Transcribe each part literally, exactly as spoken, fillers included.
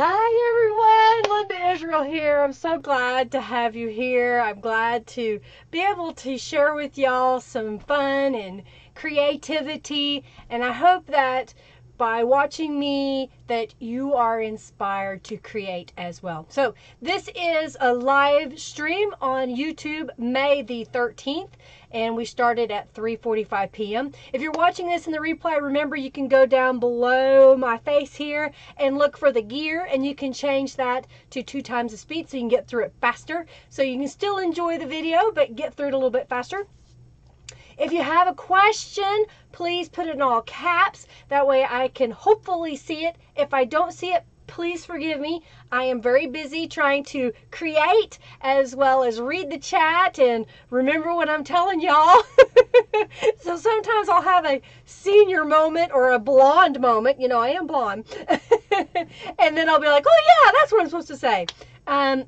Hi everyone, Linda Israel here. I'm so glad to have you here. I'm glad to be able to share with y'all some fun and creativity, and I hope that by watching me that you are inspired to create as well. So this is a live stream on YouTube May the thirteenth, and we started at three forty-five p m If you're watching this in the replay, remember you can go down below my face here and look for the gear, and you can change that to two times the speed so you can get through it faster. So you can still enjoy the video, but get through it a little bit faster. If you have a question, please put it in all caps. That way I can hopefully see it. If I don't see it, please forgive me. I am very busy trying to create as well as read the chat and remember what I'm telling y'all. So sometimes I'll have a senior moment or a blonde moment. You know, I am blonde. And then I'll be like, oh yeah, that's what I'm supposed to say. Um,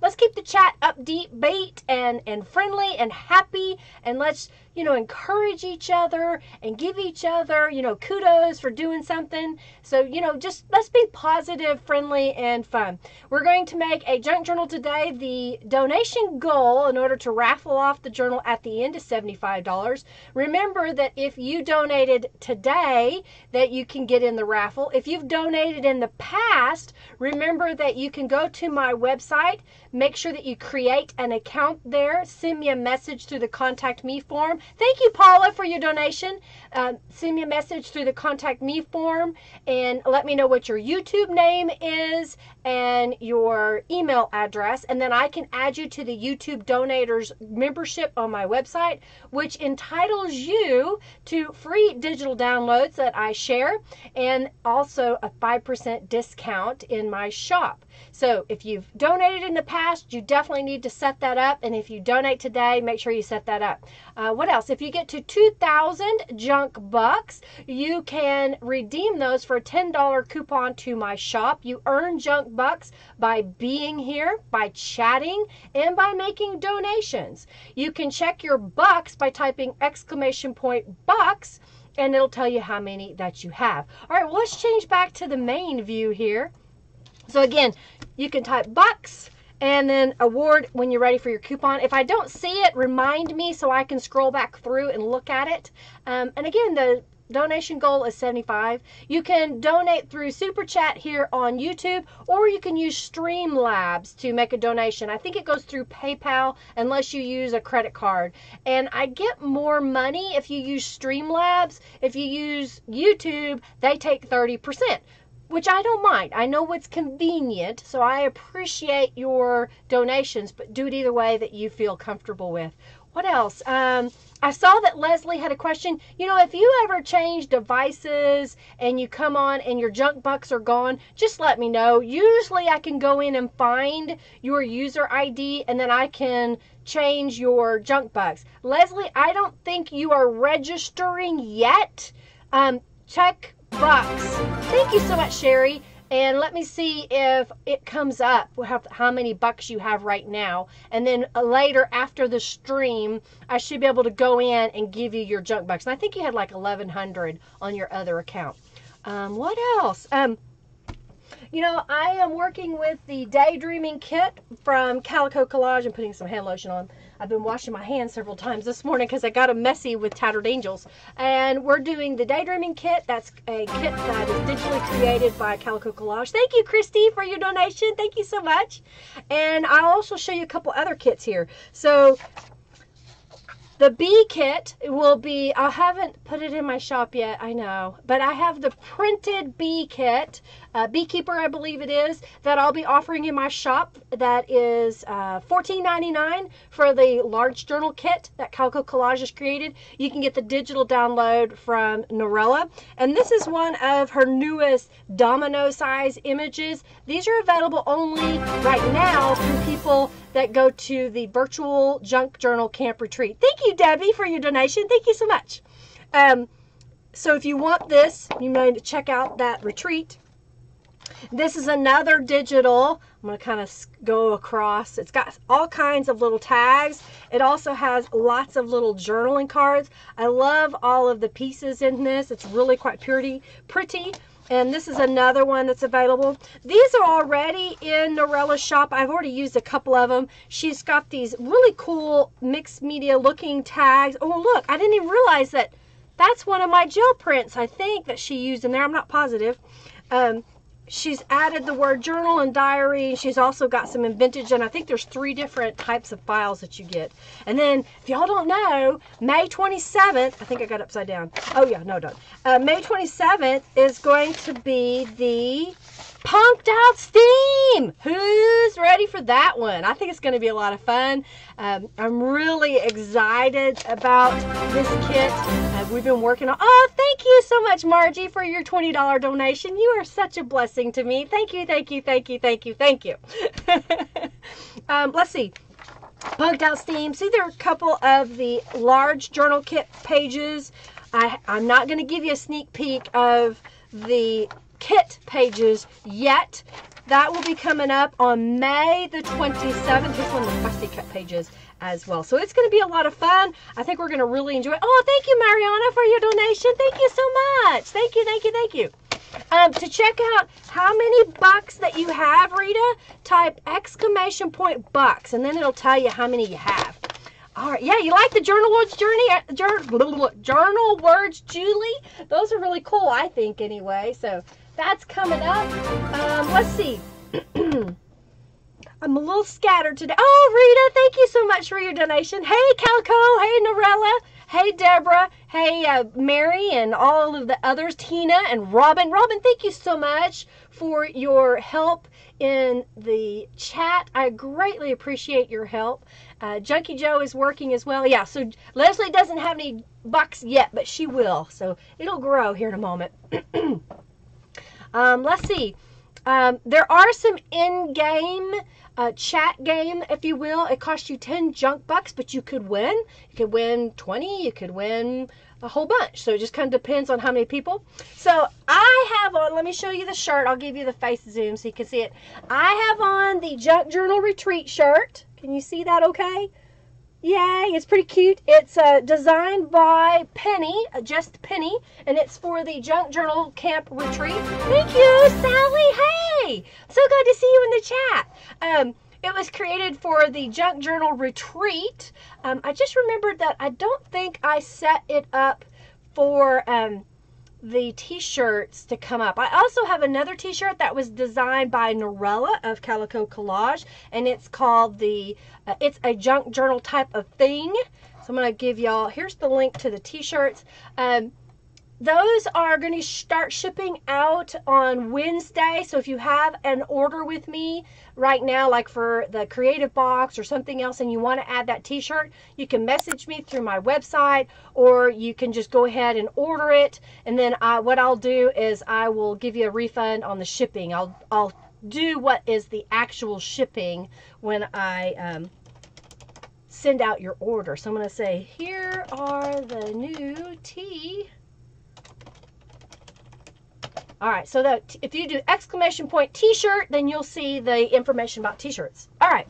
let's keep the chat upbeat and, and friendly and happy, and let's, you know, encourage each other and give each other, you know, kudos for doing something. So, you know, just let's be positive, friendly, and fun. We're going to make a junk journal today. The donation goal in order to raffle off the journal at the end is seventy-five dollars. Remember that if you donated today that you can get in the raffle. If you've donated in the past, remember that you can go to my website website, make sure that you create an account there, send me a message through the contact me form. Thank you, Paula, for your donation. Um, send me a message through the contact me form and let me know what your YouTube name is and your email address, and then I can add you to the YouTube donators membership on my website, which entitles you to free digital downloads that I share and also a five percent discount in my shop. So if you've donated in the past, you definitely need to set that up, and if you donate today, make sure you set that up. Uh, what else? If you get to two thousand junk bucks, you can redeem those for a ten dollar coupon to my shop. You earn junk bucks by being here, by chatting, and by making donations. You can check your bucks by typing exclamation point bucks, and it'll tell you how many that you have. All right, well, let's change back to the main view here. So again, you can type bucks and then award when you're ready for your coupon. If I don't see it, remind me so I can scroll back through and look at it. Um, and again, the donation goal is seventy-five dollars. You can donate through Super Chat here on YouTube, or you can use Streamlabs to make a donation. I think it goes through PayPal unless you use a credit card. And I get more money if you use Streamlabs. If you use YouTube, they take thirty percent. Which I don't mind. I know what's convenient, so I appreciate your donations, but do it either way that you feel comfortable with. What else? Um, I saw that Leslie had a question. You know, if you ever change devices and you come on and your junk bucks are gone, just let me know. Usually I can go in and find your user I D, and then I can change your junk bucks. Leslie, I don't think you are registering yet. Um, check bucks. Thank you so much, Sherry, and let me see if it comes up how many bucks you have right now, and then later after the stream I should be able to go in and give you your junk bucks. And I think you had like eleven hundred on your other account. Um, what else? Um, you know, I am working with the daydreaming kit from Calico Collage and putting some hand lotion on. I've been washing my hands several times this morning because I got a messy with Tattered Angels. And we're doing the Daydreaming Kit. That's a kit that is digitally created by Calico Collage. Thank you, Christy, for your donation. Thank you so much. And I'll also show you a couple other kits here. So the bee kit will be, I haven't put it in my shop yet, I know, but I have the printed bee kit, uh, Beekeeper I believe it is, that I'll be offering in my shop. That is uh, fourteen ninety-nine for the large journal kit that Calico Collage has created. You can get the digital download from Norella. And this is one of her newest domino size images. These are available only right now to people that go to the Virtual Junk Journal Camp Retreat. Thank you, Debbie, for your donation. Thank you so much. Um, so if you want this, you might check out that retreat. This is another digital. I'm going to kind of go across. It's got all kinds of little tags. It also has lots of little journaling cards. I love all of the pieces in this. It's really quite pretty. pretty. And this is another one that's available. These are already in Norella's shop. I've already used a couple of them. She's got these really cool mixed media looking tags. Oh, look, I didn't even realize that that's one of my gel prints, I think, that she used in there. I'm not positive. Um, she's added the word journal and diary. She's also got some in vintage, and I think there's three different types of files that you get. And then, if y'all don't know, May twenty-seventh, I think I got upside down. Oh, yeah, no, don't. Uh, May twenty-seventh is going to be the Punked Out Steam. Who's ready for that one? I think it's going to be a lot of fun. Um, I'm really excited about this kit. Uh, we've been working on. Oh, thank you so much, Margie, for your twenty dollar donation. You are such a blessing to me. Thank you, thank you, thank you, thank you, thank you. um, let's see. Punked Out Steam. See, there are a couple of the large journal kit pages. I, I'm not going to give you a sneak peek of the kit pages yet. That will be coming up on May the twenty-seventh. This one of the fussy cut pages as well. So it's going to be a lot of fun. I think we're going to really enjoy it. Oh, thank you, Mariana, for your donation. Thank you so much. Thank you, thank you, thank you. Um, to check out how many bucks that you have, Rita, type exclamation point bucks, and then it'll tell you how many you have. All right, yeah, you like the Journal Words Journey, journal, journal Words Julie? Those are really cool, I think, anyway. So that's coming up. Um, let's see. I'm a little scattered today. Oh, Rita, thank you so much for your donation. Hey, Calico. Hey, Norella. Hey, Deborah. Hey, uh, Mary and all of the others. Tina and Robin. Robin, thank you so much for your help in the chat. I greatly appreciate your help. Uh, Junkie Joe is working as well. Yeah, so Leslie doesn't have any bucks yet, but she will. So it'll grow here in a moment. Um, let's see. Um, there are some in-game uh, chat game, if you will. It costs you ten junk bucks, but you could win. You could win twenty. You could win a whole bunch. So it just kind of depends on how many people. So I have on, let me show you the shirt. I'll give you the face zoom so you can see it. I have on the Junk Journal Retreat shirt. Can you see that okay? Yay, it's pretty cute. It's uh, designed by Penny, uh, just Penny, and it's for the Junk Journal Camp Retreat. Thank you, Sally. Hey, so good to see you in the chat. Um, it was created for the Junk Journal Retreat. Um, I just remembered that I don't think I set it up for um, the t-shirts to come up. I also have another t-shirt that was designed by Norella of Calico Collage, and it's called the uh, it's a junk journal type of thing. So I'm going to give y'all, here's the link to the t-shirts. Um, those are going to start shipping out on Wednesday, so if you have an order with me right now, like for the creative box or something else, and you want to add that t-shirt, you can message me through my website, or you can just go ahead and order it, and then I, what I'll do is I will give you a refund on the shipping. I'll, I'll do what is the actual shipping when I um, send out your order. So I'm going to say, here are the new t. All right, so that if you do exclamation point t-shirt, then you'll see the information about t-shirts. All right,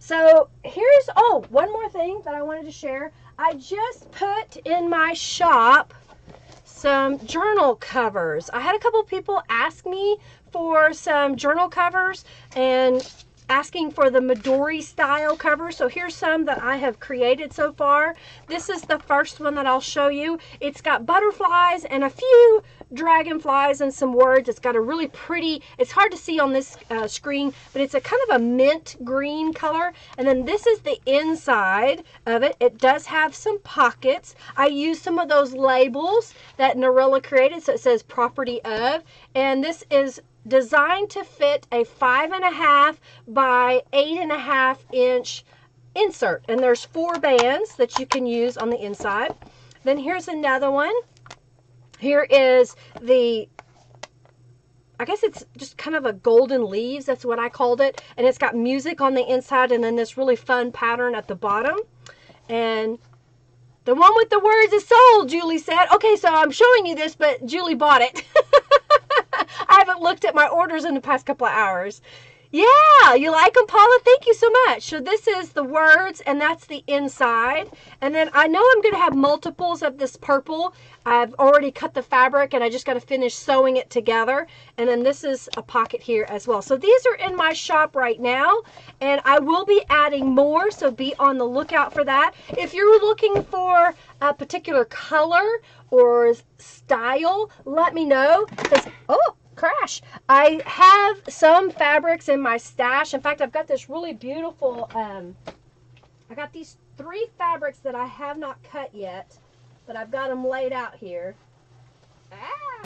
so here's, oh, one more thing that I wanted to share. I just put in my shop some journal covers. I had a couple people ask me for some journal covers and asking for the Midori style cover. So here's some that I have created so far. This is the first one that I'll show you. It's got butterflies and a few dragonflies and some words. It's got a really pretty, it's hard to see on this uh, screen, but it's a kind of a mint green color. And then this is the inside of it. It does have some pockets. I used some of those labels that Norella created. So it says property of, and this is designed to fit a five and a half by eight and a half inch insert. And there's four bands that you can use on the inside. Then here's another one. Here is the, I guess it's just kind of a golden leaves. That's what I called it. And it's got music on the inside and then this really fun pattern at the bottom. And the one with the words is sold, Julie said. Okay, so I'm showing you this, but Julie bought it. I haven't looked at my orders in the past couple of hours. Yeah, you like them, Paula? Thank you so much. So this is the words, and that's the inside. And then I know I'm going to have multiples of this purple. I've already cut the fabric, and I just got to finish sewing it together. And then this is a pocket here as well. So these are in my shop right now, and I will be adding more, so be on the lookout for that. If you're looking for a particular color or style, let me know. Oh! Crash. I have some fabrics in my stash. In fact, I've got this really beautiful, um, I got these three fabrics that I have not cut yet, but I've got them laid out here. Ah.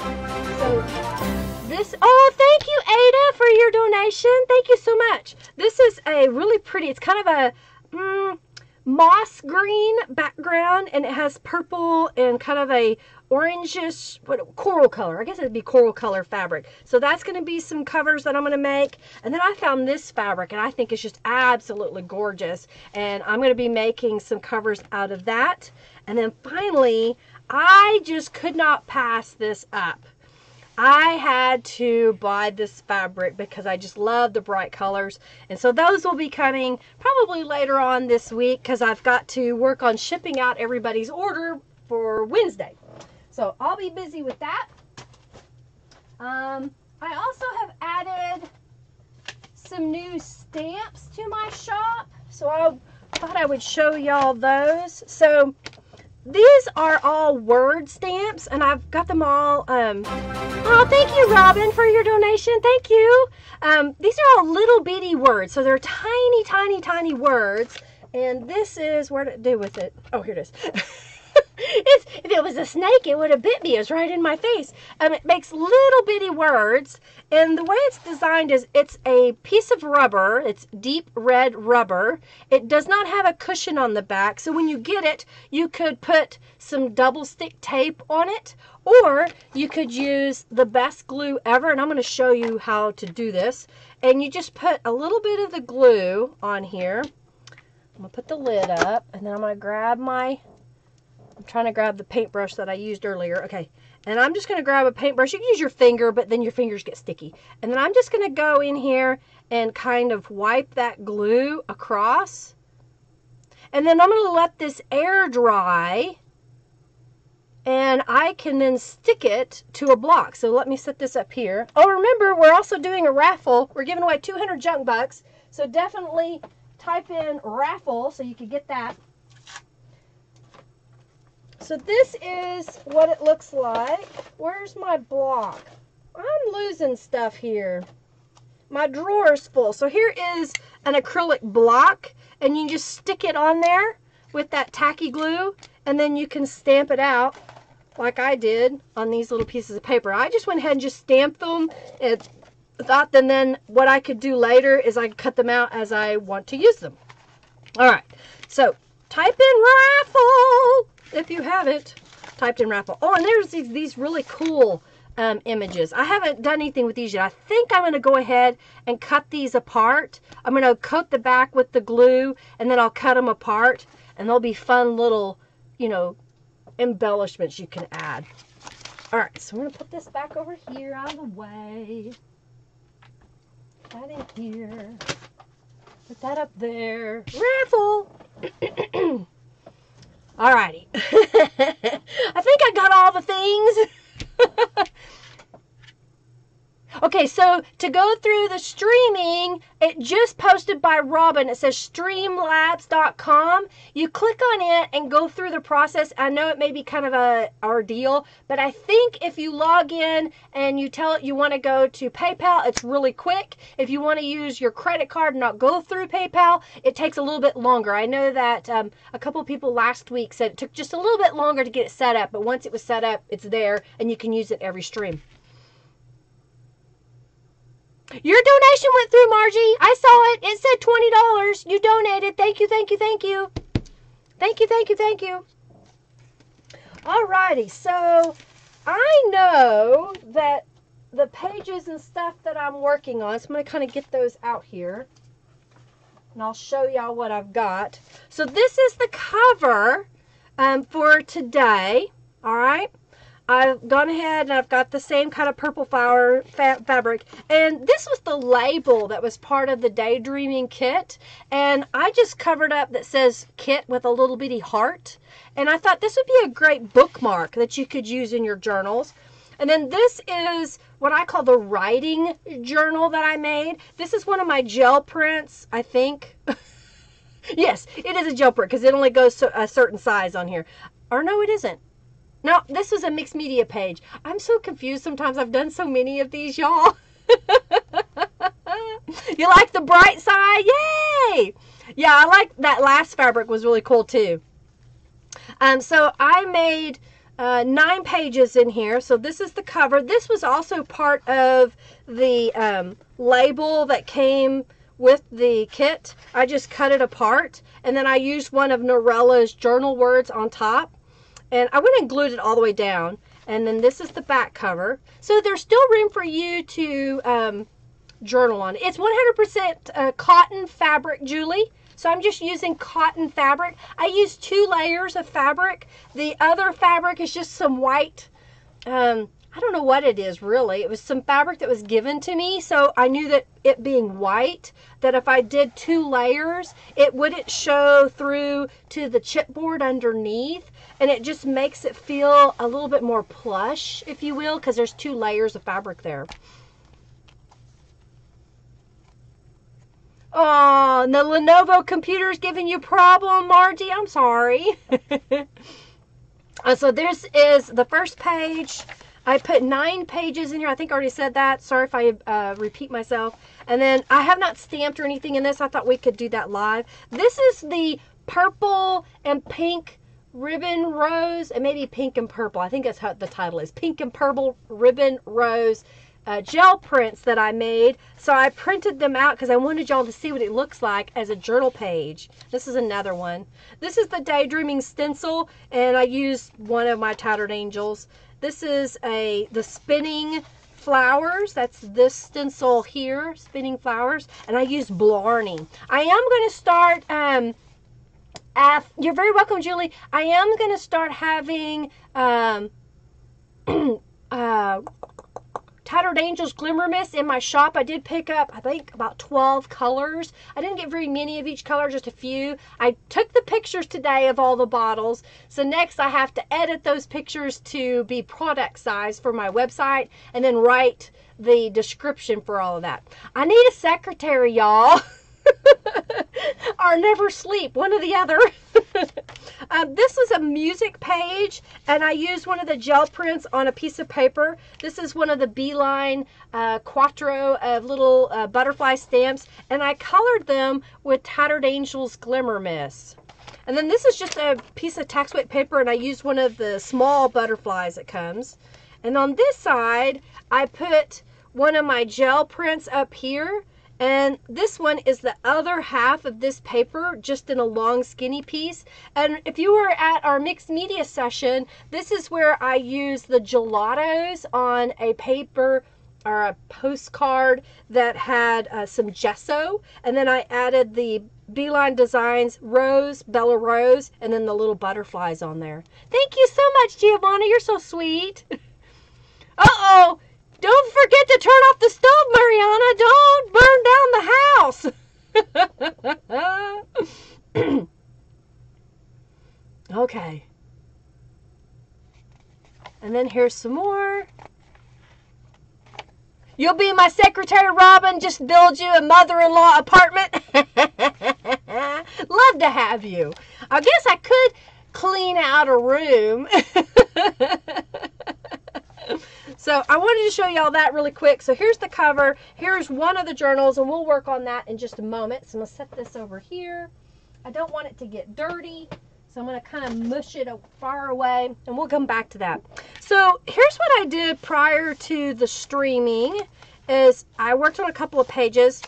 So this, oh, thank you, Ada, for your donation. Thank you so much. This is a really pretty, it's kind of a, mm, moss green background, and it has purple and kind of a orangish, what, coral color. I guess it'd be coral color fabric. So that's going to be some covers that I'm going to make. And then I found this fabric, and I think it's just absolutely gorgeous. And I'm going to be making some covers out of that. And then finally, I just could not pass this up. I had to buy this fabric because I just love the bright colors, and so those will be coming probably later on this week because I've got to work on shipping out everybody's order for Wednesday, so I'll be busy with that. um, I also have added some new stamps to my shop, so I thought I would show y'all those. So these are all word stamps, and I've got them all. Um, oh, thank you, Robin, for your donation. Thank you. Um, these are all little bitty words, so they're tiny, tiny, tiny words. And this is, where to do with it? Oh, here it is. It's, if it was a snake, it would have bit me. It was right in my face. Um, it makes little bitty words, and the way it's designed is it's a piece of rubber. It's deep red rubber. It does not have a cushion on the back, so when you get it, you could put some double stick tape on it, or you could use the best glue ever, and I'm going to show you how to do this. And you just put a little bit of the glue on here. I'm going to put the lid up, and then I'm going to grab my... I'm trying to grab the paintbrush that I used earlier. Okay, and I'm just going to grab a paintbrush. You can use your finger, but then your fingers get sticky. And then I'm just going to go in here and kind of wipe that glue across. And then I'm going to let this air dry. And I can then stick it to a block. So let me set this up here. Oh, remember, we're also doing a raffle. We're giving away two hundred junk bucks. So definitely type in raffle so you can get that. So this is what it looks like. Where's my block? I'm losing stuff here. My drawer is full. So here is an acrylic block, and you just stick it on there with that tacky glue, and then you can stamp it out like I did on these little pieces of paper. I just went ahead and just stamped them. It thought, and then what I could do later is I could cut them out as I want to use them. All right, so type in raffle. If you haven't typed in raffle. Oh, and there's these, these really cool um, images. I haven't done anything with these yet. I think I'm going to go ahead and cut these apart. I'm going to coat the back with the glue, and then I'll cut them apart, and they'll be fun little, you know, embellishments you can add. All right, so we're going to put this back over here out of the way. Put that in here. Put that up there. Raffle! Alrighty. I think I got all the things. Okay, so to go through the streaming, it just posted by Robin. It says streamlabs dot com. You click on it and go through the process. I know it may be kind of a ordeal, but I think if you log in and you tell it you want to go to PayPal, it's really quick. If you want to use your credit card and not go through PayPal, it takes a little bit longer. I know that um, a couple of people last week said it took just a little bit longer to get it set up, but once it was set up, it's there and you can use it every stream. Your donation went through, Margie. I saw it. It said twenty dollars. You donated. Thank you, thank you, thank you. Thank you, thank you, thank you. Alrighty, so I know that the pages and stuff that I'm working on, so I'm going to kind of get those out here. And I'll show y'all what I've got. So this is the cover um, for today. Alright. I've gone ahead and I've got the same kind of purple flower fa fabric. And this was the label that was part of the Daydreaming kit. And I just covered up that says kit with a little bitty heart. And I thought this would be a great bookmark that you could use in your journals. And then this is what I call the writing journal that I made. This is one of my gel prints, I think. Yes, it is a gel print because it only goes to a certain size on here. Or no, it isn't. No, this was a mixed media page. I'm so confused sometimes. I've done so many of these, y'all. You like the bright side? Yay! Yeah, I like that last fabric was really cool too. Um, so I made uh, nine pages in here. So this is the cover. This was also part of the um, label that came with the kit. I just cut it apart. And then I used one of Norella's journal words on top. And I went and glued it all the way down. And then this is the back cover. So there's still room for you to um, journal on. It's one hundred percent uh, cotton fabric, Julie. So I'm just using cotton fabric. I use two layers of fabric. The other fabric is just some white, um, I don't know what it is really. It was some fabric that was given to me. So I knew that it being white, that if I did two layers, it wouldn't show through to the chipboard underneath. And it just makes it feel a little bit more plush, if you will, because there's two layers of fabric there. Oh, the Lenovo computer is giving you a problem, Margie. I'm sorry. uh, so this is the first page. I put nine pages in here. I think I already said that. Sorry if I uh, repeat myself. And then I have not stamped or anything in this. I thought we could do that live. This is the purple and pink ribbon rose, and maybe pink and purple, I think that's how the title is, pink and purple ribbon rose uh, gel prints that I made. So I printed them out because I wanted y'all to see what it looks like as a journal page. This is another one. This is the Daydreaming stencil, and I used one of my Tattered Angels. This is a the spinning flowers. That's this stencil here, spinning flowers, and I used Blarney. I am going to start um Uh, you're very welcome, Julie. I am going to start having um, uh, Tattered Angels Glimmer Mist in my shop. I did pick up, I think, about twelve colors. I didn't get very many of each color, just a few. I took the pictures today of all the bottles. So next I have to edit those pictures to be product size for my website and then write the description for all of that. I need a secretary, y'all. Or never sleep, one or the other. um, this was a music page, and I used one of the gel prints on a piece of paper. This is one of the Beeline uh, Quattro of little uh, butterfly stamps, and I colored them with Tattered Angels Glimmer Mist. And then this is just a piece of tax weight paper, and I used one of the small butterflies that comes. And on this side, I put one of my gel prints up here. And this one is the other half of this paper, just in a long skinny piece. And if you were at our mixed media session, this is where I use the gelatos on a paper or a postcard that had uh, some gesso. And then I added the Beeline Designs Rose, Bella Rose, and then the little butterflies on there. Thank you so much, Giovanna. You're so sweet. Uh-oh. Don't forget to turn off the stove, Mariana. Don't burn down the house. Okay. And then here's some more. You'll be my secretary, Robin. Just build you a mother-in-law apartment. Love to have you. I guess I could clean out a room. So I wanted to show y'all that really quick. So here's the cover. Here's one of the journals, and we'll work on that in just a moment. So I'm going to set this over here. I don't want it to get dirty, so I'm going to kind of mush it far away, and we'll come back to that. So here's what I did prior to the streaming is I worked on a couple of pages,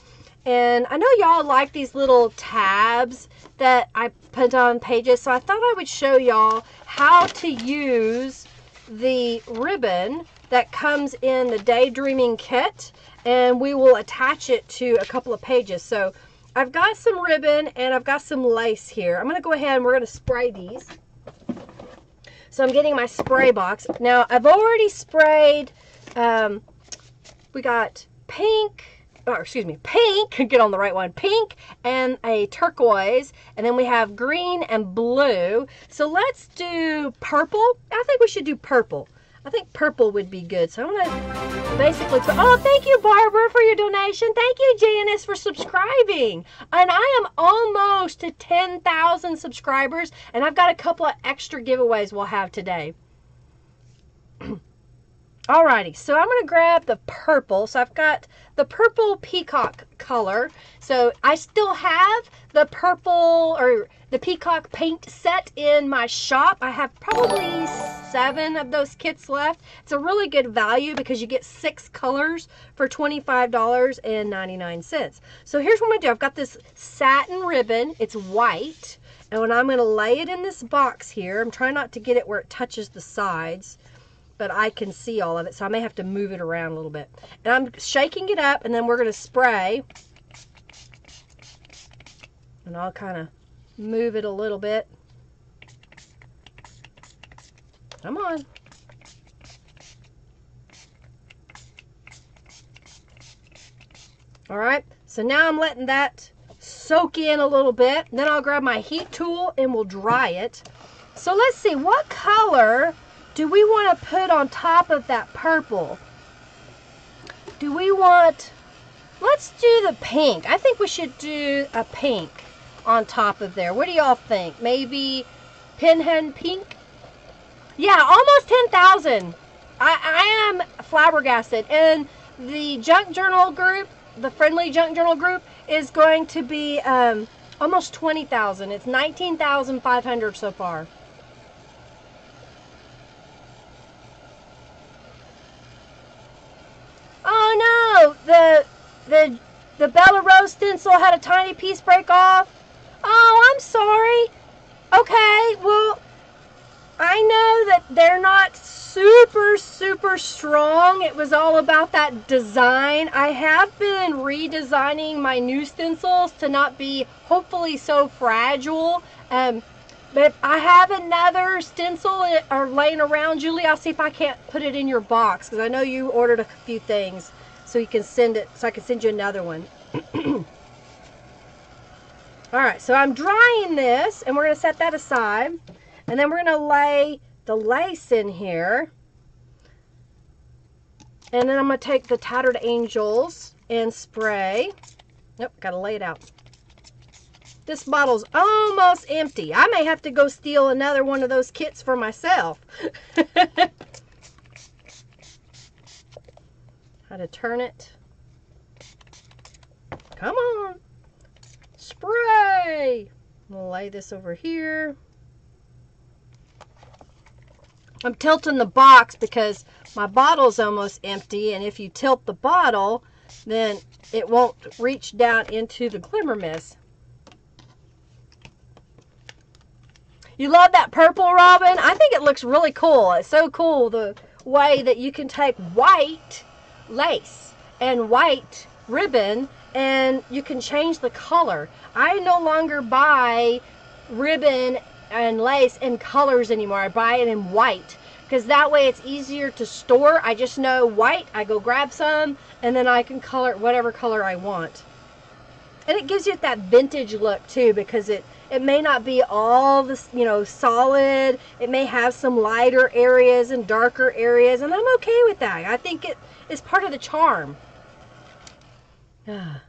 and I know y'all like these little tabs that I put on pages. So I thought I would show y'all how to use the ribbon that comes in the Daydreaming kit, and we will attach it to a couple of pages. So I've got some ribbon and I've got some lace here. I'm going to go ahead and we're going to spray these. So I'm getting my spray box. Now, I've already sprayed, um, we got pink, or excuse me, pink, get on the right one, pink and a turquoise, and then we have green and blue. So let's do purple. I think we should do purple. I think purple would be good. So I'm gonna basically, oh, thank you, Barbara, for your donation. Thank you, Janice, for subscribing. And I am almost to ten thousand subscribers, and I've got a couple of extra giveaways we'll have today. Alrighty, so I'm gonna grab the purple. So I've got the purple peacock color. So I still have the purple or the peacock paint set in my shop. I have probably seven of those kits left. It's a really good value because you get six colors for twenty-five ninety-nine. So here's what I'm gonna do. I've got this satin ribbon, it's white, and when I'm gonna lay it in this box here, I'm trying not to get it where it touches the sides, but I can see all of it, so I may have to move it around a little bit. And I'm shaking it up, and then we're going to spray. And I'll kind of move it a little bit. Come on. All right, so now I'm letting that soak in a little bit. Then I'll grab my heat tool, and we'll dry it. So let's see, what color do we want to put on top of that purple? Do we want, let's do the pink. I think we should do a pink on top of there. What do y'all think? Maybe Pinhead Pink? Yeah, almost ten thousand. I, I am flabbergasted. And the junk journal group, the friendly junk journal group, is going to be um, almost twenty thousand. It's nineteen thousand five hundred so far. Oh no, the, the, the Bella Rose stencil had a tiny piece break off. Oh, I'm sorry. Okay, well, I know that they're not super, super strong. It was all about that design. I have been redesigning my new stencils to not be hopefully so fragile. Um, but if I have another stencil or laying around, Julie, I'll see if I can't put it in your box, because I know you ordered a few things, so you can send it, so I can send you another one. All right, so I'm drying this, and we're going to set that aside, and then we're going to lay the lace in here, and then I'm going to take the Tattered Angels and spray. Nope, got to lay it out. This bottle's almost empty. I may have to go steal another one of those kits for myself. How to turn it. Come on. Spray. I'm gonna lay this over here. I'm tilting the box because my bottle's almost empty, and if you tilt the bottle, then it won't reach down into the glimmer mist. You love that purple, Robin? I think it looks really cool. It's so cool the way that you can take white lace and white ribbon and you can change the color. I no longer buy ribbon and lace in colors anymore. I buy it in white because that way it's easier to store. I just know white. I go grab some and then I can color it whatever color I want. And it gives you that vintage look too, because it It may not be all this, you know, solid. It may have some lighter areas and darker areas, and I'm okay with that. I think it is part of the charm. Ah.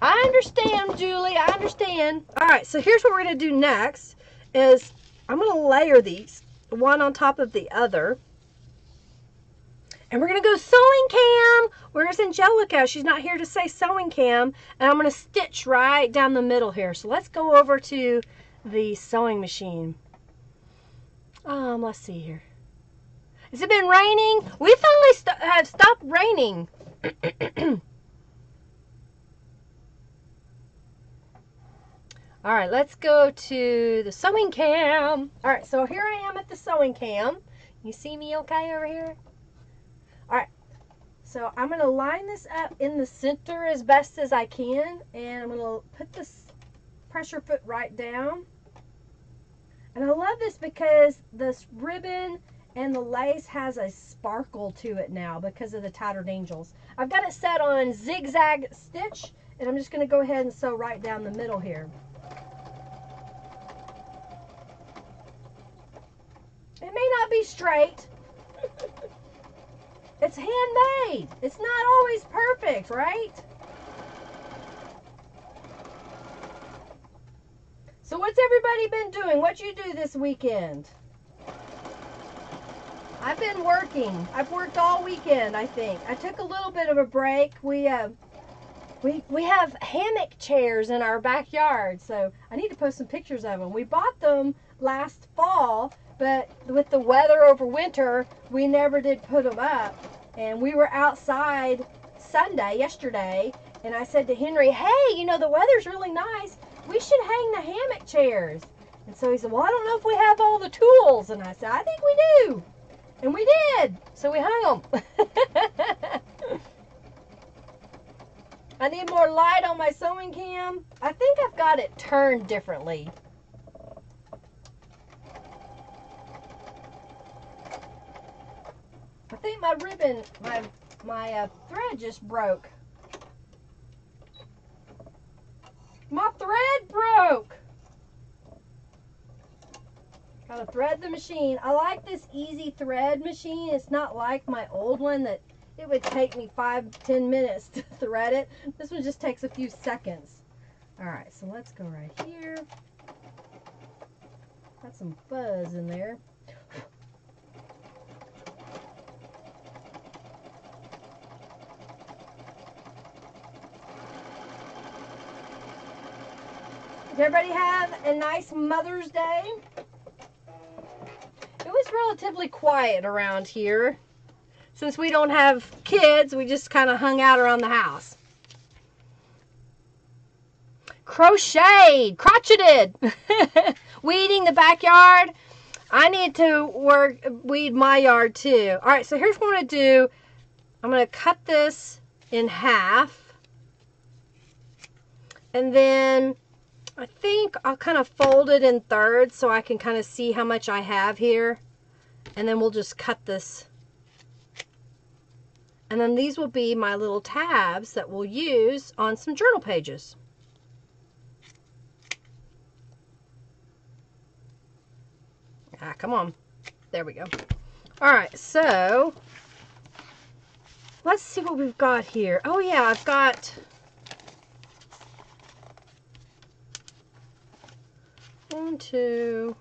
I understand, Julie. I understand. All right, so here's what we're going to do next is I'm going to layer these, one on top of the other. And we're going to go sewing cam. Where's Angelica? She's not here to say sewing cam. And I'm going to stitch right down the middle here. So let's go over to the sewing machine. Um, let's see here. Has it been raining? We finally st- have stopped raining. All right, let's go to the sewing cam. All right, so here I am at the sewing cam. You see me okay over here? Alright, so I'm going to line this up in the center as best as I can, and I'm going to put this press your foot right down. And I love this because this ribbon and the lace has a sparkle to it now because of the Tattered Angels. I've got it set on zigzag stitch, and I'm just going to go ahead and sew right down the middle here. It may not be straight. It's handmade. It's not always perfect, right? So what's everybody been doing? What'd you do this weekend? I've been working. I've worked all weekend, I think. I took a little bit of a break. We, uh, we, we have hammock chairs in our backyard, so I need to post some pictures of them. We bought them last fall, but with the weather over winter, we never did put them up. And we were outside Sunday, yesterday, and I said to Henry, hey, you know, the weather's really nice. We should hang the hammock chairs. And so he said, well, I don't know if we have all the tools. And I said, I think we do. And we did. So we hung them. I need more light on my sewing cam. I think I've got it turned differently. I think my ribbon, my, my uh, thread just broke. My thread broke. Gotta thread the machine. I like this easy thread machine. It's not like my old one that it would take me five, ten minutes to thread it. This one just takes a few seconds. All right, so let's go right here. Got some fuzz in there. Did everybody have a nice Mother's Day? It was relatively quiet around here. Since we don't have kids, we just kind of hung out around the house. Crocheted, crotcheted, weeding the backyard. I need to work weed my yard too. All right, so here's what I'm going to do. I'm going to cut this in half. And then I think I'll kind of fold it in thirds so I can kind of see how much I have here. And then we'll just cut this. And then these will be my little tabs that we'll use on some journal pages. Ah, come on. There we go. All right, so let's see what we've got here. Oh yeah, I've got... One, two,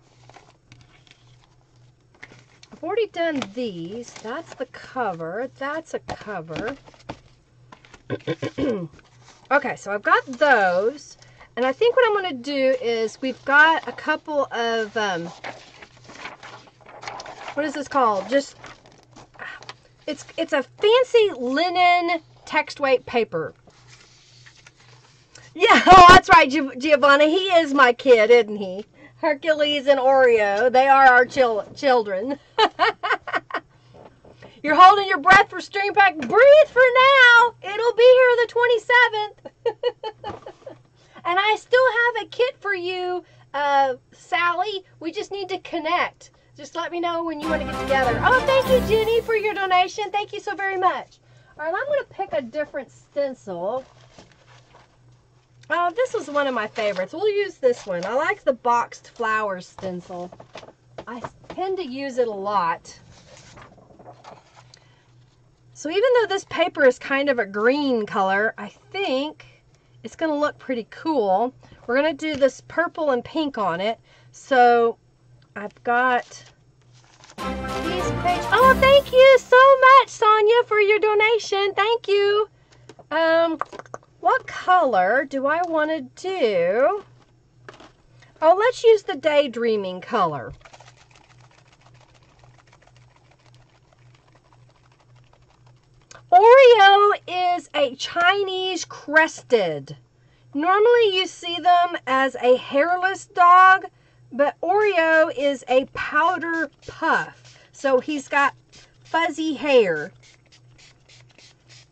I've already done these. That's the cover. That's a cover. Okay, so I've got those. And I think what I'm going to do is we've got a couple of, um, what is this called? Just, it's, it's a fancy linen text weight paper. Yeah, oh, that's right, Giovanna. He is my kid, isn't he? Hercules and Oreo. They are our chil children. You're holding your breath for Stream Pack. Breathe for now. It'll be here the twenty-seventh. And I still have a kit for you, uh, Sally. We just need to connect. Just let me know when you want to get together. Oh, thank you, Jenny, for your donation. Thank you so very much. All right, I'm going to pick a different stencil. Oh, this is one of my favorites. We'll use this one. I like the boxed flowers stencil. I tend to use it a lot. So even though this paper is kind of a green color, I think it's going to look pretty cool. We're going to do this purple and pink on it. So I've got these pages. Oh, thank you so much, Sonia, for your donation. Thank you. Um... What color do I want to do? Oh, let's use the daydreaming color. Oreo is a Chinese crested. Normally you see them as a hairless dog, but Oreo is a powder puff. So he's got fuzzy hair.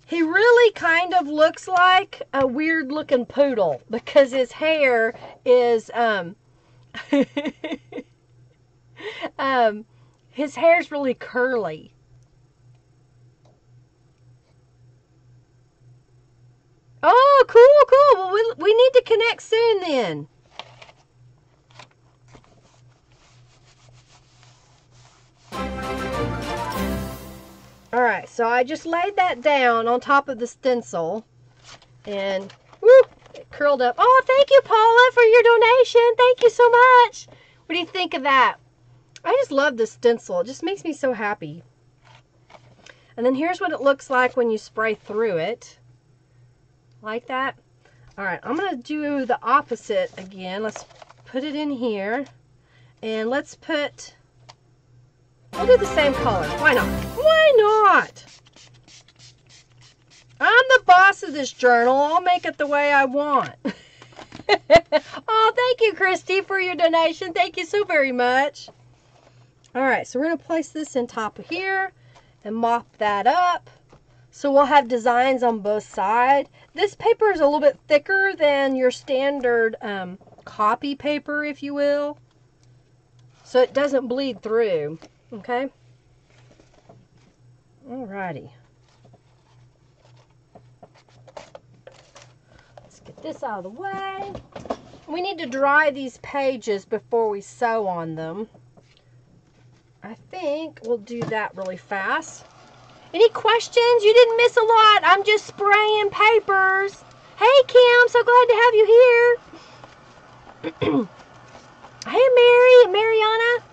He really kind of looks like a weird looking poodle because his hair is, um, um, his hair's really curly. Oh, cool, cool. Well, we, we need to connect soon then. All right, so I just laid that down on top of the stencil and whoop, it curled up. Oh, thank you, Paula, for your donation. Thank you so much. What do you think of that? I just love this stencil. It just makes me so happy. And then here's what it looks like when you spray through it. Like that. All right, I'm going to do the opposite again. Let's put it in here. And let's put... We'll do the same color. Why not? Why not? I'm the boss of this journal. I'll make it the way I want. Oh, thank you, Christy, for your donation. Thank you so very much. All right, so we're going to place this in top of here and mop that up. So we'll have designs on both sides. This paper is a little bit thicker than your standard um, copy paper, if you will. So it doesn't bleed through. Okay. Alrighty. Let's get this out of the way. We need to dry these pages before we sew on them. I think we'll do that really fast. Any questions? You didn't miss a lot. I'm just spraying papers. Hey, Kim. So glad to have you here. Hey, Mary. Mariana.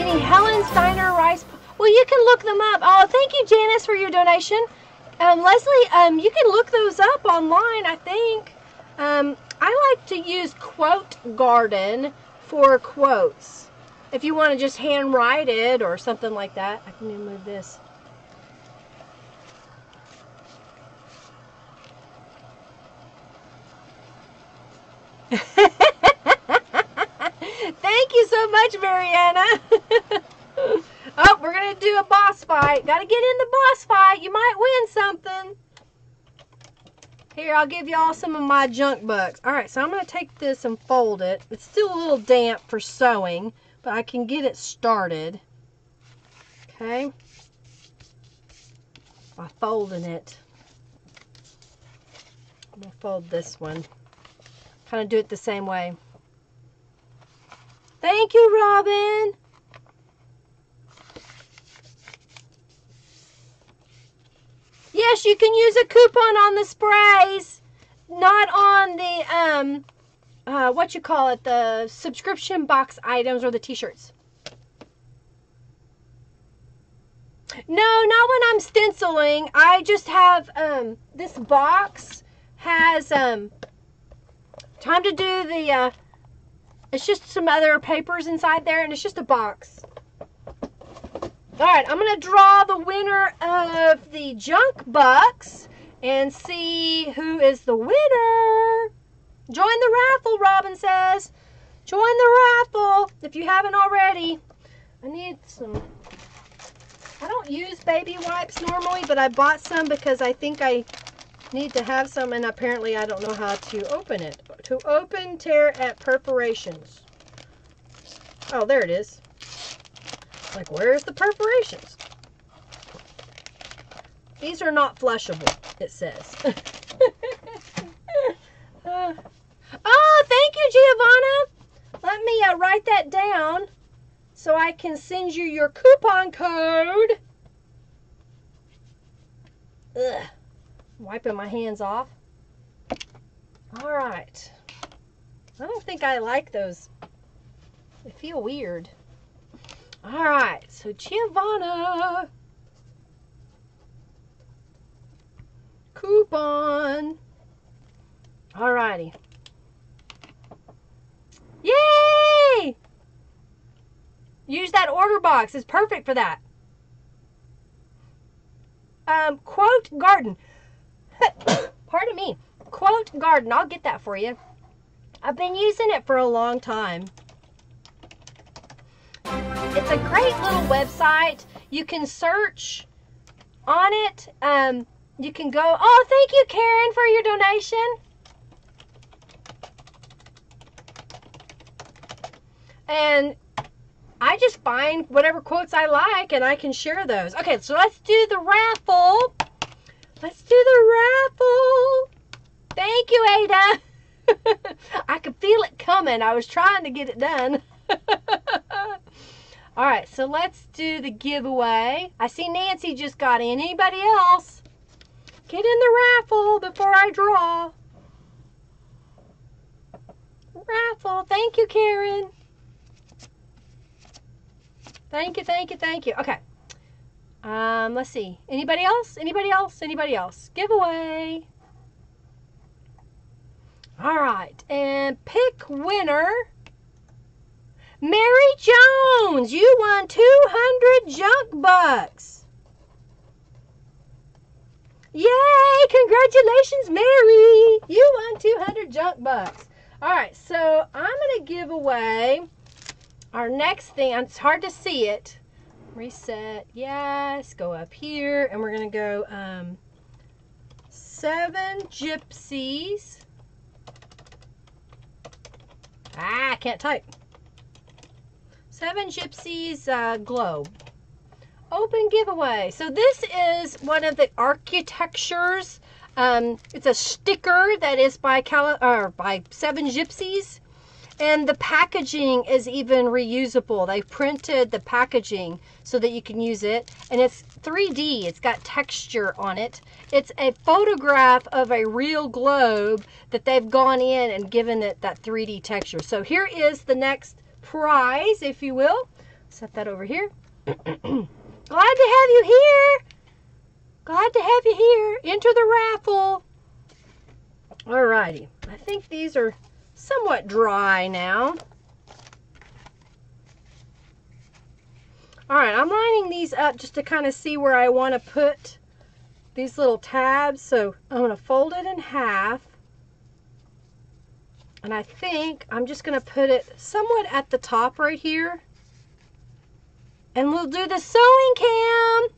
Any Helen Steiner rice? Well, you can look them up. Oh, thank you, Janice, for your donation. Um, Leslie, um, you can look those up online, I think. Um, I like to use Quote Garden for quotes. If you want to just handwrite it or something like that. I can move this. Thank you so much, Mariana. Oh, we're going to do a boss fight. Got to get in the boss fight. You might win something. Here, I'll give y'all some of my junk bucks. All right, so I'm going to take this and fold it. It's still a little damp for sewing, but I can get it started. Okay. By folding it. I'm going to fold this one. Kind of do it the same way. Thank you, Robin. Yes, you can use a coupon on the sprays, not on the, um, uh, what you call it, the subscription box items or the t-shirts. No, not when I'm stenciling. I just have, um, this box has, um, time to do the, uh, it's just some other papers inside there, and it's just a box. Alright, I'm going to draw the winner of the Junk Bucks and see who is the winner. Join the raffle, Robin says. Join the raffle if you haven't already. I need some... I don't use baby wipes normally, but I bought some because I think I need to have some, and apparently I don't know how to open it. To open, tear at perforations. Oh, there it is. Like, where's the perforations? These are not flushable, it says. uh, oh, thank you, Giovanna. Let me uh, write that down so I can send you your coupon code. Ugh. Wiping my hands off. All right. I don't think I like those. They feel weird. All right. So Giovanna. Coupon. All righty. Yay! Use that order box. It's perfect for that. Um, Quote Garden. Pardon me. Quote Garden. I'll get that for you. I've been using it for a long time. It's a great little website. You can search on it. Um, you can go, oh, thank you, Karen, for your donation. And I just find whatever quotes I like and I can share those. Okay, so let's do the raffle. Let's do the raffle. Thank you, Ada. I could feel it coming. I was trying to get it done. All right, so let's do the giveaway. I see Nancy just got in. Anybody else? Get in the raffle before I draw. Raffle. Thank you, Karen. Thank you, thank you, thank you. Okay. Um, let's see. Anybody else? Anybody else? Anybody else? Giveaway. All right. And pick winner. Mary Jones, you won two hundred junk bucks. Yay! Congratulations, Mary. You won two hundred junk bucks. All right. So I'm going to give away our next thing. It's hard to see it. Reset. Yes. Go up here. And we're going to go um, Seven Gypsies. Ah, I can't type. Seven Gypsies uh, Globe. Open giveaway. So this is one of the architectures. Um, it's a sticker that is by, Cali or by Seven Gypsies. And the packaging is even reusable. They printed the packaging so that you can use it. And it's three D. It's got texture on it. It's a photograph of a real globe that they've gone in and given it that three D texture. So here is the next prize, if you will. Set that over here. Glad to have you here. Glad to have you here. Enter the raffle. Alrighty. I think these are somewhat dry now. All right, I'm lining these up just to kind of see where I want to put these little tabs. So I'm going to fold it in half. And I think I'm just going to put it somewhat at the top right here. And we'll do the sewing cam.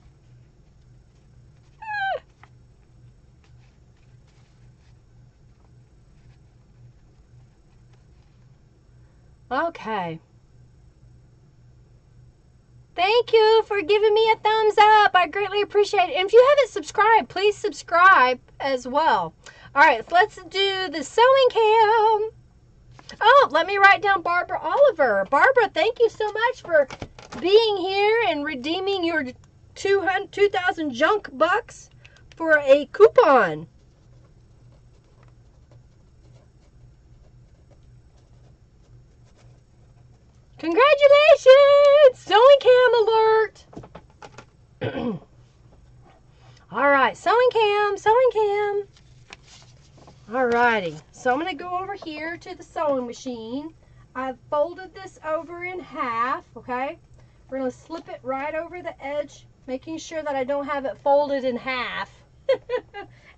Okay. Thank you for giving me a thumbs up. I greatly appreciate it. And if you haven't subscribed, please subscribe as well. All right, so let's do the sewing cam. Oh, let me write down Barbara Oliver. Barbara, thank you so much for being here and redeeming your two thousand junk bucks for a coupon. Congratulations! Sewing cam alert! Alright, sewing cam, sewing cam. Alrighty, so I'm going to go over here to the sewing machine. I've folded this over in half, okay? We're going to slip it right over the edge, making sure that I don't have it folded in half.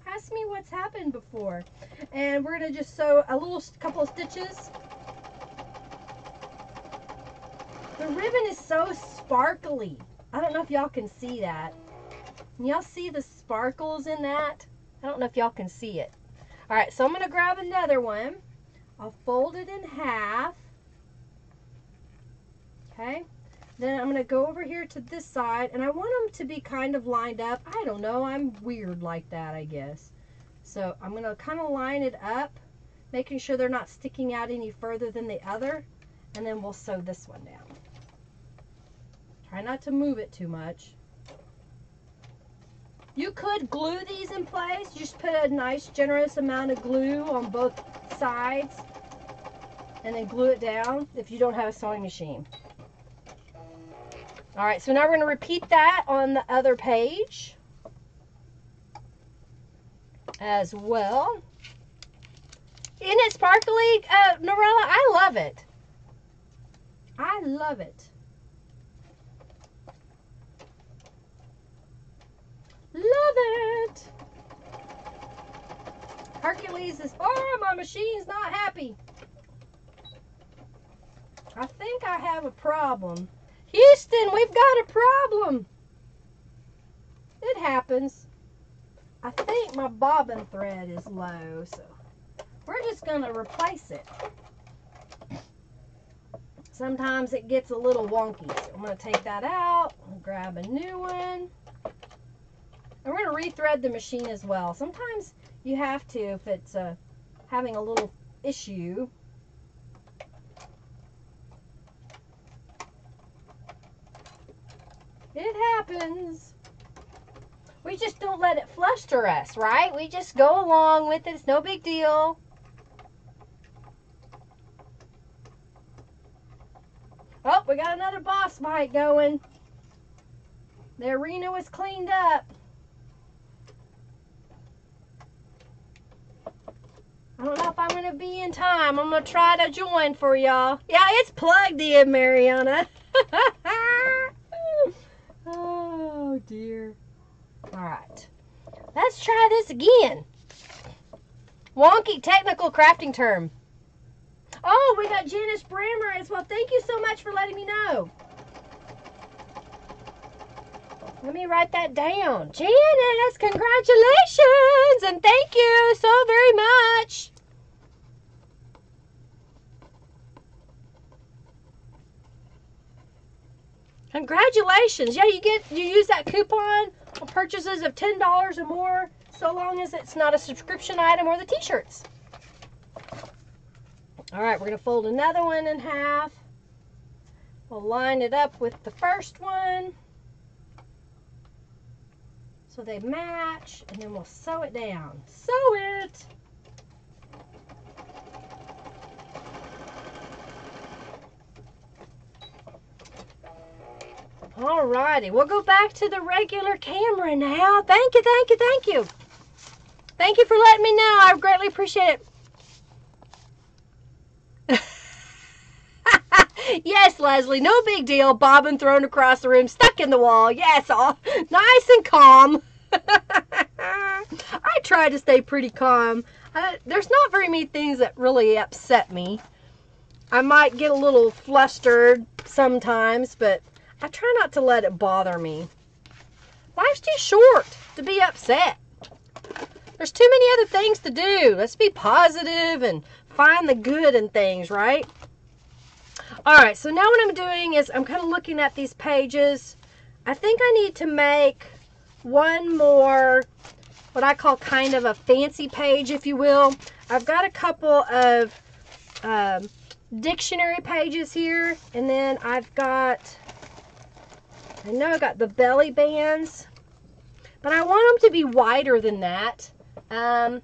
Ask me what's happened before. And we're going to just sew a little couple of stitches. The ribbon is so sparkly. I don't know if y'all can see that. Y'all see the sparkles in that? I don't know if y'all can see it. All right, so I'm going to grab another one. I'll fold it in half. Okay. Then I'm going to go over here to this side, and I want them to be kind of lined up. I don't know. I'm weird like that, I guess. So I'm going to kind of line it up, making sure they're not sticking out any further than the other. And then we'll sew this one down. Try not to move it too much. You could glue these in place. Just put a nice generous amount of glue on both sides and then glue it down if you don't have a sewing machine. All right, so now we're going to repeat that on the other page as well. Isn't it sparkly, uh, Norella? I love it. I love it. Love it. Hercules is, oh, my machine's not happy. I think I have a problem. Houston, we've got a problem. It happens. I think my bobbin thread is low, so we're just going to replace it. Sometimes it gets a little wonky, so I'm going to take that out, grab a new one. And we're going to rethread the machine as well. Sometimes you have to if it's uh, having a little issue. It happens. We just don't let it fluster us, right? We just go along with it. It's no big deal. Oh, we got another boss bite going. The arena was cleaned up. I don't know if I'm going to be in time. I'm going to try to join for y'all. Yeah, it's plugged in, Mariana. Oh, dear. All right. Let's try this again. Wonky technical crafting term. Oh, we got Janice Brammer as well. Thank you so much for letting me know. Let me write that down. Janice, congratulations and thank you so very much. Congratulations. Yeah, you get you use that coupon on purchases of ten dollars or more, so long as it's not a subscription item or the t-shirts. All right, we're going to fold another one in half. We'll line it up with the first one so they match, and then we'll sew it down. Sew it! All righty, we'll go back to the regular camera now. Thank you, thank you, thank you. Thank you for letting me know. I greatly appreciate it. Yes, Leslie, no big deal. Bobbin thrown across the room, stuck in the wall. Yes, all nice and calm. I try to stay pretty calm. Uh, there's not very many things that really upset me. I might get a little flustered sometimes, but I try not to let it bother me. Life's too short to be upset. There's too many other things to do. Let's be positive and find the good in things, right? All right, so now what I'm doing is I'm kind of looking at these pages. I think I need to make one more, what I call kind of a fancy page, if you will. I've got a couple of um, dictionary pages here, and then I've got... I know I got the belly bands, but I want them to be wider than that. Um,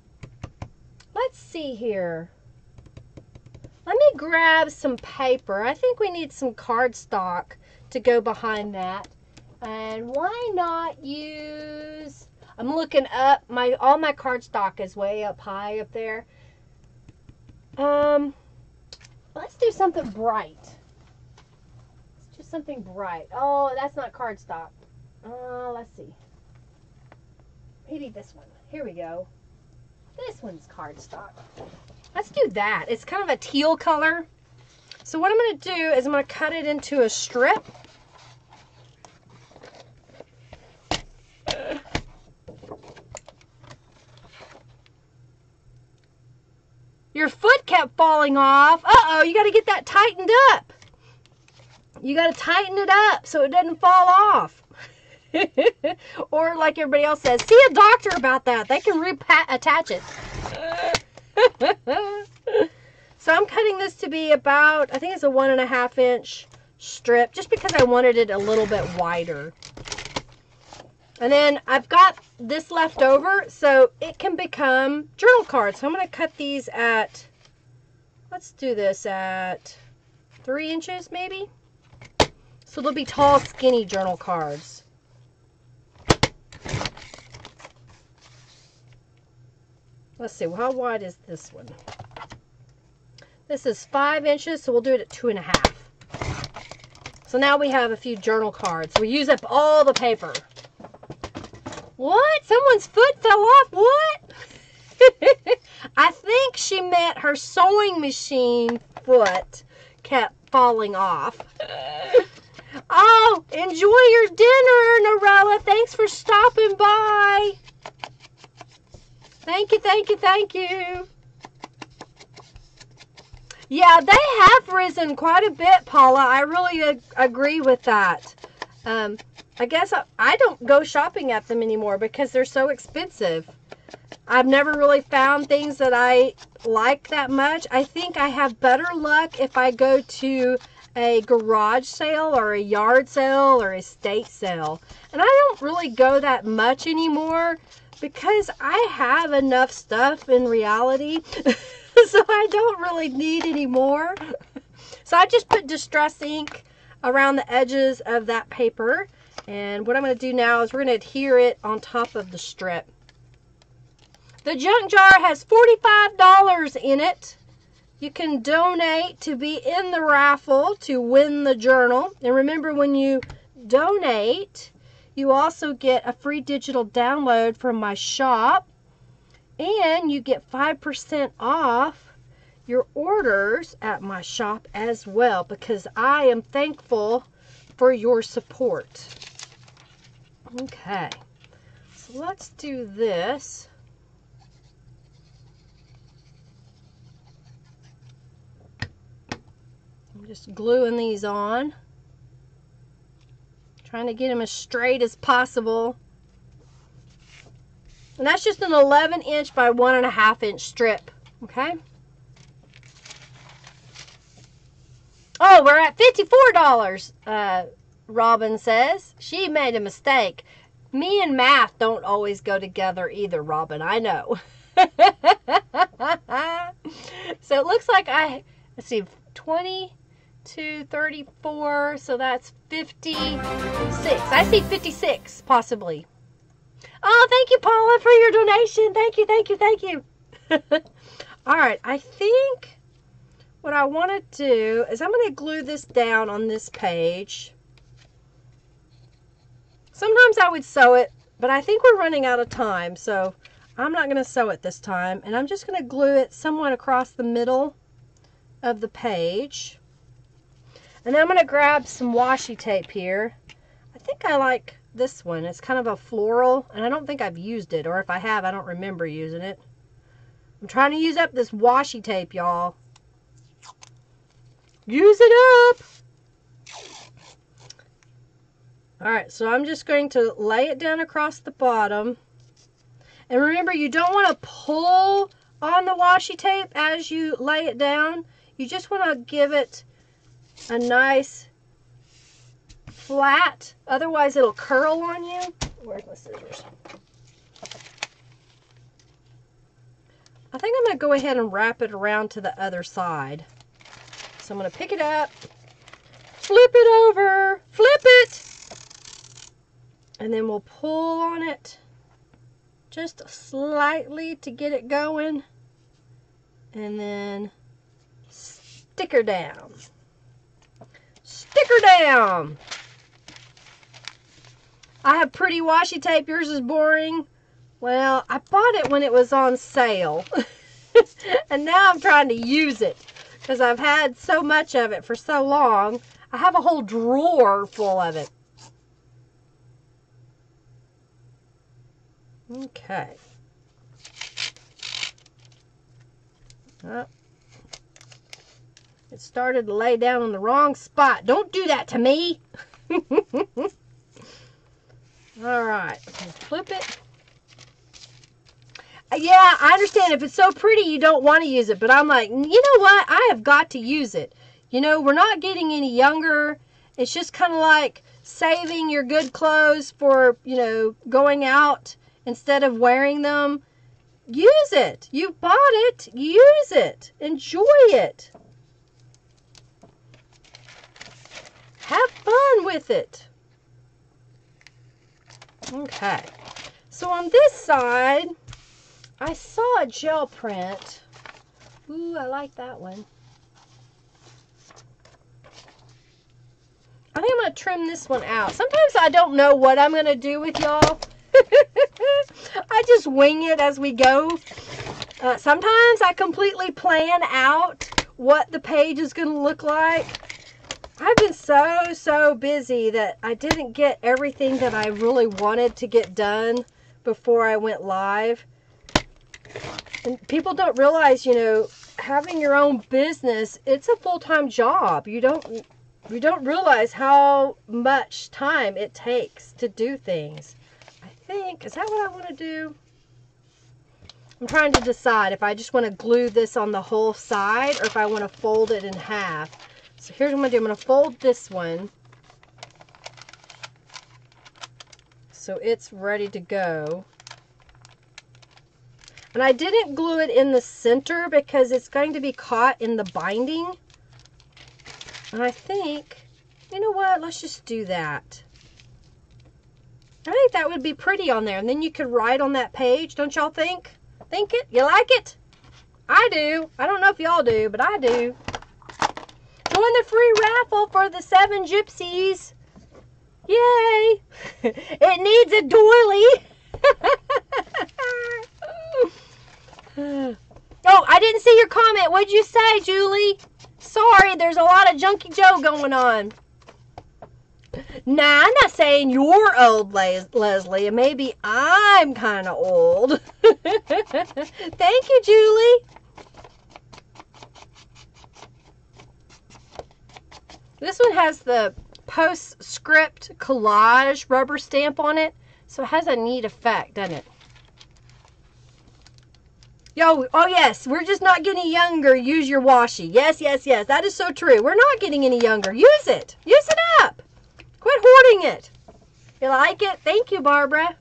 let's see here. Let me grab some paper. I think we need some cardstock to go behind that. And why not use... I'm looking up. My all my cardstock is way up high up there. Um, let's do something bright. Something bright. Oh, that's not cardstock. Uh, let's see. Maybe this one. Here we go. This one's cardstock. Let's do that. It's kind of a teal color. So what I'm going to do is I'm going to cut it into a strip. Your foot kept falling off. Uh-oh, you got to get that tightened up. You got to tighten it up so it doesn't fall off. Or like everybody else says, see a doctor about that. They can reattach it. So I'm cutting this to be about, I think it's a one and a half inch strip, just because I wanted it a little bit wider. And then I've got this left over, so it can become journal cards. So I'm going to cut these at, let's do this at three inches maybe. So they'll be tall, skinny journal cards. Let's see, well, how wide is this one? This is five inches, so we'll do it at two and a half. So now we have a few journal cards. We use up all the paper. What? Someone's foot fell off? What? I think she meant her sewing machine foot kept falling off. Oh, enjoy your dinner, Norella. Thanks for stopping by. Thank you, thank you, thank you. Yeah, they have risen quite a bit, Paula. I really ag agree with that. Um, I guess I, I don't go shopping at them anymore because they're so expensive. I've never really found things that I like that much. I think I have better luck if I go to a garage sale or a yard sale or estate sale. And I don't really go that much anymore because I have enough stuff in reality. So I don't really need any more. So I just put distress ink around the edges of that paper. And what I'm going to do now is we're going to adhere it on top of the strip. The junk jar has forty-five dollars in it. You can donate to be in the raffle to win the journal. And remember, when you donate, you also get a free digital download from my shop. And you get five percent off your orders at my shop as well, because I am thankful for your support. Okay, so let's do this. I'm just gluing these on, trying to get them as straight as possible. And that's just an eleven inch by one and a half inch strip. Okay. Oh, we're at fifty-four dollars, uh, Robin says. She made a mistake. Me and math don't always go together either, Robin. I know. So it looks like I, let's see, twenty-two, thirty-four, so that's fifty-six. I see fifty-six, possibly. Oh, thank you, Paula, for your donation. Thank you, thank you, thank you. All right, I think what I want to do is I'm going to glue this down on this page. Sometimes I would sew it, but I think we're running out of time, so I'm not going to sew it this time. And I'm just going to glue it somewhat across the middle of the page. And then I'm going to grab some washi tape here. I think I like this one. It's kind of a floral, and I don't think I've used it, or if I have, I don't remember using it. I'm trying to use up this washi tape, y'all. Use it up! Alright, so I'm just going to lay it down across the bottom. And remember, you don't want to pull on the washi tape as you lay it down. You just want to give it a nice flat, otherwise it'll curl on you. Where's my scissors? I think I'm going to go ahead and wrap it around to the other side. So I'm going to pick it up, flip it over, flip it, and then we'll pull on it just slightly to get it going, and then stick her down. Stick her down! I have pretty washi tape. Yours is boring. Well, I bought it when it was on sale. And now I'm trying to use it because I've had so much of it for so long. I have a whole drawer full of it. Okay. Oh. It started to lay down on the wrong spot. Don't do that to me. All right, flip it. Yeah, I understand if it's so pretty you don't want to use it, but I'm like, you know what? I have got to use it. You know, we're not getting any younger. It's just kind of like saving your good clothes for, you know, going out instead of wearing them. Use it. You bought it. Use it. Enjoy it. Have fun with it. Okay, so on this side, I saw a gel print. Ooh, I like that one. I think I'm going to trim this one out. Sometimes I don't know what I'm going to do with y'all. I just wing it as we go. Uh, sometimes I completely plan out what the page is going to look like. I've been so, so busy that I didn't get everything that I really wanted to get done before I went live. And people don't realize, you know, having your own business, it's a full-time job. You don't, you don't realize how much time it takes to do things. I think, is that what I want to do? I'm trying to decide if I just want to glue this on the whole side or if I want to fold it in half. So here's what I'm going to do. I'm going to fold this one so it's ready to go. And I didn't glue it in the center because it's going to be caught in the binding. And I think, you know what, let's just do that. I think that would be pretty on there. And then you could write on that page, don't y'all think? Think it? You like it? I do. I don't know if y'all do, but I do. Join the free raffle for the Seven Gypsies. Yay! It needs a doily. Oh, I didn't see your comment. What'd you say, Julie? Sorry, there's a lot of Junkie Joe going on. Nah, I'm not saying you're old, Les Leslie. Maybe I'm kind of old. Thank you, Julie. This one has the Postscript collage rubber stamp on it, so it has a neat effect, doesn't it? Yo, oh yes, we're just not getting younger. Use your washi. Yes, yes, yes. That is so true. We're not getting any younger. Use it. Use it up. Quit hoarding it. You like it? Thank you, Barbara.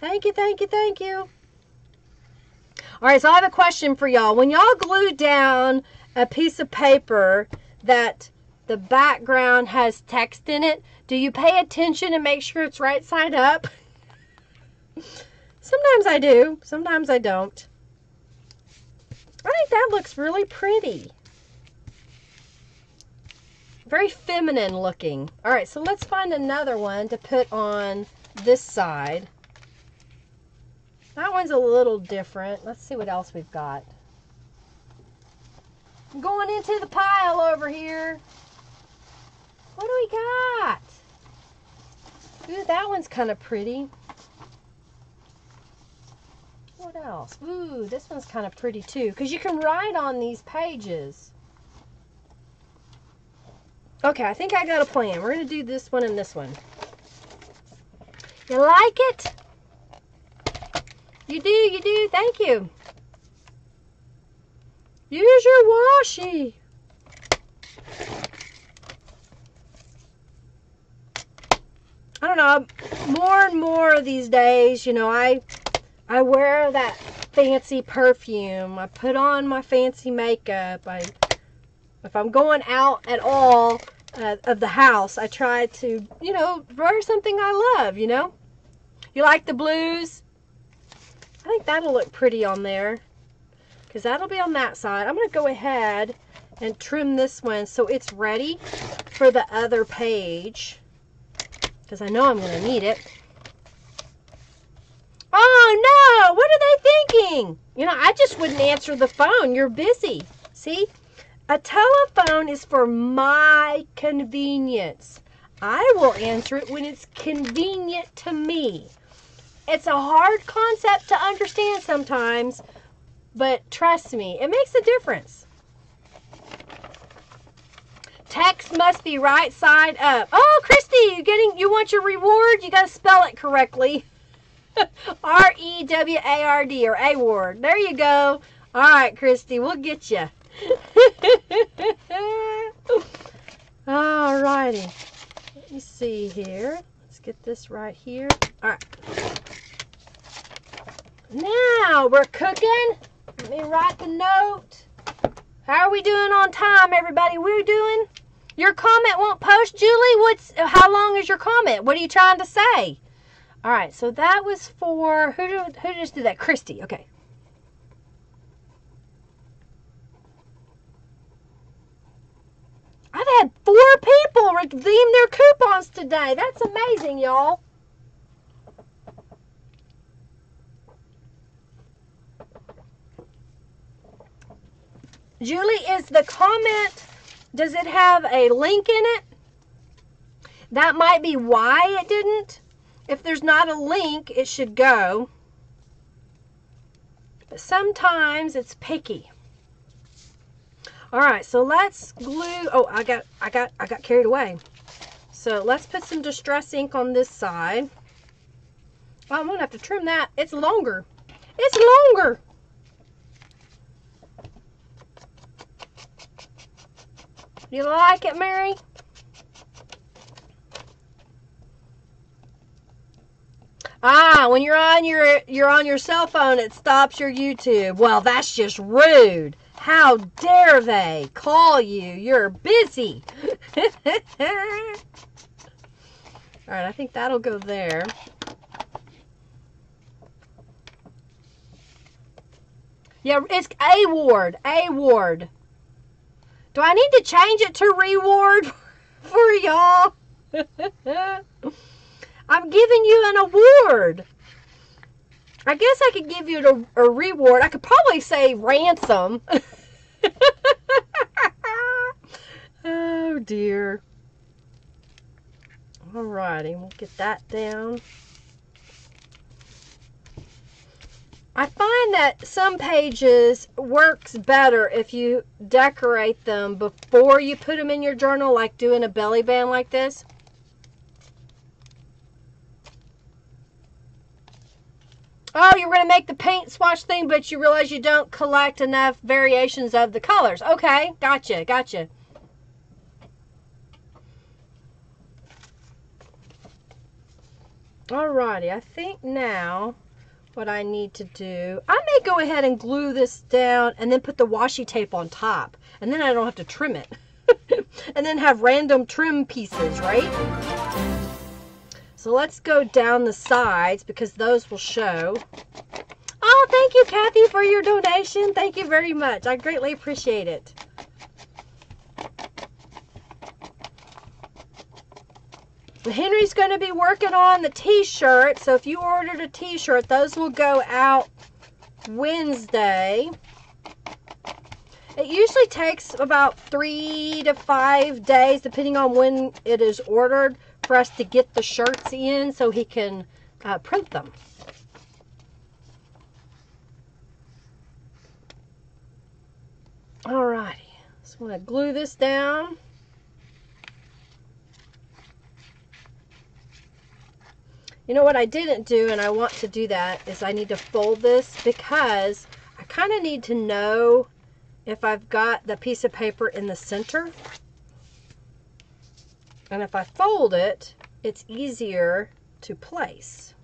Thank you, thank you, thank you. All right, so I have a question for y'all. When y'all glue down a piece of paper that the background has text in it, do you pay attention and make sure it's right side up? Sometimes I do. Sometimes I don't. I think that looks really pretty. Very feminine looking. All right, so let's find another one to put on this side. That one's a little different. Let's see what else we've got. I'm going into the pile over here. What do we got? Ooh, that one's kind of pretty. What else? Ooh, this one's kind of pretty too, because you can write on these pages. Okay, I think I got a plan. We're going to do this one and this one. You like it? You do, you do. Thank you. Use your washi. I don't know. More and more these days, you know, I, I wear that fancy perfume. I put on my fancy makeup. I... If I'm going out at all uh, of the house, I try to, you know, wear something I love, you know? You like the blues? I think that'll look pretty on there, because that'll be on that side. I'm going to go ahead and trim this one so it's ready for the other page, because I know I'm going to need it. Oh, no! What are they thinking? You know, I just wouldn't answer the phone. You're busy. See? A telephone is for my convenience. I will answer it when it's convenient to me. It's a hard concept to understand sometimes, but trust me, it makes a difference. Text must be right side up. Oh, Christy, you getting? You want your reward? You got to spell it correctly. R E W A R D or A-ward. There you go. All right, Christy, we'll get you. Alrighty, let me see here. Let's get this right here. Alright, now we're cooking. Let me write the note. How are we doing on time, everybody? We're doing. Your comment won't post, Julie. What's how long is your comment? What are you trying to say? Alright, so that was for who did, who just did that? Christy, okay. I've had four people redeem their coupons today. That's amazing, y'all. Julie, is the comment Does it have a link in it? That might be why it didn't. If there's not a link, it should go. But sometimes it's picky. All right, so let's glue. Oh, I got, I got, I got carried away. So let's put some distress ink on this side. Well, I'm gonna have to trim that. It's longer. It's longer. You like it, Mary? Ah, when you're on your you're on your cell phone, it stops your YouTube. Well, that's just rude. How dare they call you? You're busy. All right, I think that'll go there. Yeah, it's award, award. Do I need to change it to reward for y'all? I'm giving you an award. I guess I could give you a, a reward. I could probably say ransom. Oh, dear. All righty. We'll get that down. I find that some pages works better if you decorate them before you put them in your journal, like doing a belly band like this. Oh, you're going to make the paint swatch thing, but you realize you don't collect enough variations of the colors. Okay, gotcha, gotcha. Alrighty, I think now what I need to do, I may go ahead and glue this down and then put the washi tape on top. And then I don't have to trim it. And then have random trim pieces, right? So let's go down the sides because those will show. Oh, thank you, Kathy, for your donation. Thank you very much. I greatly appreciate it. Henry's going to be working on the t-shirt. So if you ordered a t-shirt, those will go out Wednesday. It usually takes about three to five days, depending on when it is ordered, for us to get the shirts in so he can uh, print them. Alrighty, so I'm going to glue this down. You know what I didn't do, and I want to do that, is I need to fold this because I kind of need to know if I've got the piece of paper in the center. And if I fold it, it's easier to place.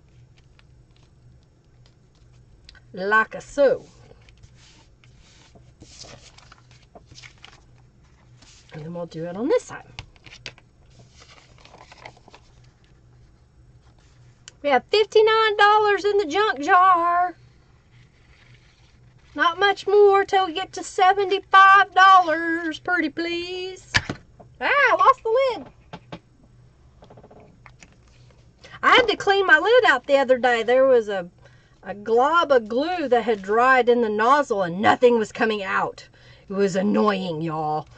Like so. And then we'll do it on this side. We have fifty-nine dollars in the junk jar. Not much more till we get to seventy-five dollars, pretty please. Ah, I lost the lid. I had to clean my lid out the other day. There was a, a glob of glue that had dried in the nozzle and nothing was coming out. It was annoying, y'all.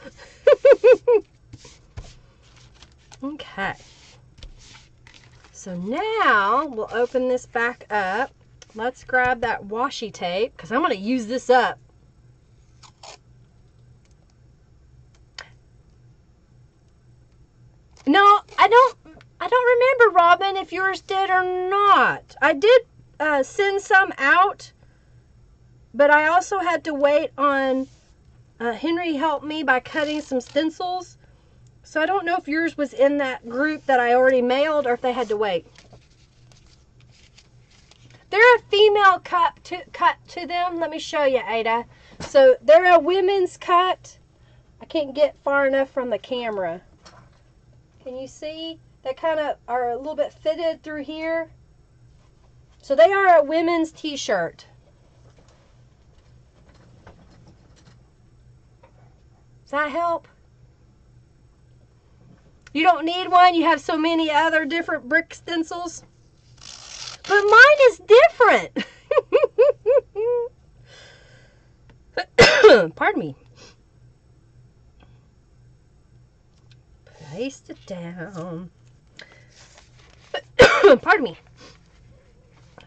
Okay. So now we'll open this back up. Let's grab that washi tape because I'm going to use this up. No, I don't. I don't remember, Robin, if yours did or not. I did uh, send some out, but I also had to wait on uh, Henry helped me by cutting some stencils. So I don't know if yours was in that group that I already mailed or if they had to wait. They're a female cut to, cut to them. Let me show you, Ada. So they're a women's cut. I can't get far enough from the camera. Can you see? They kind of are a little bit fitted through here. So they are a women's t-shirt. Does that help? You don't need one. You have so many other different brick stencils. But mine is different. Pardon me. Paste it down. Pardon me.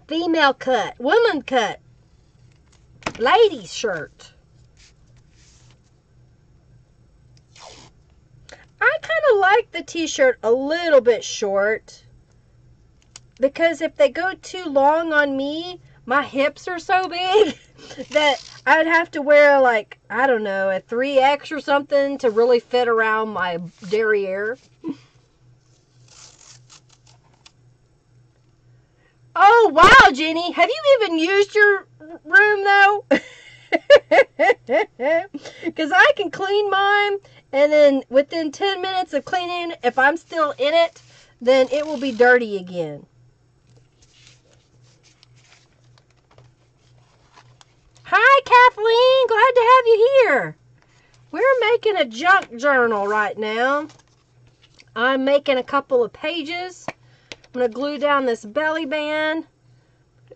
Female cut, woman cut, ladies shirt. I kind of like the t-shirt a little bit short, because if they go too long on me, my hips are so big that I'd have to wear like, I don't know, a three X or something to really fit around my derriere. Oh, wow, Jenny. Have you even used your room, though? Because I can clean mine, and then within ten minutes of cleaning, if I'm still in it, then it will be dirty again. Hi, Kathleen. Glad to have you here. We're making a junk journal right now. I'm making a couple of pages. I'm going to glue down this belly band,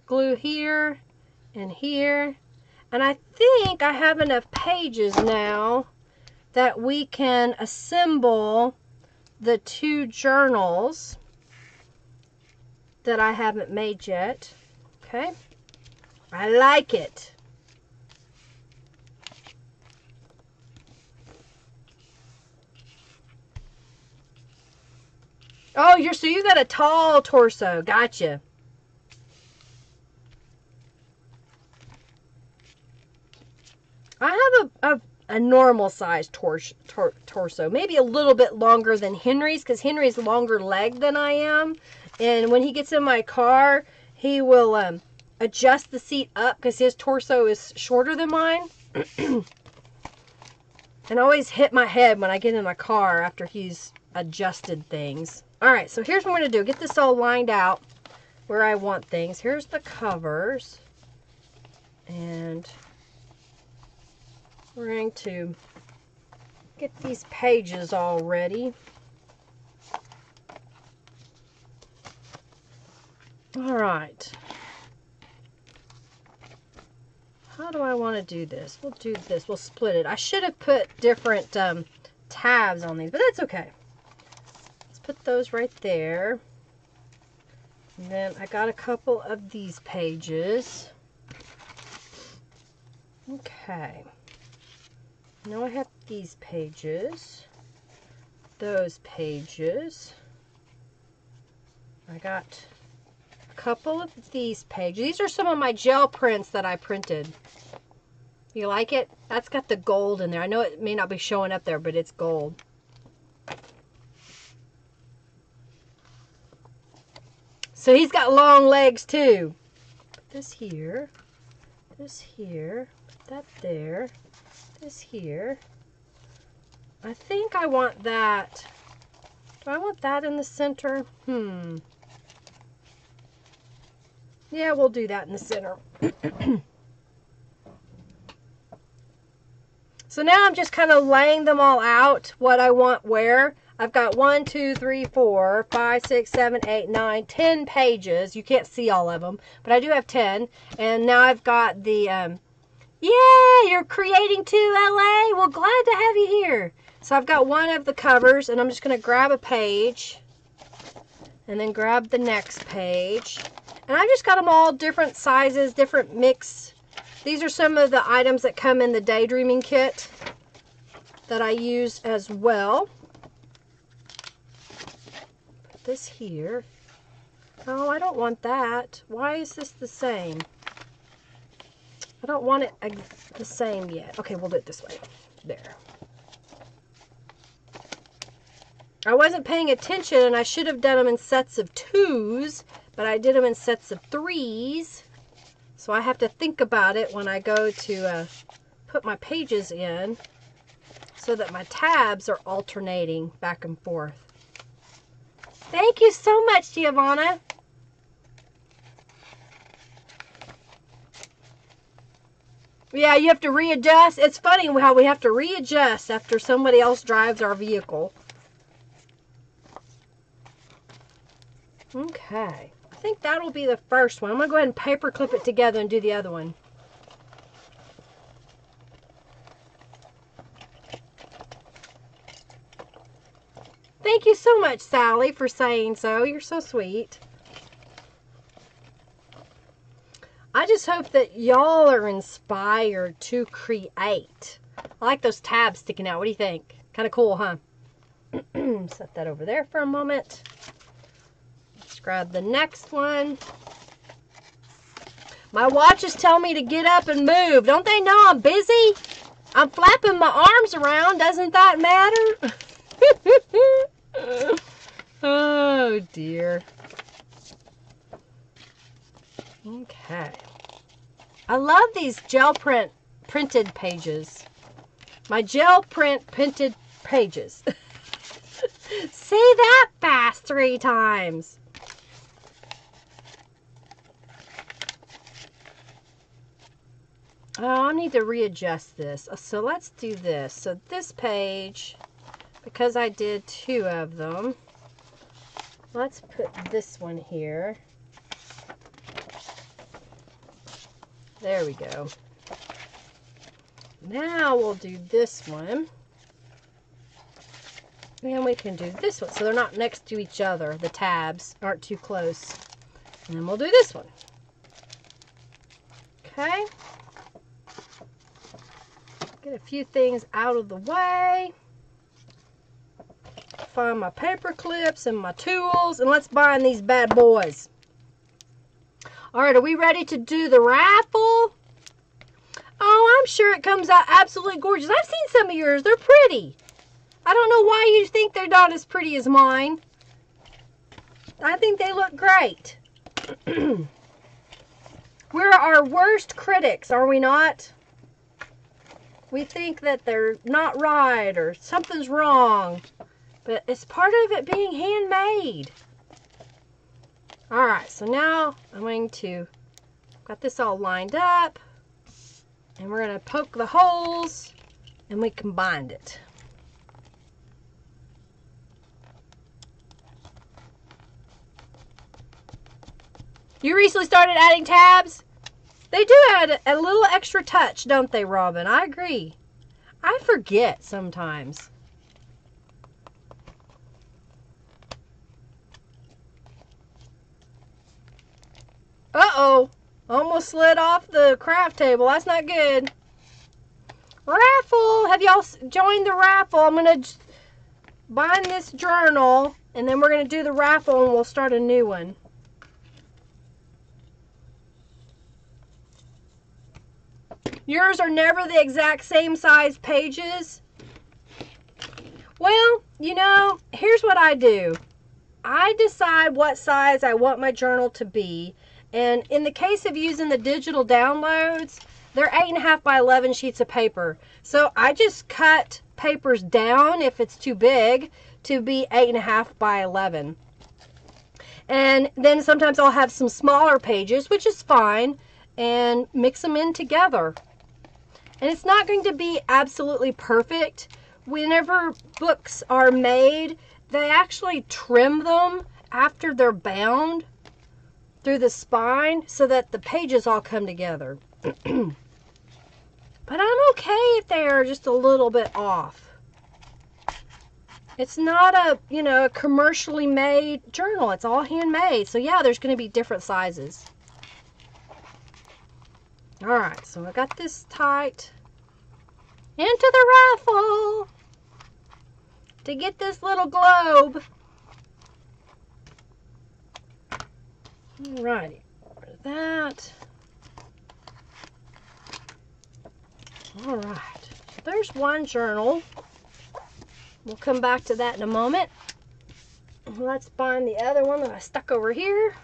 glue here and here, and I think I have enough pages now that we can assemble the two journals that I haven't made yet. Okay, I like it. Oh, you're so you got a tall torso. Gotcha. I have a, a, a normal size tor tor torso, maybe a little bit longer than Henry's, because Henry's longer leg than I am. And when he gets in my car, he will um, adjust the seat up because his torso is shorter than mine. And I always hit my head when I get in my car after he's adjusted things. All right, so here's what I'm going to do. Get this all lined out where I want things. Here's the covers. And we're going to get these pages all ready. All right. How do I want to do this? We'll do this. We'll split it. I should have put different um, tabs on these, but that's okay. Put those right there, and then I got a couple of these pages. Okay, now I have these pages, those pages, I got a couple of these pages. These are some of my gel prints that I printed. You like it? That's got the gold in there. I know it may not be showing up there, but it's gold. So he's got long legs too. Put this here, this here, put that there, this here. I think I want that. Do I want that in the center? Hmm. Yeah, we'll do that in the center. So now I'm just kind of laying them all out, what I want where. I've got one, two, three, four, five, six, seven, eight, nine, ten pages. You can't see all of them, but I do have ten. And now I've got the, um, yeah, you're creating too, L A. Well, glad to have you here. So I've got one of the covers, and I'm just going to grab a page and then grab the next page. And I've just got them all different sizes, different mix. These are some of the items that come in the daydreaming kit that I use as well. This here. Oh, I don't want that. Why is this the same? I don't want it the same yet. Okay, we'll do it this way. There. I wasn't paying attention, and I should have done them in sets of twos, but I did them in sets of threes. So I have to think about it when I go to uh, put my pages in so that my tabs are alternating back and forth. Thank you so much, Giovanna. Yeah, you have to readjust. It's funny how we have to readjust after somebody else drives our vehicle. Okay. I think that'll be the first one. I'm going to go ahead and paper clip it together and do the other one. so much, Sally, for saying so. You're so sweet. I just hope that y'all are inspired to create. I like those tabs sticking out. What do you think? Kind of cool, huh? Set that over there for a moment. Let's grab the next one. My watches tell me to get up and move. Don't they know I'm busy? I'm flapping my arms around. Doesn't that matter? Oh, dear. Okay. I love these gel print printed pages. My gel print printed pages. Say that fast three times. Oh, I need to readjust this. So let's do this. So this page, because I did two of them, let's put this one here. There we go. Now we'll do this one. And we can do this one. So they're not next to each other. The tabs aren't too close. And then we'll do this one. Okay. Get a few things out of the way. Find my paper clips and my tools. And let's bind these bad boys. All right, are we ready to do the raffle? Oh, I'm sure it comes out absolutely gorgeous. I've seen some of yours. They're pretty. I don't know why you think they're not as pretty as mine. I think they look great. We're our worst critics, are we not? We think that they're not right or something's wrong. But it's part of it being handmade. Alright, so now I'm going to, got this all lined up, and we're going to poke the holes, and we can bind it. You recently started adding tabs? They do add a little extra touch, don't they, Robin? I agree. I forget sometimes. Uh-oh, almost slid off the craft table. That's not good. Raffle, have y'all joined the raffle? I'm going to bind this journal, and then we're going to do the raffle, and we'll start a new one. Yours are never the exact same size pages. Well, you know, here's what I do. I decide what size I want my journal to be. And in the case of using the digital downloads, they're eight and a half by eleven sheets of paper. So I just cut papers down if it's too big to be eight and a half by eleven. And then sometimes I'll have some smaller pages, which is fine, and mix them in together. And it's not going to be absolutely perfect. Whenever books are made, they actually trim them after they're bound through the spine so that the pages all come together. But I'm okay if they are just a little bit off. It's not a, you know, a commercially made journal. It's all handmade. So yeah, there's going to be different sizes. All right, so I got this tight. Into the raffle to get this little globe. Alrighty, for that. Alright, there's one journal. We'll come back to that in a moment. Let's find the other one that I stuck over here.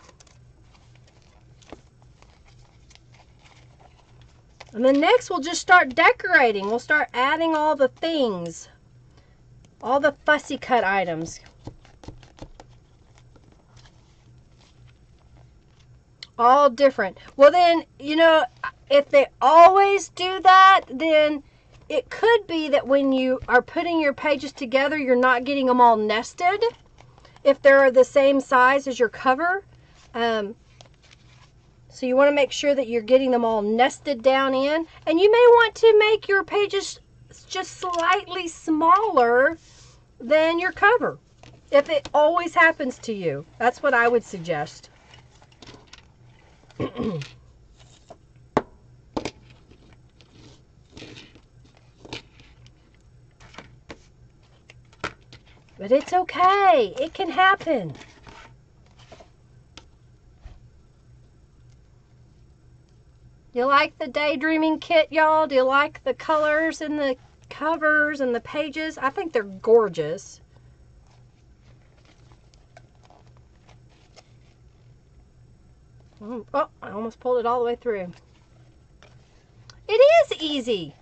And then next we'll just start decorating. We'll start adding all the things. All the fussy cut items. All different. Well then, you know, if they always do that, then it could be that when you are putting your pages together, you're not getting them all nested. If they're the same size as your cover. Um, so you want to make sure that you're getting them all nested down in. And you may want to make your pages just slightly smaller than your cover. if it always happens to you. That's what I would suggest. But it's okay. It can happen. You like the daydreaming kit, y'all? Do you like the colors and the covers and the pages? I think they're gorgeous. Oh, I almost pulled it all the way through. It is easy.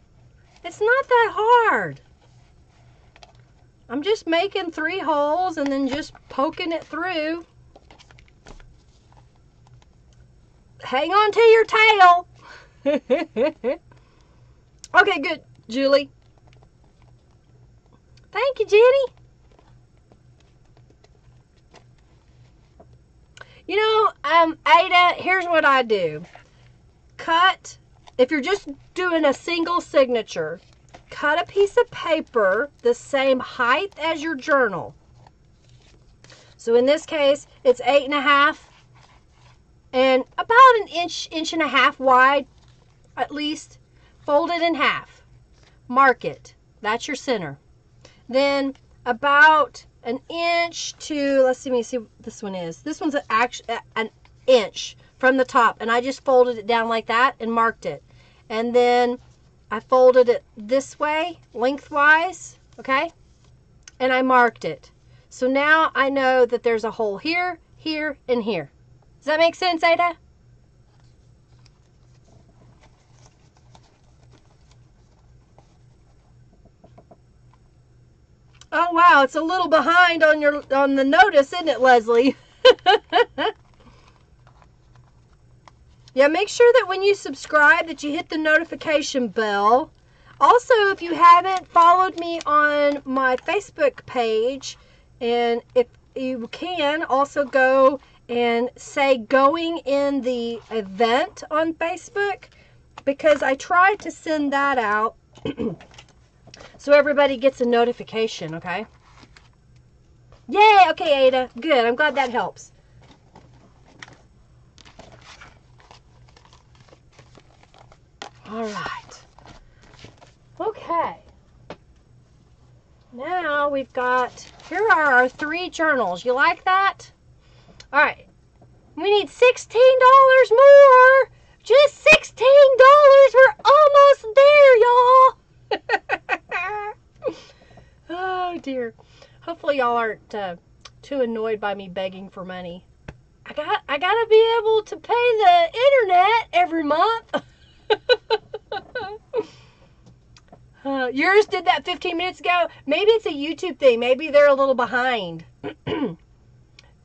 It's not that hard. I'm just making three holes and then just poking it through. Hang on to your tail. Okay, good, Julie. Thank you, Jenny. You know, um, Ada, here's what I do. Cut, if you're just doing a single signature, cut a piece of paper the same height as your journal. So in this case, it's eight and a half and about an inch, inch and a half wide, at least. Fold it in half. Mark it. That's your center. Then about an inch to, let's see, let me see what this one is. This one's actually an inch from the top, and I just folded it down like that and marked it. And then I folded it this way, lengthwise, okay? And I marked it. So now I know that there's a hole here, here, and here. Does that make sense, Ada? Oh, wow, it's a little behind on your on the notice, isn't it, Leslie? Yeah, make sure that when you subscribe that you hit the notification bell. Also, if you haven't followed me on my Facebook page, and if you can, also go and say Going in the Event on Facebook, because I tried to send that out. So everybody gets a notification, okay? Yay! Okay, Ada. Good. I'm glad that helps. All right. Okay. Now we've got... Here are our three journals. You like that? All right. We need sixteen dollars more! Just sixteen dollars! We're almost there, y'all! Oh dear, hopefully y'all aren't uh, too annoyed by me begging for money. I got I gotta be able to pay the internet every month. uh, yours did that fifteen minutes ago. Maybe it's a YouTube thing. Maybe they're a little behind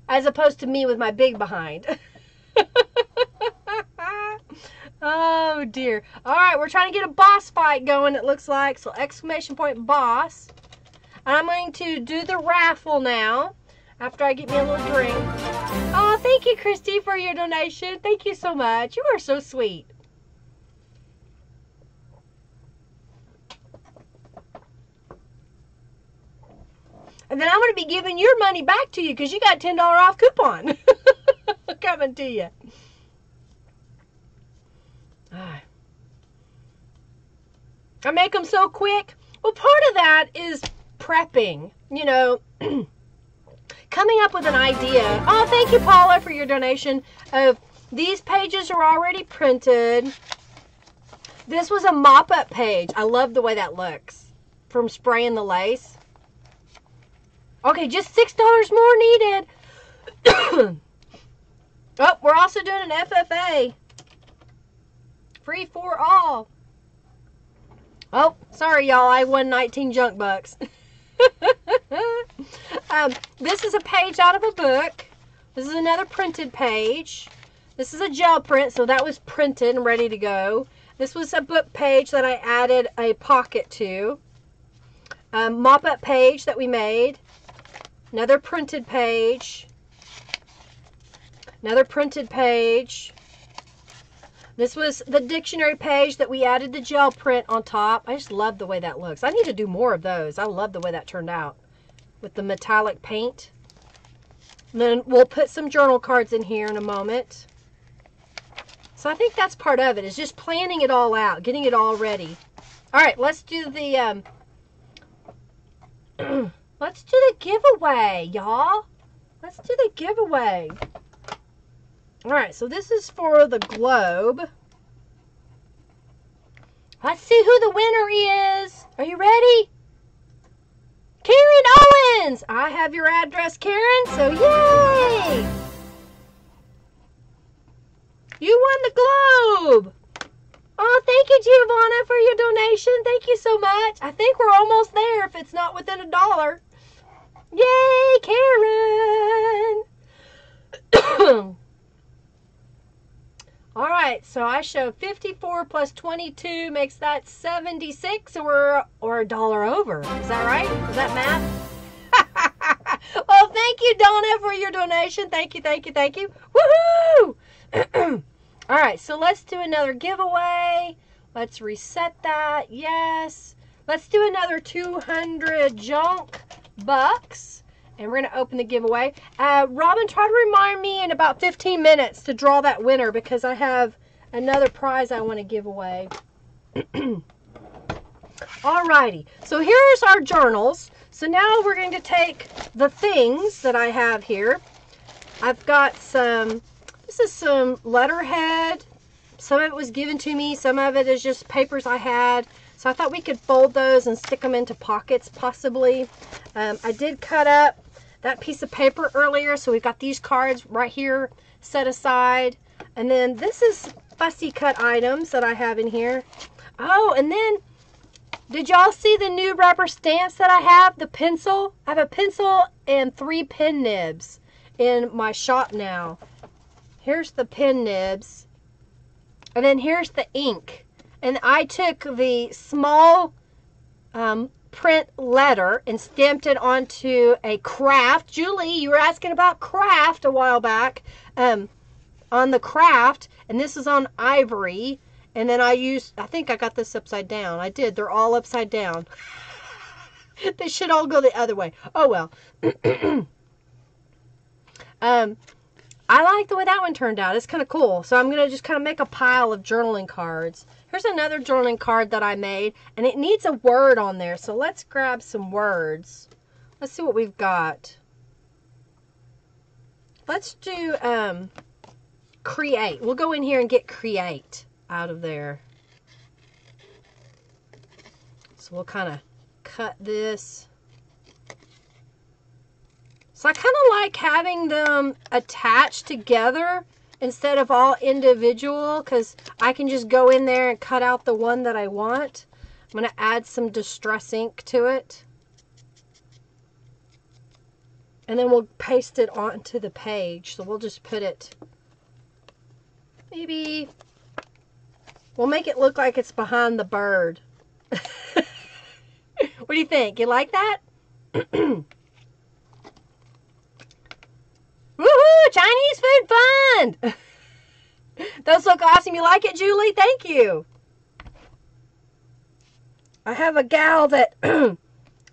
as opposed to me with my big behind. Oh dear. All right, we're trying to get a boss fight going, it looks like. So exclamation point boss. And I'm going to do the raffle now after I get me a little drink. Oh, thank you, Christy, for your donation. Thank you so much. You are so sweet. And then I'm going to be giving your money back to you because you got a ten dollar off coupon coming to you. I make them so quick. Well, part of that is prepping, you know, coming up with an idea. Oh, thank you, Paula, for your donation. Of these pages are already printed. This was a mop-up page. I love the way that looks from spraying the lace. Okay, just six dollars more needed. Oh, we're also doing an F F A. Free for all. Oh, sorry, y'all. I won nineteen junk bucks. um, this is a page out of a book. This is another printed page. This is a gel print, so that was printed and ready to go. This was a book page that I added a pocket to. A mop-up page that we made. Another printed page. Another printed page. This was the dictionary page that we added the gel print on top. I just love the way that looks. I need to do more of those. I love the way that turned out. with the metallic paint. And then we'll put some journal cards in here in a moment. So I think that's part of it, is just planning it all out, getting it all ready. All right, let's do the um, let's do the giveaway, y'all. Let's do the giveaway. All right, so this is for the globe. Let's see who the winner is. Are you ready? Karen Owens. I have your address, Karen. So yay! You won the globe. Oh, thank you, Giovanna, for your donation. Thank you so much. I think we're almost there if it's not within a dollar. Yay, Karen! All right, so I show fifty-four plus twenty-two makes that seventy-six, so we're or a dollar over. Is that right? Is that math? Well, thank you, Donna, for your donation. Thank you, thank you, thank you. Woohoo! All right, so let's do another giveaway. Let's reset that. Yes. Let's do another two hundred junk bucks, and we're going to open the giveaway. Uh, Robin, try to remind me in about fifteen minutes to draw that winner, because I have another prize I want to give away. All righty. So here's our journals. So now we're going to take the things that I have here. I've got some... This is some letterhead. Some of it was given to me. Some of it is just papers I had. So I thought we could fold those and stick them into pockets, possibly. Um, I did cut up that piece of paper earlier. So we've got these cards right here set aside. And then this is fussy cut items that I have in here. Oh, and then did y'all see the new rubber stamps that I have? The pencil. I have a pencil and three pen nibs in my shop now. Here's the pen nibs, and then here's the ink. And I took the small um, print letter and stamped it onto a craft. Julie, you were asking about craft a while back, um, on the craft, and this is on ivory. And then I used, I think I got this upside down. I did, they're all upside down. They should all go the other way. Oh well. um. I like the way that one turned out. It's kind of cool. So I'm going to just kind of make a pile of journaling cards. Here's another journaling card that I made, and it needs a word on there. So let's grab some words. Let's see what we've got. Let's do um, create. We'll go in here and get create out of there. So we'll kind of cut this. So I kind of like having them attached together instead of all individual, because I can just go in there and cut out the one that I want. I'm going to add some distress ink to it. And then we'll paste it onto the page. So we'll just put it, maybe, we'll make it look like it's behind the bird. What do you think? You like that? Woohoo! Chinese food fun! Those look awesome. You like it, Julie? Thank you. I have a gal that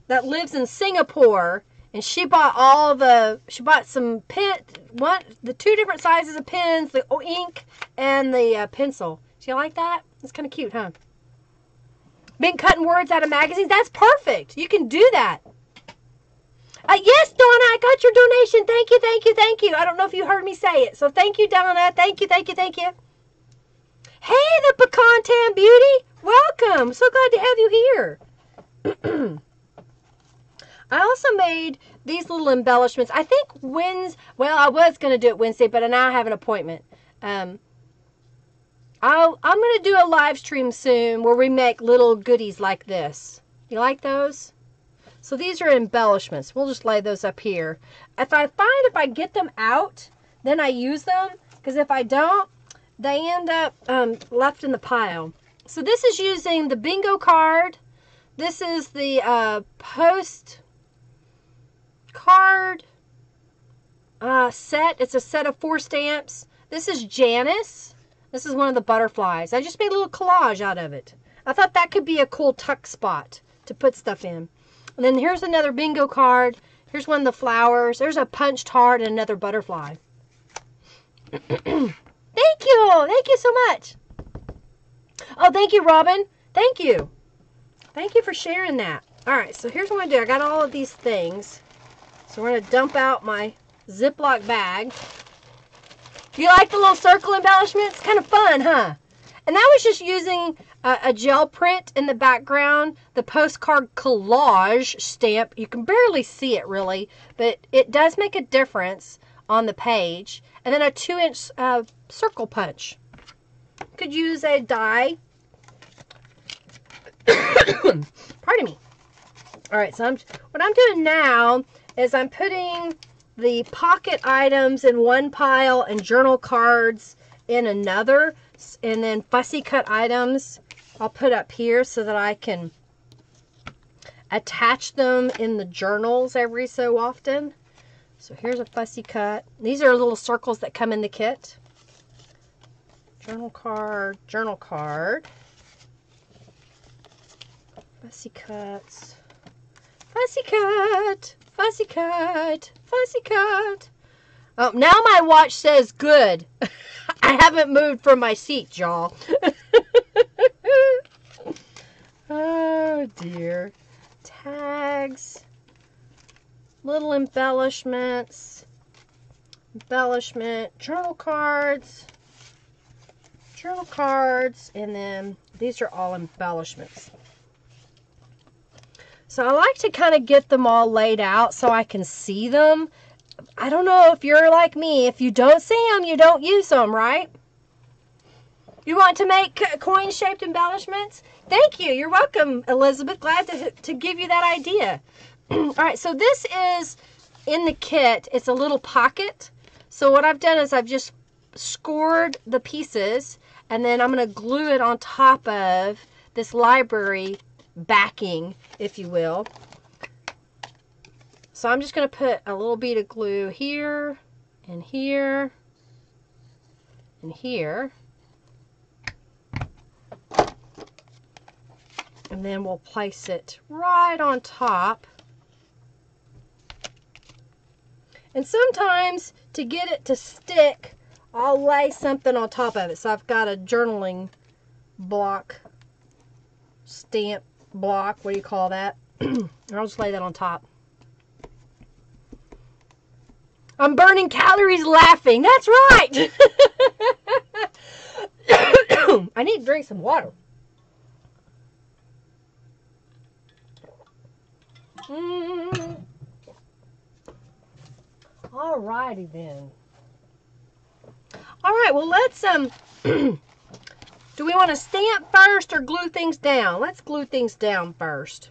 that lives in Singapore, and she bought all the she bought some pen one the two different sizes of pens, the ink and the uh, pencil. Do you like that? It's kind of cute, huh? Been cutting words out of magazines. That's perfect. You can do that. Uh, yes, Donna, I got your donation. Thank you, thank you, thank you. I don't know if you heard me say it. So thank you, Donna. Thank you, thank you, thank you. Hey, the pecan tan beauty. Welcome. So glad to have you here. I also made these little embellishments. I think Wednesday, well, I was going to do it Wednesday, but now I have an appointment. Um, I'll, I'm going to do a live stream soon where we make little goodies like this. You like those? So these are embellishments. We'll just lay those up here. If I find if I get them out, then I use them. Because if I don't, they end up um, left in the pile. So this is using the bingo card. This is the uh, post card uh, set. It's a set of four stamps. This is Janice. This is one of the butterflies. I just made a little collage out of it. I thought that could be a cool tuck spot to put stuff in. And then here's another bingo card. Here's one of the flowers. There's a punched heart and another butterfly. Thank you. Thank you so much. Oh, thank you, Robin. Thank you. Thank you for sharing that. All right, so here's what I'm going to do. I got all of these things. So we're going to dump out my Ziploc bag. You like the little circle embellishments? Kind of fun, huh? And that was just using a, a gel print in the background, the postcard collage stamp. You can barely see it really, but it does make a difference on the page. And then a two-inch uh, circle punch. Could use a die. Pardon me. All right, so I'm, what I'm doing now is I'm putting the pocket items in one pile and journal cards in another, and then fussy cut items I'll put up here so that I can attach them in the journals every so often. So here's a fussy cut. These are little circles that come in the kit. Journal card, journal card. Fussy cuts. Fussy cut. Fussy cut. Fussy cut. Oh, now my watch says good. I haven't moved from my seat, y'all. Oh, dear. Tags. Little embellishments. Embellishment. Journal cards. Journal cards. And then these are all embellishments. So I like to kind of get them all laid out so I can see them. I don't know if you're like me. If you don't see them, you don't use them, right? You want to make coin-shaped embellishments? Thank you. You're welcome, Elizabeth. Glad to, to give you that idea. All right, so this is in the kit. It's a little pocket. So what I've done is I've just scored the pieces, and then I'm going to glue it on top of this library backing, if you will. So I'm just going to put a little bead of glue here and here and here, and then we'll place it right on top. And sometimes to get it to stick, I'll lay something on top of it. So I've got a journaling block, stamp block, what do you call that? I'll just lay that on top. I'm burning calories laughing. That's right. I need to drink some water. Mm. All righty then. All right, well, let's um do we want to stamp first or glue things down? Let's glue things down first.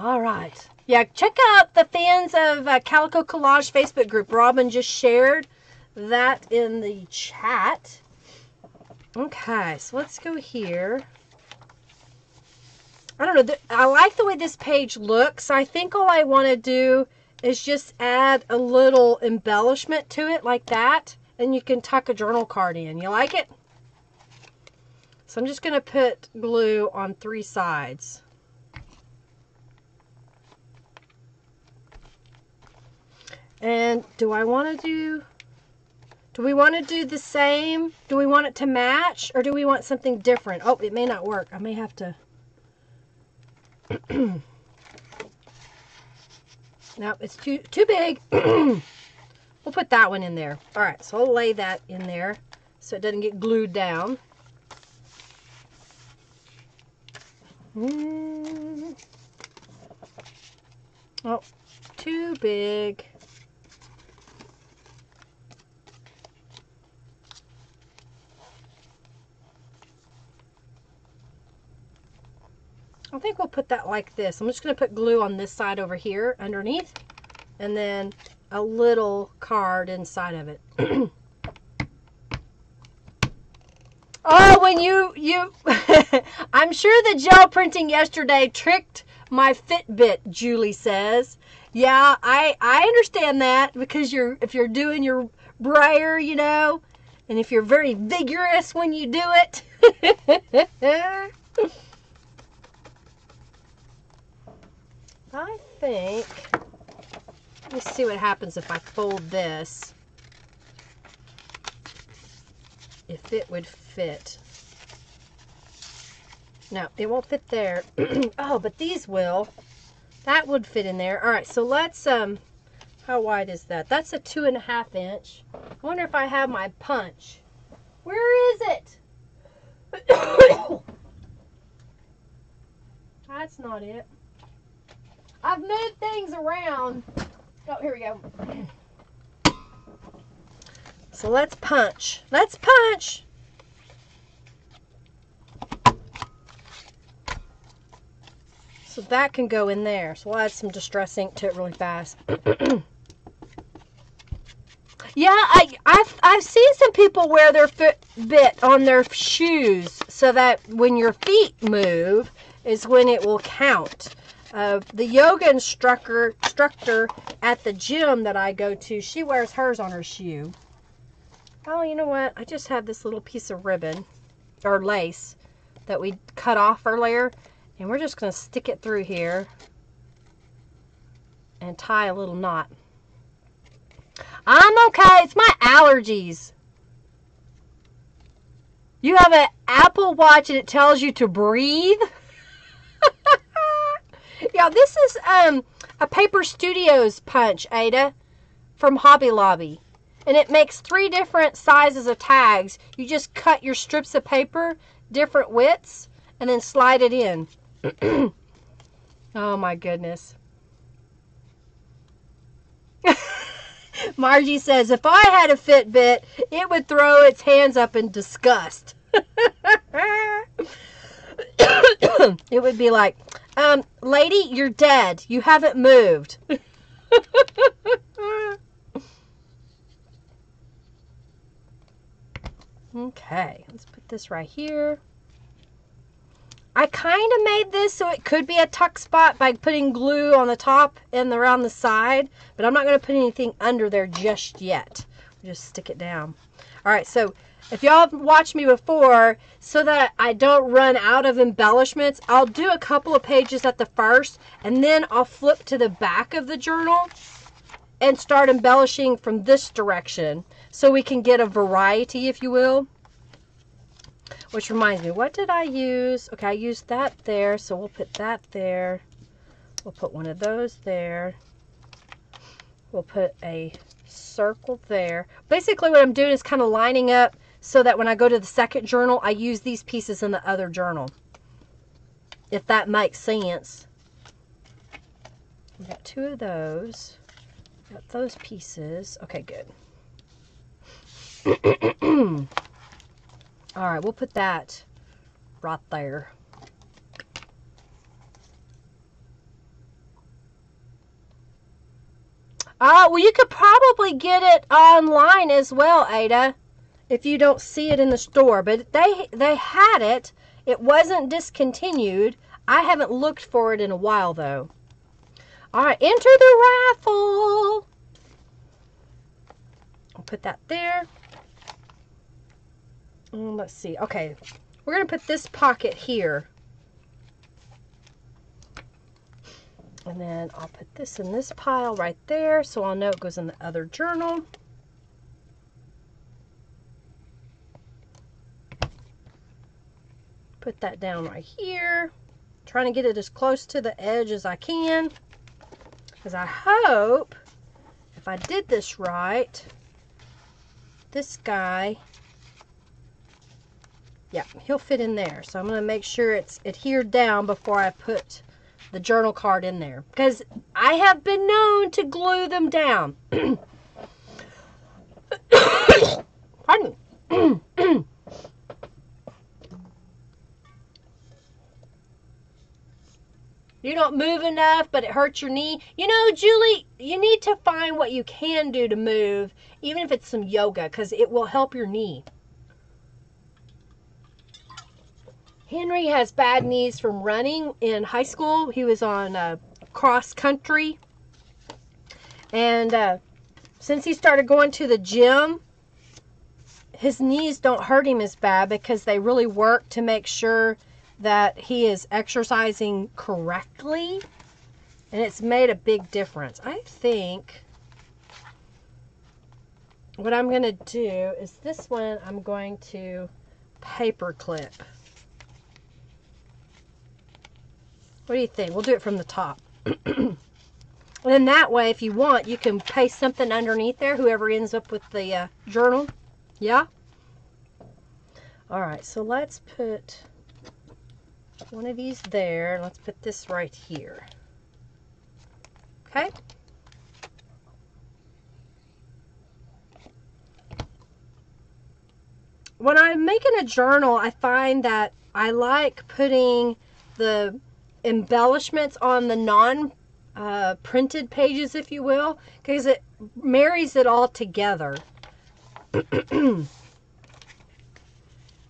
All right. Yeah, check out the fans of uh, Calico Collage Facebook group. Robin just shared that in the chat. Okay, so let's go here. I don't know. I like the way this page looks. I think all I want to do is just add a little embellishment to it like that. And you can tuck a journal card in. You like it? So I'm just going to put glue on three sides. And do I want to do, do we want to do the same? Do we want it to match, or do we want something different? Oh, it may not work. I may have to. No, it's too, too big. We'll put that one in there. All right, so I'll lay that in there so it doesn't get glued down. Mm. Oh, too big. I think we'll put that like this. I'm just going to put glue on this side over here underneath, and then a little card inside of it. Oh, when you, you, I'm sure the gel printing yesterday tricked my Fitbit, Julie says. Yeah, I, I understand that, because you're, if you're doing your brayer, you know, and if you're very vigorous when you do it. I think, let me see what happens if I fold this, if it would fit. No, it won't fit there. Oh, but these will. That would fit in there. All right, so let's, um, how wide is that? That's a two and a half inch. I wonder if I have my punch. Where is it? That's not it. I've moved things around. Oh, here we go. So let's punch. Let's punch. So that can go in there. So we'll add some distress ink to it really fast. Yeah, I, I've, I've seen some people wear their Fitbit on their shoes so that when your feet move is when it will count. Uh, the yoga instructor, instructor at the gym that I go to, she wears hers on her shoe. Oh, you know what? I just have this little piece of ribbon or lace that we cut off earlier. And we're just going to stick it through here and tie a little knot. I'm okay. It's my allergies. You have an Apple Watch and it tells you to breathe. Yeah, this is um, a Paper Studios punch, Ada, from Hobby Lobby. And it makes three different sizes of tags. You just cut your strips of paper, different widths, and then slide it in. Oh my goodness. Margie says, if I had a Fitbit, it would throw its hands up in disgust. It would be like, um, lady, you're dead. You haven't moved. Okay, let's put this right here. I kind of made this so it could be a tuck spot by putting glue on the top and around the side, but I'm not going to put anything under there just yet. We'll just stick it down. All right, so if y'all have watched me before, so that I don't run out of embellishments, I'll do a couple of pages at the first, and then I'll flip to the back of the journal and start embellishing from this direction so we can get a variety, if you will. Which reminds me, what did I use? Okay, I used that there, so we'll put that there. We'll put one of those there. We'll put a circle there. Basically, what I'm doing is kind of lining up so that when I go to the second journal, I use these pieces in the other journal. If that makes sense. We've got two of those. We've got those pieces. Okay, good. All right, we'll put that right there. Oh, well, you could probably get it online as well, Ada, if you don't see it in the store. But they they had it. It wasn't discontinued. I haven't looked for it in a while, though. All right, enter the raffle. I'll put that there. Let's see. Okay, we're going to put this pocket here. And then I'll put this in this pile right there so I'll know it goes in the other journal. Put that down right here. I'm trying to get it as close to the edge as I can. Because I hope if I did this right, this guy... yeah, he'll fit in there. So I'm going to make sure it's adhered down before I put the journal card in there. Because I have been known to glue them down. Pardon me. You don't move enough, but it hurts your knee. You know, Julie, you need to find what you can do to move, even if it's some yoga, because it will help your knee. Henry has bad knees from running in high school. He was on uh, cross country. And uh, since he started going to the gym, his knees don't hurt him as bad because they really work to make sure that he is exercising correctly. and it's made a big difference. I think what I'm going to do is this one I'm going to paper clip. What do you think? We'll do it from the top. Then that way, if you want, you can paste something underneath there, whoever ends up with the uh, journal. Yeah? All right, so let's put one of these there. Let's put this right here. Okay? When I'm making a journal, I find that I like putting the embellishments on the non uh, printed pages, if you will, because it marries it all together. I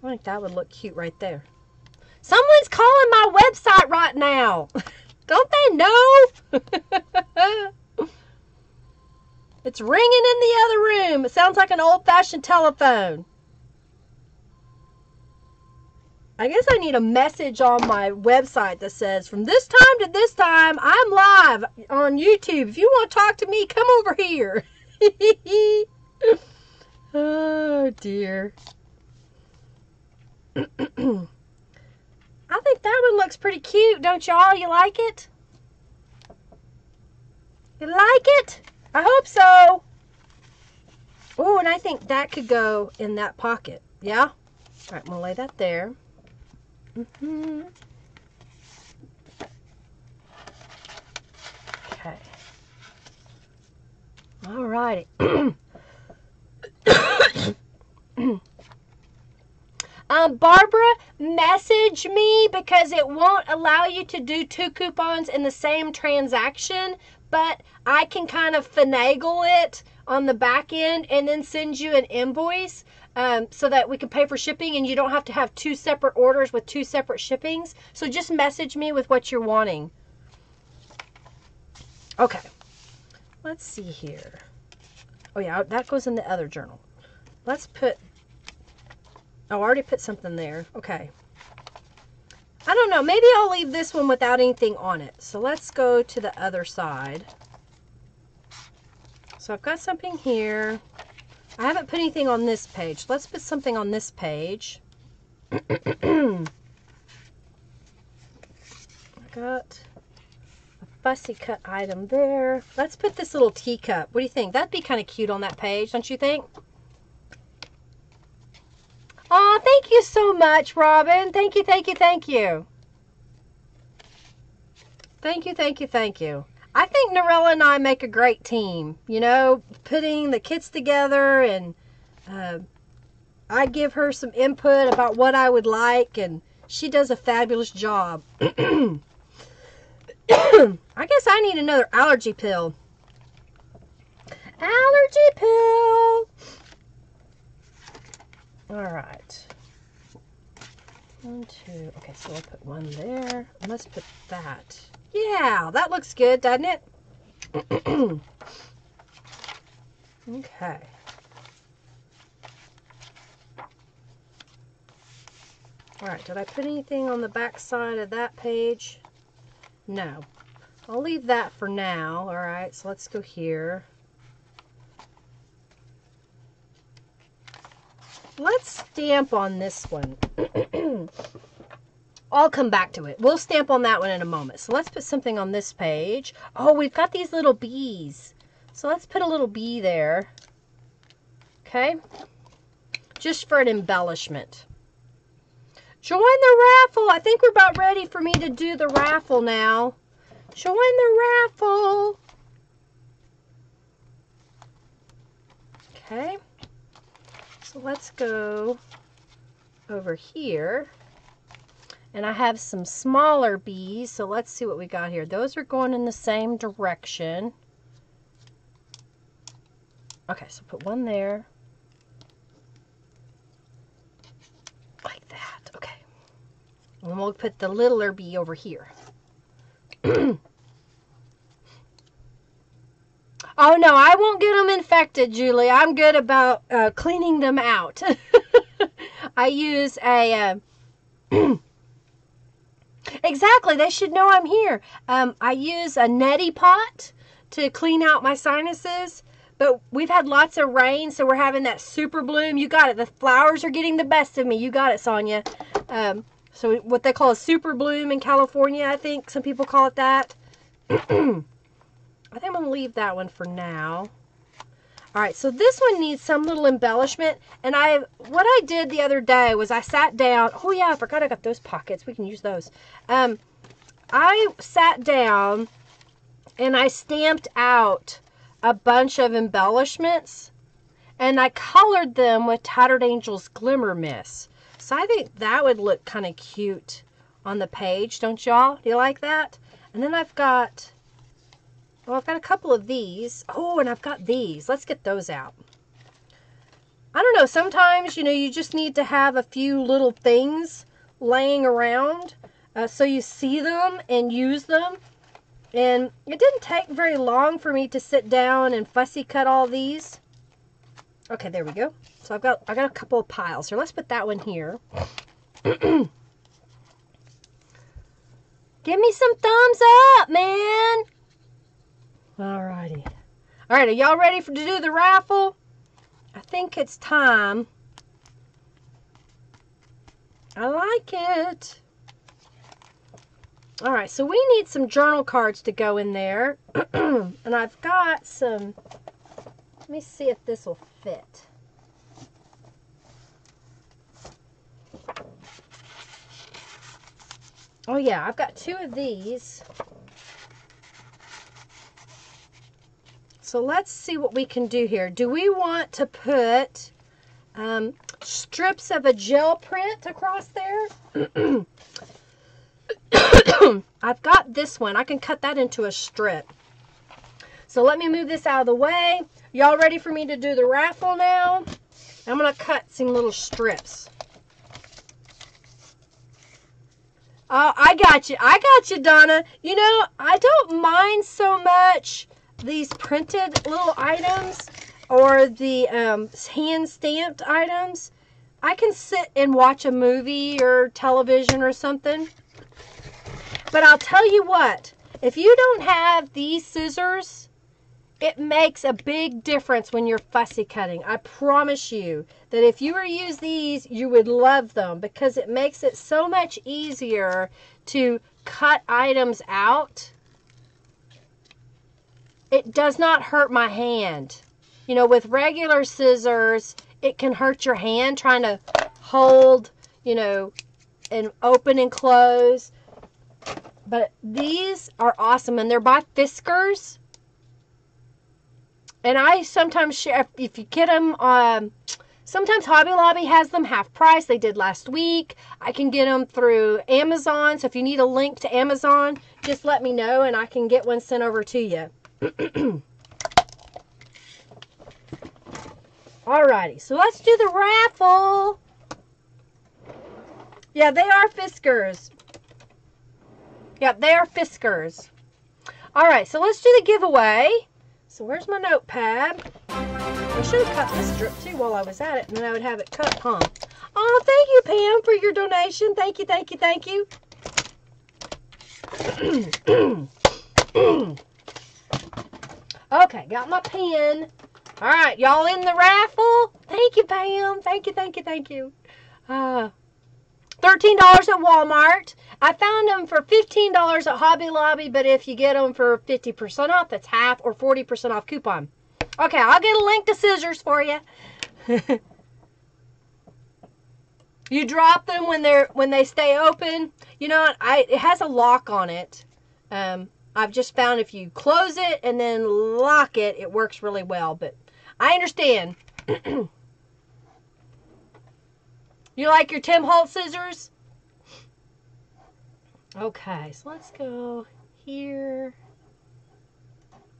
think that would look cute right there. Someone's calling my website right now. Don't they know? It's ringing in the other room. It sounds like an old-fashioned telephone. I guess I need a message on my website that says, from this time to this time, I'm live on YouTube. If you want to talk to me, come over here. Oh, dear. I think that one looks pretty cute, don't y'all? You like it? You like it? I hope so. Oh, and I think that could go in that pocket. Yeah? All right, I'm going to lay that there. Mm-hmm. Okay. All righty. Um, Barbara, message me because it won't allow you to do two coupons in the same transaction, but I can kind of finagle it on the back end and then send you an invoice um, so that we can pay for shipping and you don't have to have two separate orders with two separate shippings. So just message me with what you're wanting. Okay, let's see here. Oh yeah, that goes in the other journal. Let's put... Oh, I already put something there. Okay. I don't know. Maybe I'll leave this one without anything on it. So let's go to the other side. So I've got something here. I haven't put anything on this page. Let's put something on this page. I got a fussy cut item there. Let's put this little teacup. What do you think? That'd be kind of cute on that page, don't you think? Aw, thank you so much, Robin. Thank you, thank you, thank you. Thank you, thank you, thank you. I think Norella and I make a great team. You know, putting the kits together, and uh, I give her some input about what I would like, and she does a fabulous job. I guess I need another allergy pill. Allergy pill. All right, one, two, okay, so we'll put one there. Let's put that. Yeah, that looks good, doesn't it? Okay. All right, did I put anything on the back side of that page? No. I'll leave that for now. All right, so let's go here. Let's stamp on this one. I'll come back to it. We'll stamp on that one in a moment. So let's put something on this page. Oh, we've got these little bees. So let's put a little bee there. Okay. Just for an embellishment. Join the raffle. I think we're about ready for me to do the raffle now. Join the raffle. Okay. So let's go over here, and I have some smaller bees, so let's see what we got here. Those are going in the same direction. Okay, so put one there, like that, okay. And we'll put the littler bee over here. Oh, no, I won't get them infected, Julie. I'm good about uh, cleaning them out. I use a, uh, Exactly. They should know I'm here. Um, I use a neti pot to clean out my sinuses, but we've had lots of rain, so we're having that super bloom. You got it. The flowers are getting the best of me. You got it, Sonia. Um, so what they call a super bloom in California, I think some people call it that. I think I'm going to leave that one for now. All right, so this one needs some little embellishment. And I, what I did the other day was I sat down. Oh, yeah, I forgot I got those pockets. We can use those. Um, I sat down and I stamped out a bunch of embellishments. And I colored them with Tattered Angels Glimmer Mist. So I think that would look kind of cute on the page, don't y'all? Do you like that? And then I've got... Well, I've got a couple of these. Oh, and I've got these. Let's get those out. I don't know. Sometimes, you know, you just need to have a few little things laying around uh, so you see them and use them. And it didn't take very long for me to sit down and fussy cut all these. Okay, there we go. So I've got, I've got a couple of piles here. Let's put that one here. Give me some thumbs up, man. Alrighty. Alright, are y'all ready for to do the raffle? I think it's time. I like it. Alright, so we need some journal cards to go in there. And I've got some... Let me see if this will fit. Oh yeah, I've got two of these. So let's see what we can do here. Do we want to put um, strips of a gel print across there? I've got this one. I can cut that into a strip. So let me move this out of the way. Y'all ready for me to do the raffle now? I'm going to cut some little strips. Oh, I got you. I got you, Donna. You know, I don't mind so much these printed little items or the um, hand-stamped items. I can sit and watch a movie or television or something. But I'll tell you what, if you don't have these scissors, it makes a big difference when you're fussy cutting. I promise you that if you were to use these, you would love them because it makes it so much easier to cut items out. It does not hurt my hand. You know, with regular scissors, it can hurt your hand trying to hold, you know, and open and close. But these are awesome, and they're by Fiskars. And I sometimes share, if you get them, um, sometimes Hobby Lobby has them half price. They did last week. I can get them through Amazon. So if you need a link to Amazon, just let me know, and I can get one sent over to you. Alrighty, so let's do the raffle. Yeah, they are Fiskars. Yeah, they are Fiskars. Alright, so let's do the giveaway. So where's my notepad? I should have cut this strip too while I was at it, and then I would have it cut, huh? Oh, thank you, Pam, for your donation. Thank you, thank you, thank you. Okay, got my pen. All right, y'all in the raffle? Thank you, Pam. Thank you, thank you, thank you. Uh, thirteen dollars at Walmart. I found them for fifteen dollars at Hobby Lobby, but if you get them for fifty percent off, that's half, or forty percent off coupon. Okay, I'll get a link to scissors for you. You drop them when they're when they stay open. You know, I it has a lock on it. Um. I've just found if you close it and then lock it, it works really well. But I understand. You like your Tim Holtz scissors? Okay, so let's go here.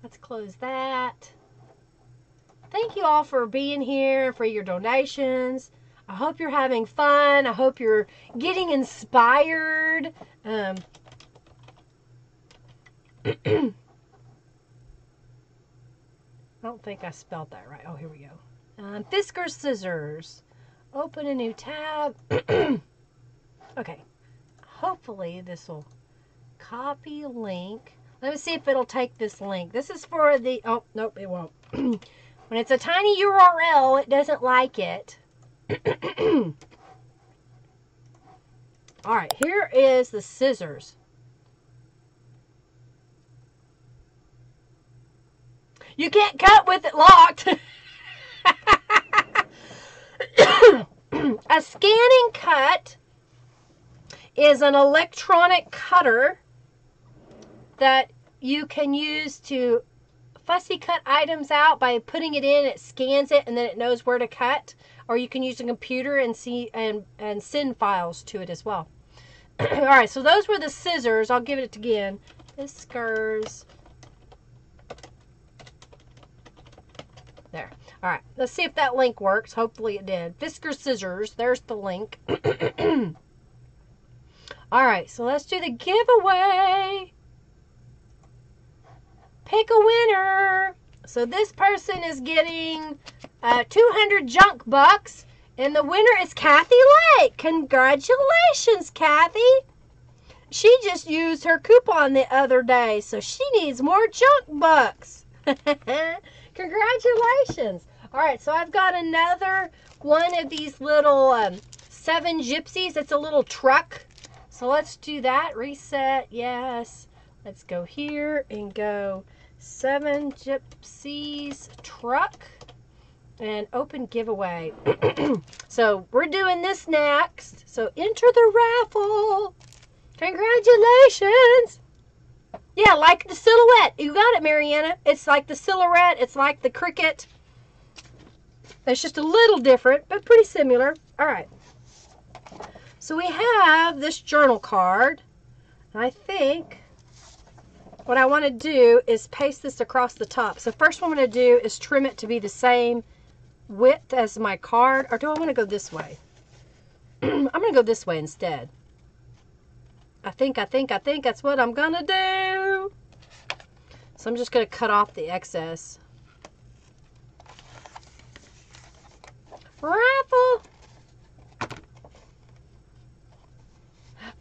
Let's close that. Thank you all for being here, for your donations. I hope you're having fun. I hope you're getting inspired. Um... I don't think I spelled that right. Oh, here we go. Um, Fiskars scissors. Open a new tab. Okay. hopefully this will copy link. Let me see if it'll take this link. This is for the, oh, nope, it won't. When it's a tiny U R L, it doesn't like it. All right, here is the scissors. You can't cut with it locked. A scanning cut is an electronic cutter that you can use to fussy cut items out by putting it in. It scans it and then it knows where to cut. Or you can use a computer and see and and send files to it as well. All right, so those were the scissors. I'll give it again. Fiskars. There. All right, let's see if that link works. Hopefully it did. Fiskars scissors. There's the link. All right, so let's do the giveaway. Pick a winner. So this person is getting uh, two hundred junk bucks, and the winner is Kathy Lake. Congratulations, Kathy. She just used her coupon the other day, so she needs more junk bucks. Congratulations. All right, so I've got another one of these little um, Seven Gypsies. It's a little truck. So let's do that. Reset. Yes. Let's go here and go Seven Gypsies truck and open giveaway. So we're doing this next. So enter the raffle. Congratulations. Yeah, like the Silhouette. You got it, Mariana. It's like the Silhouette. It's like the Cricut. It's just a little different, but pretty similar. All right. So we have this journal card. I think what I want to do is paste this across the top. So first what I'm going to do is trim it to be the same width as my card. Or do I want to go this way? I'm going to go this way instead. I think, I think, I think that's what I'm going to do. So I'm just going to cut off the excess. Raffle!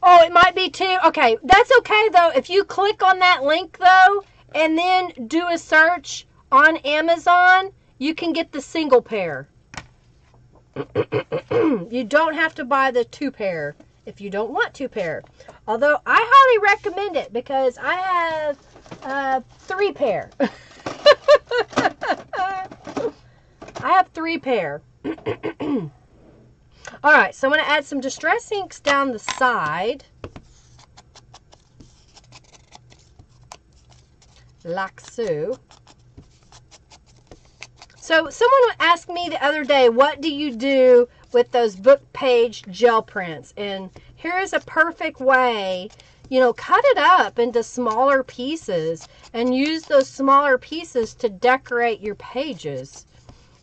Oh, it might be two. Okay, that's okay, though. If you click on that link, though, and then do a search on Amazon, you can get the single pair. You don't have to buy the two pair if you don't want two pair. Although, I highly recommend it because I have uh, three pair. I have three pair. All right, so I'm going to add some distress inks down the side. Like so. So someone asked me the other day, what do you do with those book page gel prints? And here is a perfect way, you know, cut it up into smaller pieces and use those smaller pieces to decorate your pages.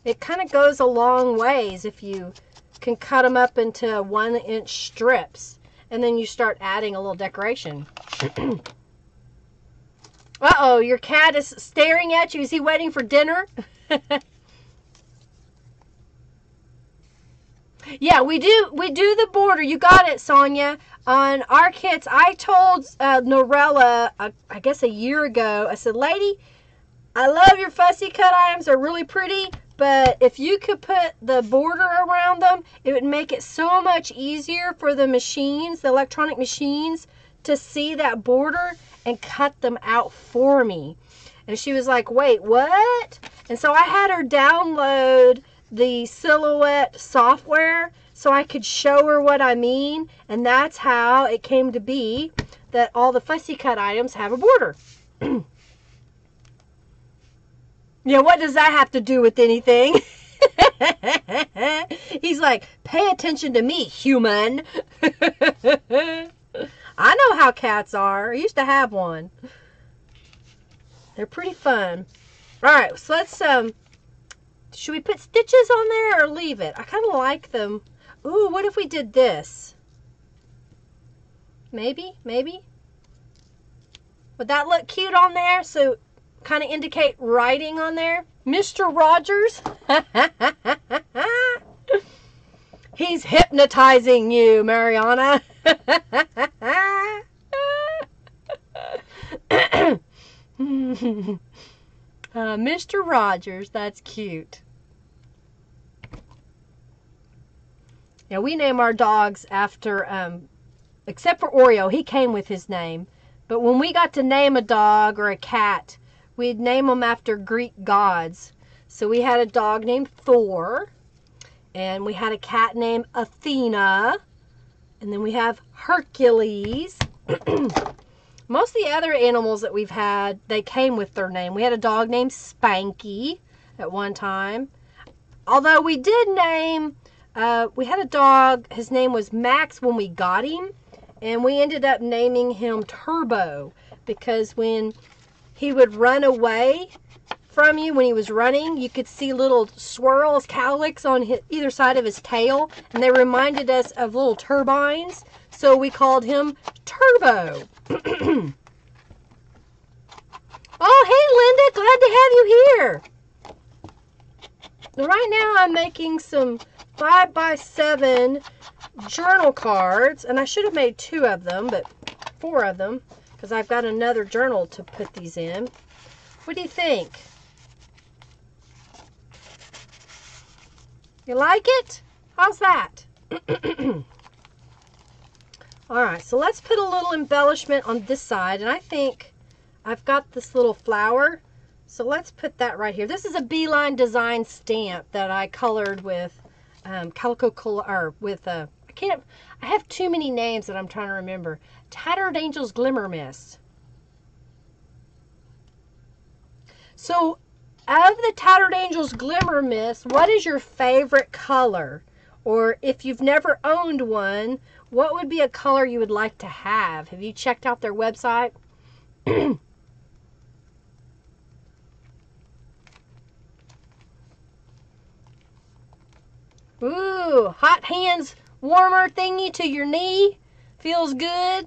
It kind of goes a long ways if you can cut them up into one inch strips and then you start adding a little decoration. Uh oh, your cat is staring at you. Is he waiting for dinner? Yeah, we do we do the border. You got it, Sonia. On our kits, I told uh, Norella, uh, I guess a year ago, I said, lady, I love your fussy cut items. They're really pretty. But if you could put the border around them, it would make it so much easier for the machines, the electronic machines, to see that border and cut them out for me. And she was like, wait, what? And so I had her download the Silhouette software so I could show her what I mean. And that's how it came to be that all the fussy cut items have a border. Yeah, what does that have to do with anything? He's like, pay attention to me, human. I know how cats are. I used to have one. They're pretty fun. All right, so let's, um, should we put stitches on there or leave it? I kind of like them. Ooh, what if we did this? Maybe, maybe. Would that look cute on there? So kind of indicate writing on there. Mister Rogers. He's hypnotizing you, Mariana. uh, Mister Rogers, that's cute. Now we name our dogs after, um, except for Oreo, he came with his name. But when we got to name a dog or a cat, we'd name them after Greek gods. So we had a dog named Thor, and we had a cat named Athena, and then we have Hercules. Most of the other animals that we've had, they came with their name. We had a dog named Spanky at one time. Although we did name, uh, we had a dog, his name was Max when we got him, and we ended up naming him Turbo, because when he would run away from you, when he was running, you could see little swirls, cowlicks on his, either side of his tail, and they reminded us of little turbines, so we called him Turbo. Oh, hey, Linda, glad to have you here. Right now, I'm making some five by seven journal cards, and I should have made two of them, but four of them, because I've got another journal to put these in. What do you think? You like it? How's that? All right, so let's put a little embellishment on this side, and I think I've got this little flower, so let's put that right here. This is a Beeline Design stamp that I colored with um, Calico Collage, or with a, uh, I can't, I have too many names that I'm trying to remember. Tattered Angels Glimmer Mist. So, of the Tattered Angels Glimmer Mist, what is your favorite color? Or if you've never owned one, what would be a color you would like to have? Have you checked out their website? Ooh, hot hands warmer thingy to your knee. Feels good.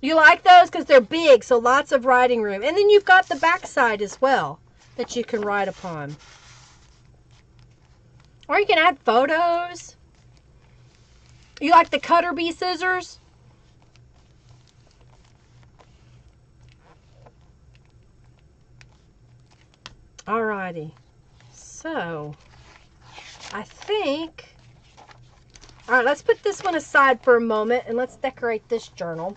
You like those because they're big, so lots of writing room. And then you've got the back side as well that you can write upon. Or you can add photos. You like the cutter bee scissors? Alrighty. So, I think... Alright, let's put this one aside for a moment and let's decorate this journal.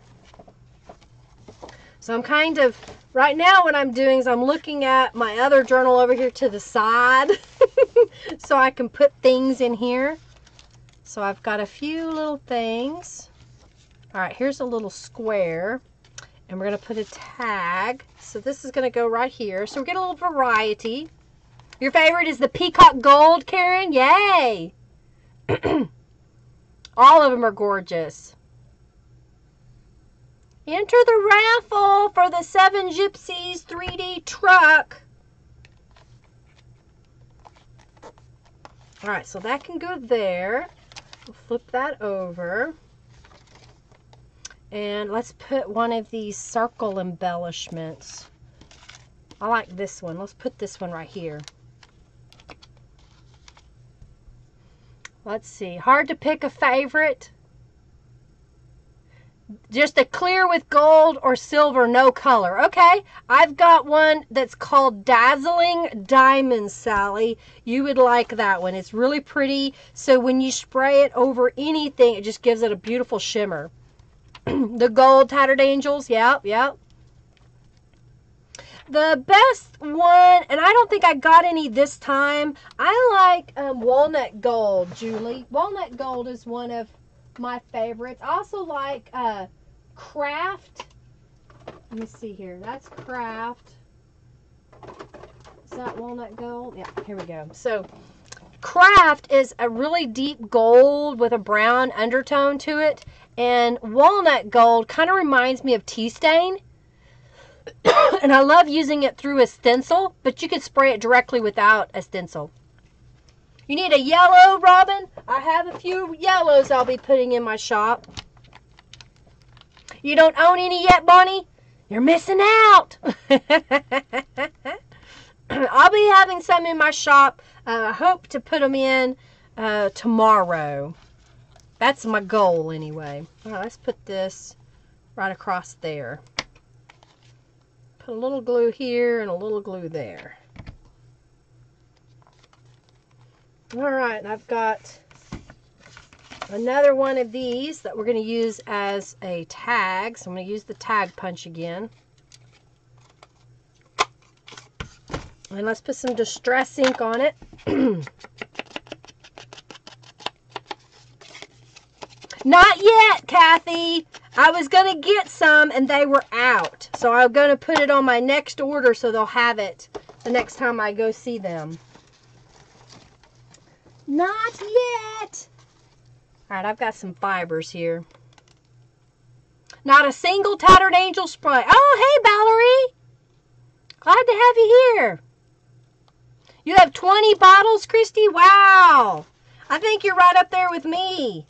So I'm kind of, right now what I'm doing is I'm looking at my other journal over here to the side so I can put things in here. So I've got a few little things. All right, here's a little square and we're gonna put a tag. So this is gonna go right here. So we get a little variety. Your favorite is the peacock gold, Karen? Yay! All of them are gorgeous. Enter the raffle for the Seven Gypsies three D truck. All right, so that can go there. We'll flip that over. And let's put one of these circle embellishments. I like this one. Let's put this one right here. Let's see. Hard to pick a favorite. Just a clear with gold or silver, no color. Okay, I've got one that's called Dazzling Diamond, Sally. You would like that one. It's really pretty. So when you spray it over anything, it just gives it a beautiful shimmer. The gold Tattered Angels, yep, yep. The best one, and I don't think I got any this time, I like um, Walnut Gold, Julie. Walnut Gold is one of my favorites. I also like uh, Craft. Let me see here. That's Craft. Is that Walnut Gold? Yeah, here we go. So Craft is a really deep gold with a brown undertone to it. And Walnut Gold kind of reminds me of tea stain. And I love using it through a stencil, but you could spray it directly without a stencil. You need a yellow, Robin? I have a few yellows I'll be putting in my shop. You don't own any yet, Bonnie? You're missing out. I'll be having some in my shop. Uh, I hope to put them in uh, tomorrow. That's my goal anyway. All right, let's put this right across there. Put a little glue here and a little glue there. All right, I've got another one of these that we're going to use as a tag. So I'm going to use the tag punch again. And let's put some distress ink on it. Not yet, Kathy. I was going to get some and they were out. So I'm going to put it on my next order so they'll have it the next time I go see them. Not yet. All right, I've got some fibers here. Not a single Tattered Angel sprite. Oh, hey, Valerie. Glad to have you here. You have twenty bottles, Christy? Wow. I think you're right up there with me.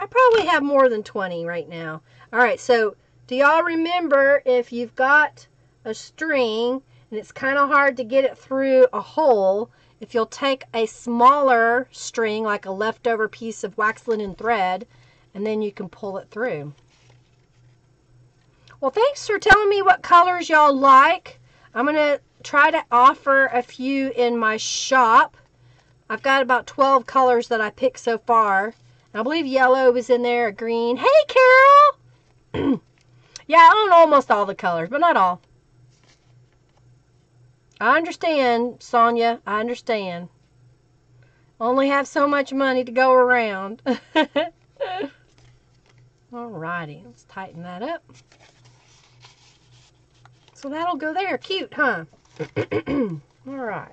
I probably have more than twenty right now. All right, so do y'all remember if you've got a string and it's kind of hard to get it through a hole, if you'll take a smaller string, like a leftover piece of wax linen thread, and then you can pull it through. Well, thanks for telling me what colors y'all like. I'm going to try to offer a few in my shop. I've got about twelve colors that I picked so far. I believe yellow was in there, green. Hey, Carol! Yeah, I own almost all the colors, but not all. I understand, Sonia. I understand. Only have so much money to go around. Alrighty, let's tighten that up. So that'll go there. Cute, huh? Alright.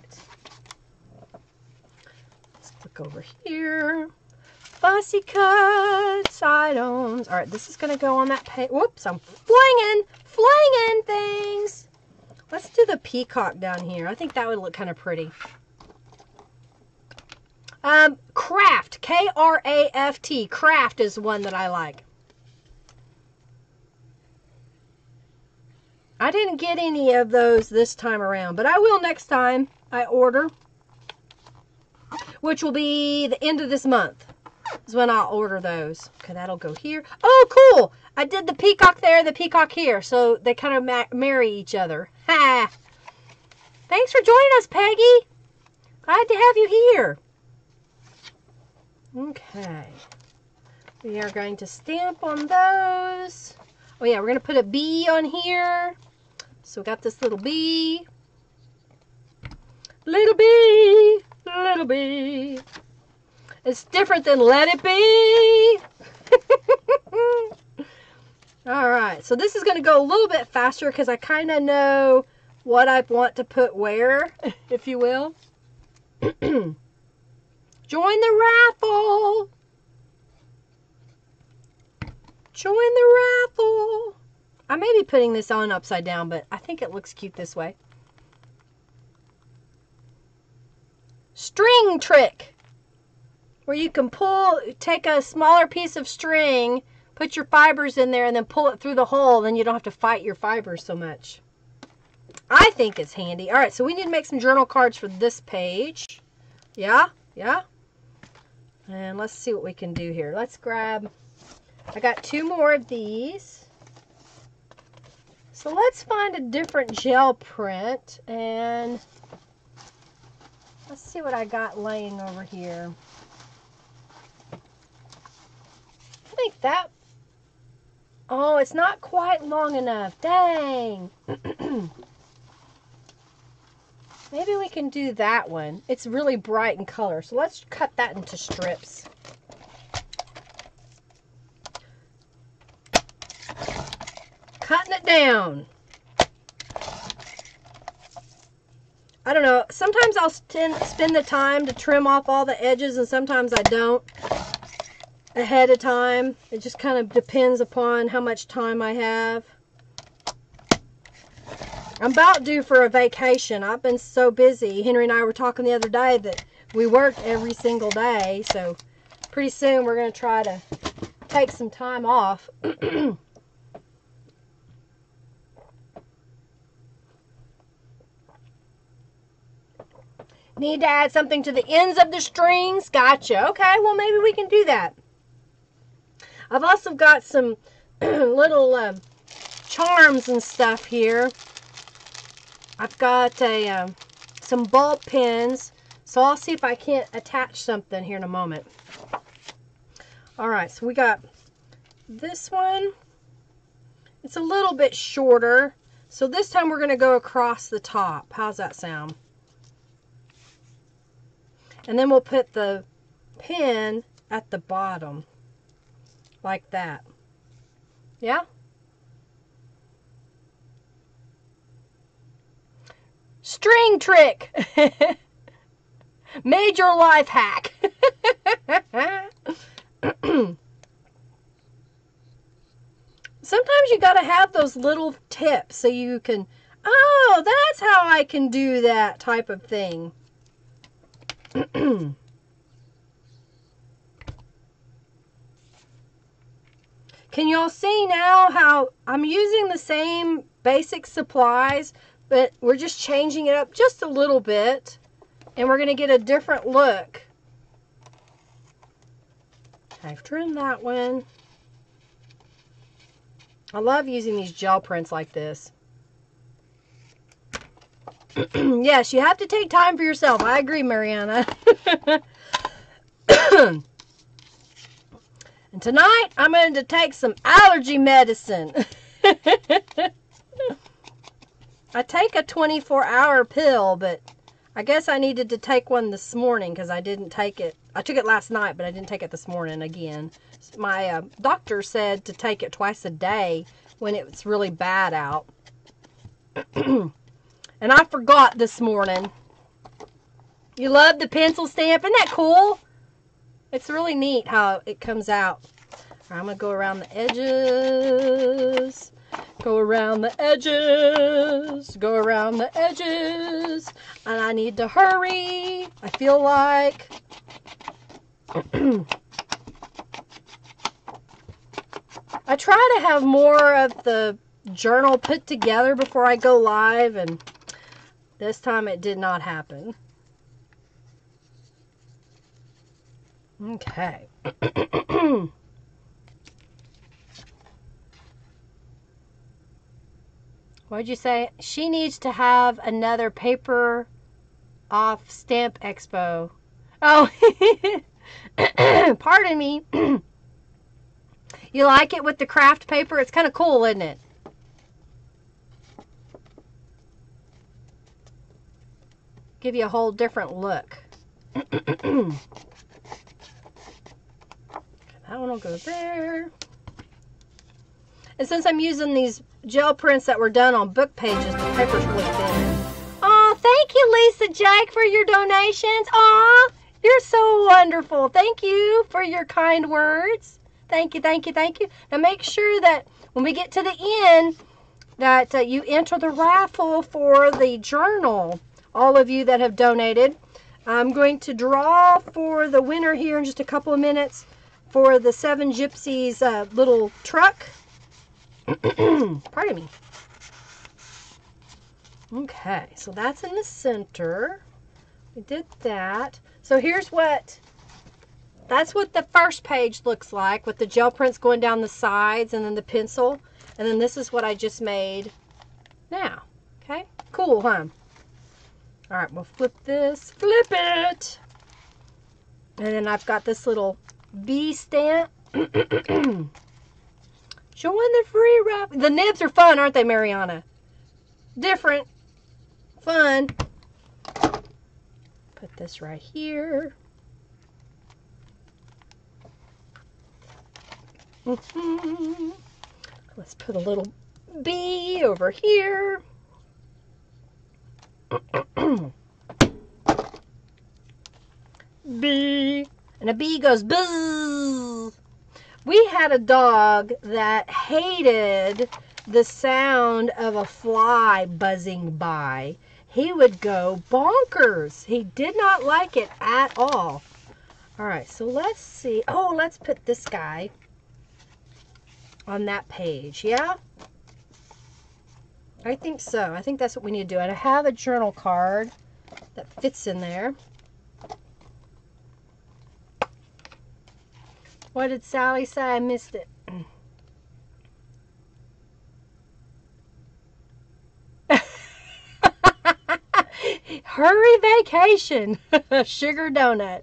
Let's look over here. Fussy cut side-ons. All right, this is going to go on that page. Whoops, I'm flinging, flinging things. Let's do the peacock down here. I think that would look kind of pretty. Um, Craft, K R A F T. Craft is one that I like. I didn't get any of those this time around, but I will next time I order, which will be the end of this month. Is when I'll order those. Okay, that'll go here. Oh, cool! I did the peacock there and the peacock here, so they kind of ma marry each other. Ha! Thanks for joining us, Peggy! Glad to have you here. Okay. We are going to stamp on those. Oh yeah, we're going to put a bee on here. So we got this little bee. Little bee! Little bee! It's different than Let It Be. All right, so this is going to go a little bit faster because I kind of know what I want to put where, if you will. Join the raffle. Join the raffle. I may be putting this on upside down, but I think it looks cute this way. String trick. Where you can pull, take a smaller piece of string, put your fibers in there, and then pull it through the hole. Then you don't have to fight your fibers so much. I think it's handy. All right, so we need to make some journal cards for this page. Yeah, yeah. And let's see what we can do here. Let's grab, I got two more of these. So let's find a different gel print. And let's see what I got laying over here. I think that, oh, it's not quite long enough. Dang. Maybe we can do that one. It's really bright in color, so let's cut that into strips. Cutting it down. I don't know. Sometimes I'll spend the time to trim off all the edges, and sometimes I don't. Ahead of time. It just kind of depends upon how much time I have. I'm about due for a vacation. I've been so busy. Henry and I were talking the other day that we worked every single day, so pretty soon we're going to try to take some time off. Need to add something to the ends of the strings? Gotcha. Okay, well maybe we can do that. I've also got some little uh, charms and stuff here. I've got a uh, some ball pins, so I'll see if I can't attach something here in a moment. All right, so we got this one. It's a little bit shorter, so this time we're going to go across the top. How's that sound? And then we'll put the pin at the bottom, like that. Yeah? String trick! Major life hack! Sometimes you gotta have those little tips so you can, oh, that's how I can do that type of thing. Can y'all see now how I'm using the same basic supplies, but we're just changing it up just a little bit, and we're going to get a different look. I've trimmed that one. I love using these gel prints like this. Yes, you have to take time for yourself. I agree, Mariana. And tonight, I'm going to take some allergy medicine. I take a twenty-four hour pill, but I guess I needed to take one this morning because I didn't take it. I took it last night, but I didn't take it this morning again. My uh, doctor said to take it twice a day when it's really bad out. And I forgot this morning. You love the pencil stamp? Isn't that cool? It's really neat how it comes out. I'm going to go around the edges. Go around the edges, go around the edges, and I need to hurry, I feel like. I try to have more of the journal put together before I go live, and this time it did not happen. Okay. What'd you say? She needs to have another paper off stamp expo. Oh, pardon me. You like it with the craft paper? It's kind of cool, isn't it? Give you a whole different look. That one will go there. And since I'm using these gel prints that were done on book pages, the paper's really thin. Oh, thank you, Lisa Jack, for your donations. Aw, you're so wonderful. Thank you for your kind words. Thank you, thank you, thank you. Now make sure that when we get to the end that uh, you enter the raffle for the journal, all of you that have donated. I'm going to draw for the winner here in just a couple of minutes for the Seven Gypsies uh, little truck. Pardon me. Okay, so that's in the center. We did that. So here's what, that's what the first page looks like with the gel prints going down the sides and then the pencil. And then this is what I just made now. Okay, cool, huh? All right, we'll flip this, flip it. And then I've got this little bee stamp. Join the free wrap. The nibs are fun, aren't they, Mariana? Different. Fun. Put this right here. Mm-hmm. Let's put a little bee over here. Bee. And a bee goes buzz. We had a dog that hated the sound of a fly buzzing by. He would go bonkers. He did not like it at all. All right, so let's see. Oh, let's put this guy on that page, yeah? I think so. I think that's what we need to do. And I have a journal card that fits in there. What did Sally say? I missed it. Hurry vacation. Sugar donut.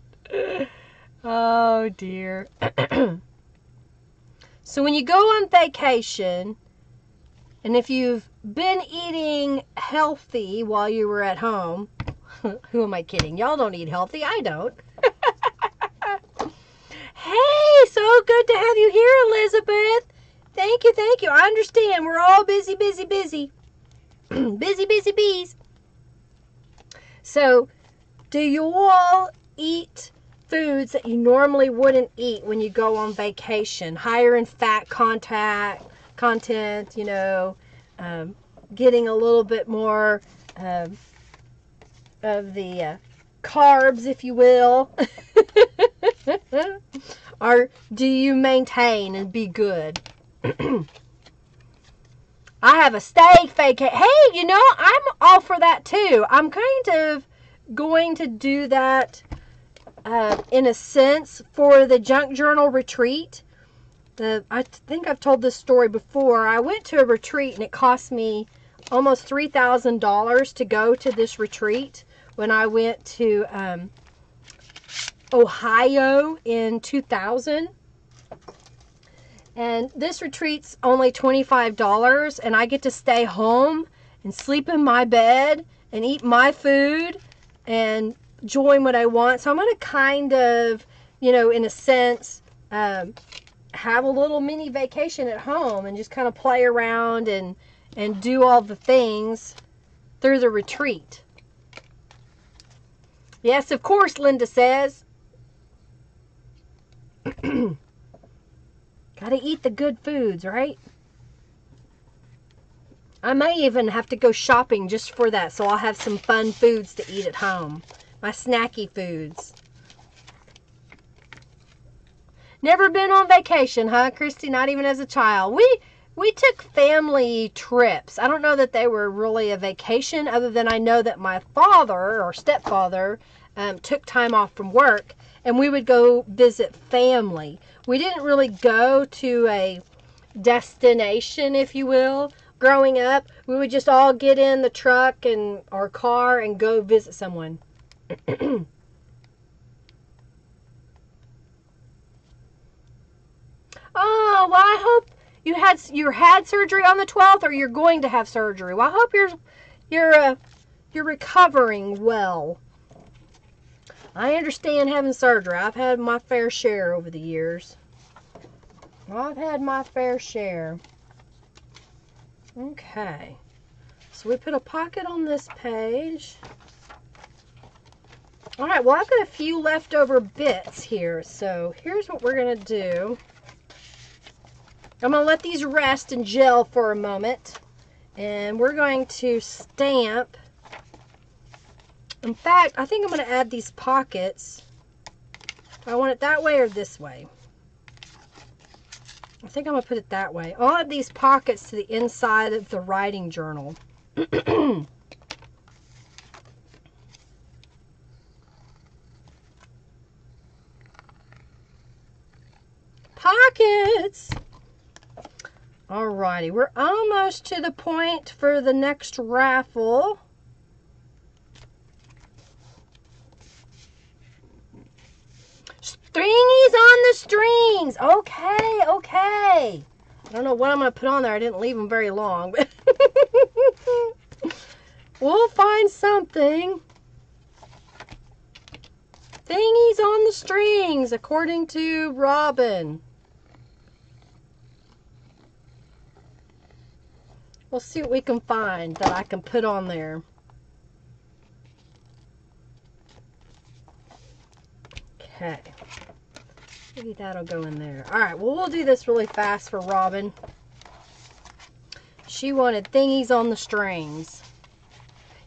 Oh dear. So when you go on vacation, and if you've been eating healthy while you were at home, who am I kidding? Y'all don't eat healthy. I don't. Hey, so good to have you here, Elizabeth. Thank you, thank you. I understand. We're all busy, busy, busy. Busy, busy bees. So, do you all eat foods that you normally wouldn't eat when you go on vacation? Higher in fat contact, content, you know, um, getting a little bit more um, of the uh, carbs, if you will. Or do you maintain and be good? I have a steak vacation. Hey, you know, I'm all for that too. I'm kind of going to do that uh, in a sense for the junk journal retreat. The I think I've told this story before. I went to a retreat and it cost me almost three thousand dollars to go to this retreat when I went to um, Ohio in two thousand. And this retreat's only twenty-five dollars, and I get to stay home and sleep in my bed and eat my food and join what I want. So I'm going to kind of, you know, in a sense, um, have a little mini vacation at home and just kind of play around and, and do all the things through the retreat. Yes, of course, Linda says. Gotta eat the good foods, right? I may even have to go shopping just for that, so I'll have some fun foods to eat at home. My snacky foods. Never been on vacation, huh, Christy? Not even as a child. We we took family trips. I don't know that they were really a vacation, other than I know that my father or stepfather um, took time off from work, and we would go visit family. We didn't really go to a destination, if you will. Growing up, we would just all get in the truck and our car and go visit someone. Oh, well, I hope you had you had surgery on the twelfth, or you're going to have surgery. Well, I hope you're you're uh, you're recovering well. I understand having surgery. I've had my fair share over the years. I've had my fair share. Okay. So we put a pocket on this page. All right, well, I've got a few leftover bits here. So here's what we're going to do. I'm going to let these rest and gel for a moment. And we're going to stamp. In fact, I think I'm going to add these pockets. Do I want it that way or this way? I think I'm going to put it that way. I'll add these pockets to the inside of the writing journal. Pockets! Alrighty, we're almost to the point for the next raffle. Stringies on the strings. Okay, okay. I don't know what I'm going to put on there. I didn't leave them very long. But we'll find something. Thingies on the strings, according to Robin. We'll see what we can find that I can put on there. Okay. Maybe that'll go in there. All right, well, we'll do this really fast for Robin. She wanted thingies on the strings.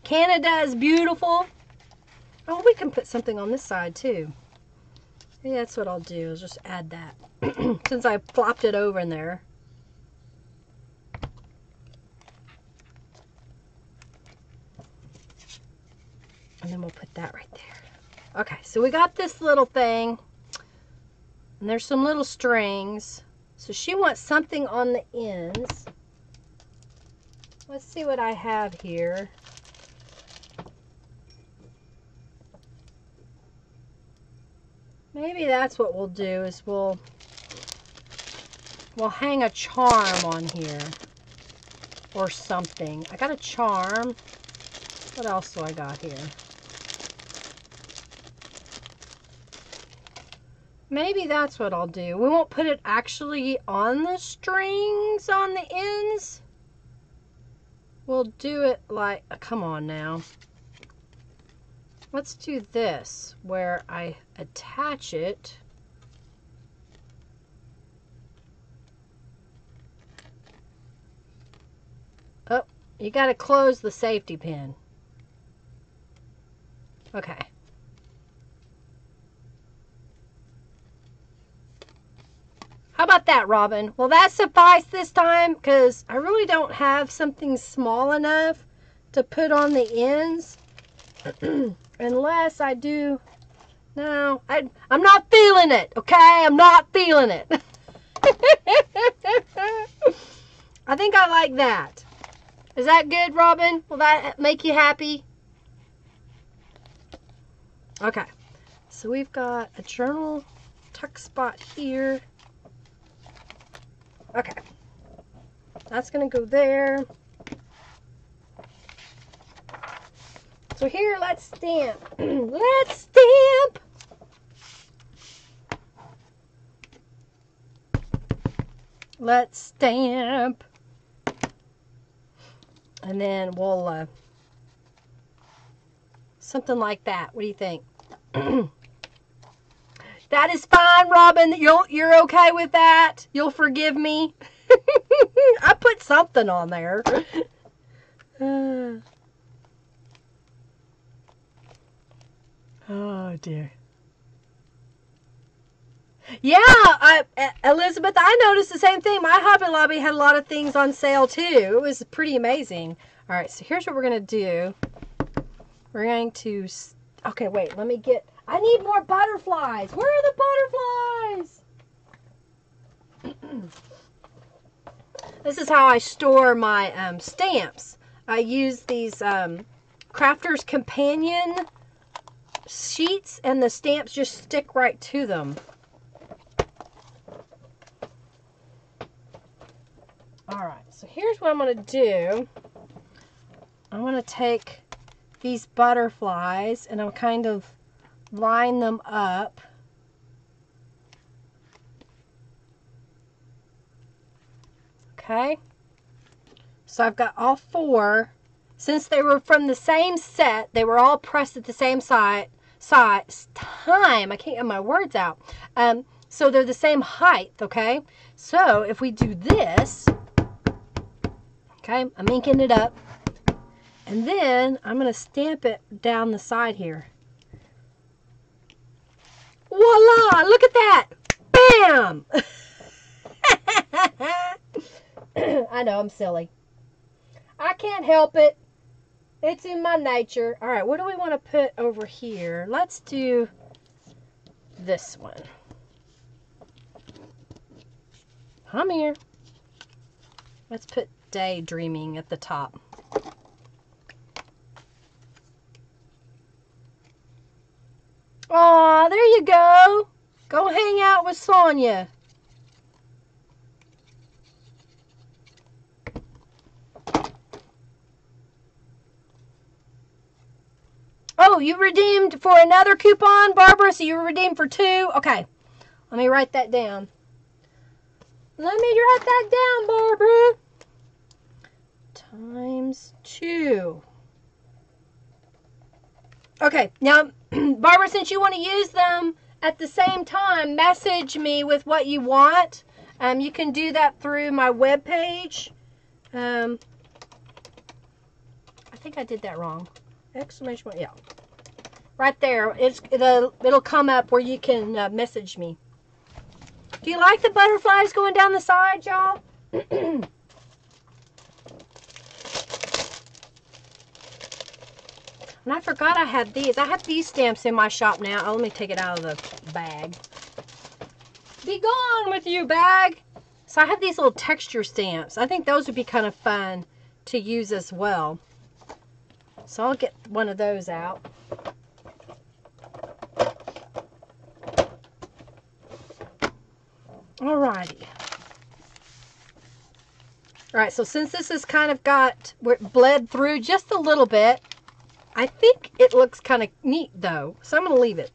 Canada is beautiful. Oh, we can put something on this side, too. Yeah, that's what I'll do. I'll just add that. Since I flopped it over in there. And then we'll put that right there. Okay, so we got this little thing. And there's some little strings. So she wants something on the ends. Let's see what I have here. Maybe that's what we'll do, is we'll we'll hang a charm on here or something. I got a charm. What else do I got here? Maybe that's what I'll do. We won't put it actually on the strings on the ends. We'll do it like, oh, come on now. Let's do this where I attach it. Oh, you got to close the safety pin. Okay. How about that, Robin? Will that suffice this time? Because I really don't have something small enough to put on the ends. Unless I do, no, I, I'm not feeling it, okay? I'm not feeling it. I think I like that. Is that good, Robin? Will that make you happy? Okay, so we've got a journal tuck spot here. Okay, that's gonna go there. So here, let's stamp. Let's stamp. Let's stamp. And then we'll, uh, something like that. What do you think? That is fine, Robin. You'll, you're okay with that? You'll forgive me? I put something on there. Uh, Oh dear. Yeah, I, Elizabeth, I noticed the same thing. My Hobby Lobby had a lot of things on sale too. It was pretty amazing. All right, so here's what we're gonna do. We're going to, okay, wait, let me get, I need more butterflies. Where are the butterflies? This is how I store my um, stamps. I use these um, Crafter's Companion sheets, and the stamps just stick right to them. All right, so here's what I'm going to do. I'm going to take these butterflies and I'll kind of line them up. Okay, so I've got all four. Since they were from the same set, they were all pressed at the same side size time. I can't get my words out. Um, so they're the same height, okay? So if we do this, okay, I'm inking it up. And then I'm going to stamp it down the side here. Voila! Look at that! Bam! I know, I'm silly. I can't help it. It's in my nature. All right, what do we want to put over here? Let's do this one. Come here. Let's put daydreaming at the top. Aw, there you go. Go hang out with Sonia. Oh, you redeemed for another coupon, Barbara, so you were redeemed for two. Okay, let me write that down. Let me write that down, Barbara. Times two. Okay, now, Barbara, since you want to use them at the same time, message me with what you want. Um, you can do that through my webpage. Um, I think I did that wrong. Exclamation point, yeah. Right there, it's, it'll, it'll come up where you can uh, message me. Do you like the butterflies going down the side, y'all? And I forgot I had these. I have these stamps in my shop now. Oh, let me take it out of the bag. Be gone with you, bag. So I have these little texture stamps. I think those would be kind of fun to use as well. So I'll get one of those out. Alrighty. Alright, so since this has kind of got bled through just a little bit, I think it looks kind of neat though, so I'm going to leave it.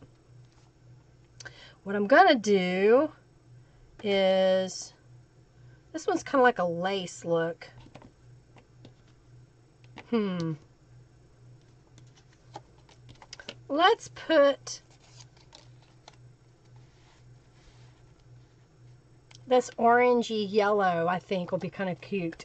What I'm going to do is, this one's kind of like a lace look. Hmm. Let's put this orangey yellow, I think, will be kind of cute.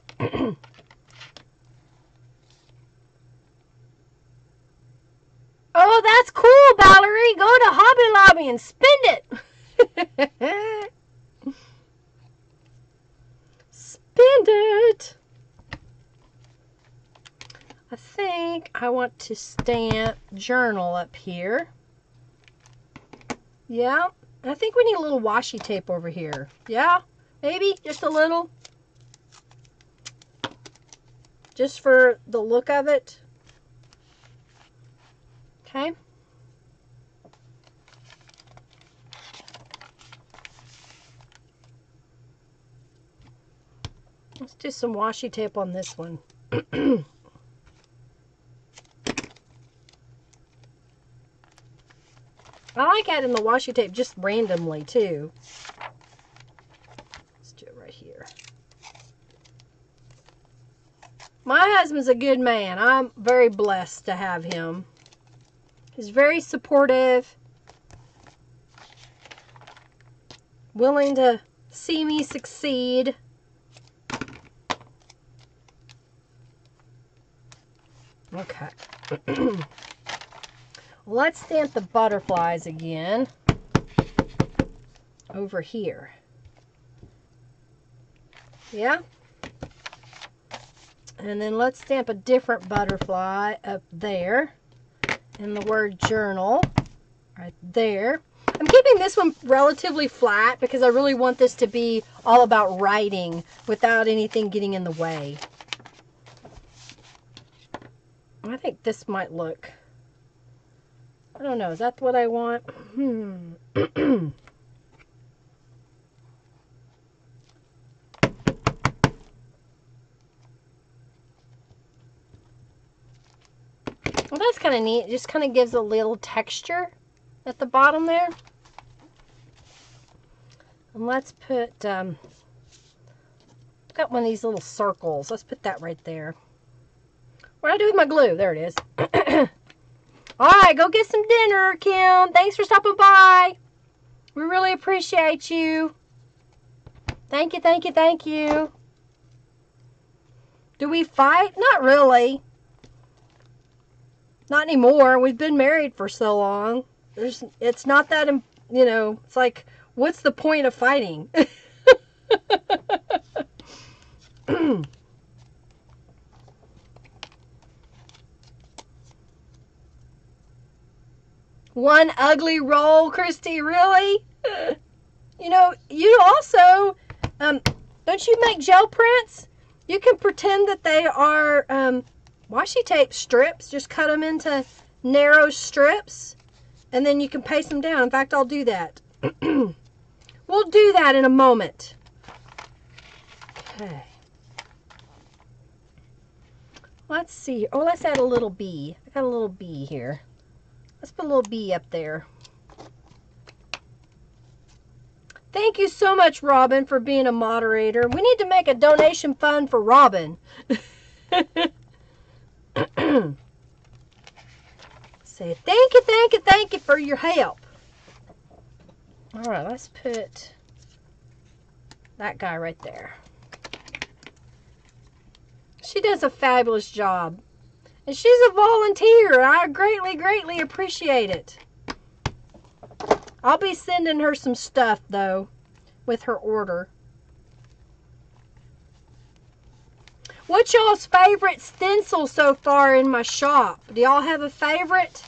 Oh, that's cool, Valerie. Go to Hobby Lobby and spend it. Spend it. I think I want to stamp journal up here. Yeah. I think we need a little washi tape over here. Yeah, maybe just a little. Just for the look of it. Okay. Let's do some washi tape on this one. I like adding the washi tape just randomly, too. Let's do it right here. My husband's a good man. I'm very blessed to have him. He's very supportive. Willing to see me succeed. Okay. Let's stamp the butterflies again over here. Yeah. And then let's stamp a different butterfly up there and the word journal right there. I'm keeping this one relatively flat because I really want this to be all about writing without anything getting in the way. I think this might look, I don't know, is that what I want? Hmm. Well, that's kind of neat. It just kind of gives a little texture at the bottom there. And let's put, um, I've got one of these little circles. Let's put that right there. What do I do with my glue? There it is. All right, go get some dinner, Kim. Thanks for stopping by. We really appreciate you. Thank you, thank you, thank you. Do we fight? Not really. Not anymore. We've been married for so long. There's, it's not that, you know, it's like, what's the point of fighting? One ugly roll, Christy, really? You know, you also, um, don't you make gel prints? You can pretend that they are um, washi tape strips. Just cut them into narrow strips, and then you can paste them down. In fact, I'll do that. We'll do that in a moment. Okay. Let's see. Oh, let's add a little bee. I got a little bee here. Let's put a little bee up there. Thank you so much, Robin, for being a moderator. We need to make a donation fund for Robin. Say thank you, thank you, thank you for your help. All right, let's put that guy right there. She does a fabulous job. And she's a volunteer. I greatly, greatly appreciate it. I'll be sending her some stuff, though, with her order. What's y'all's favorite stencil so far in my shop? Do y'all have a favorite?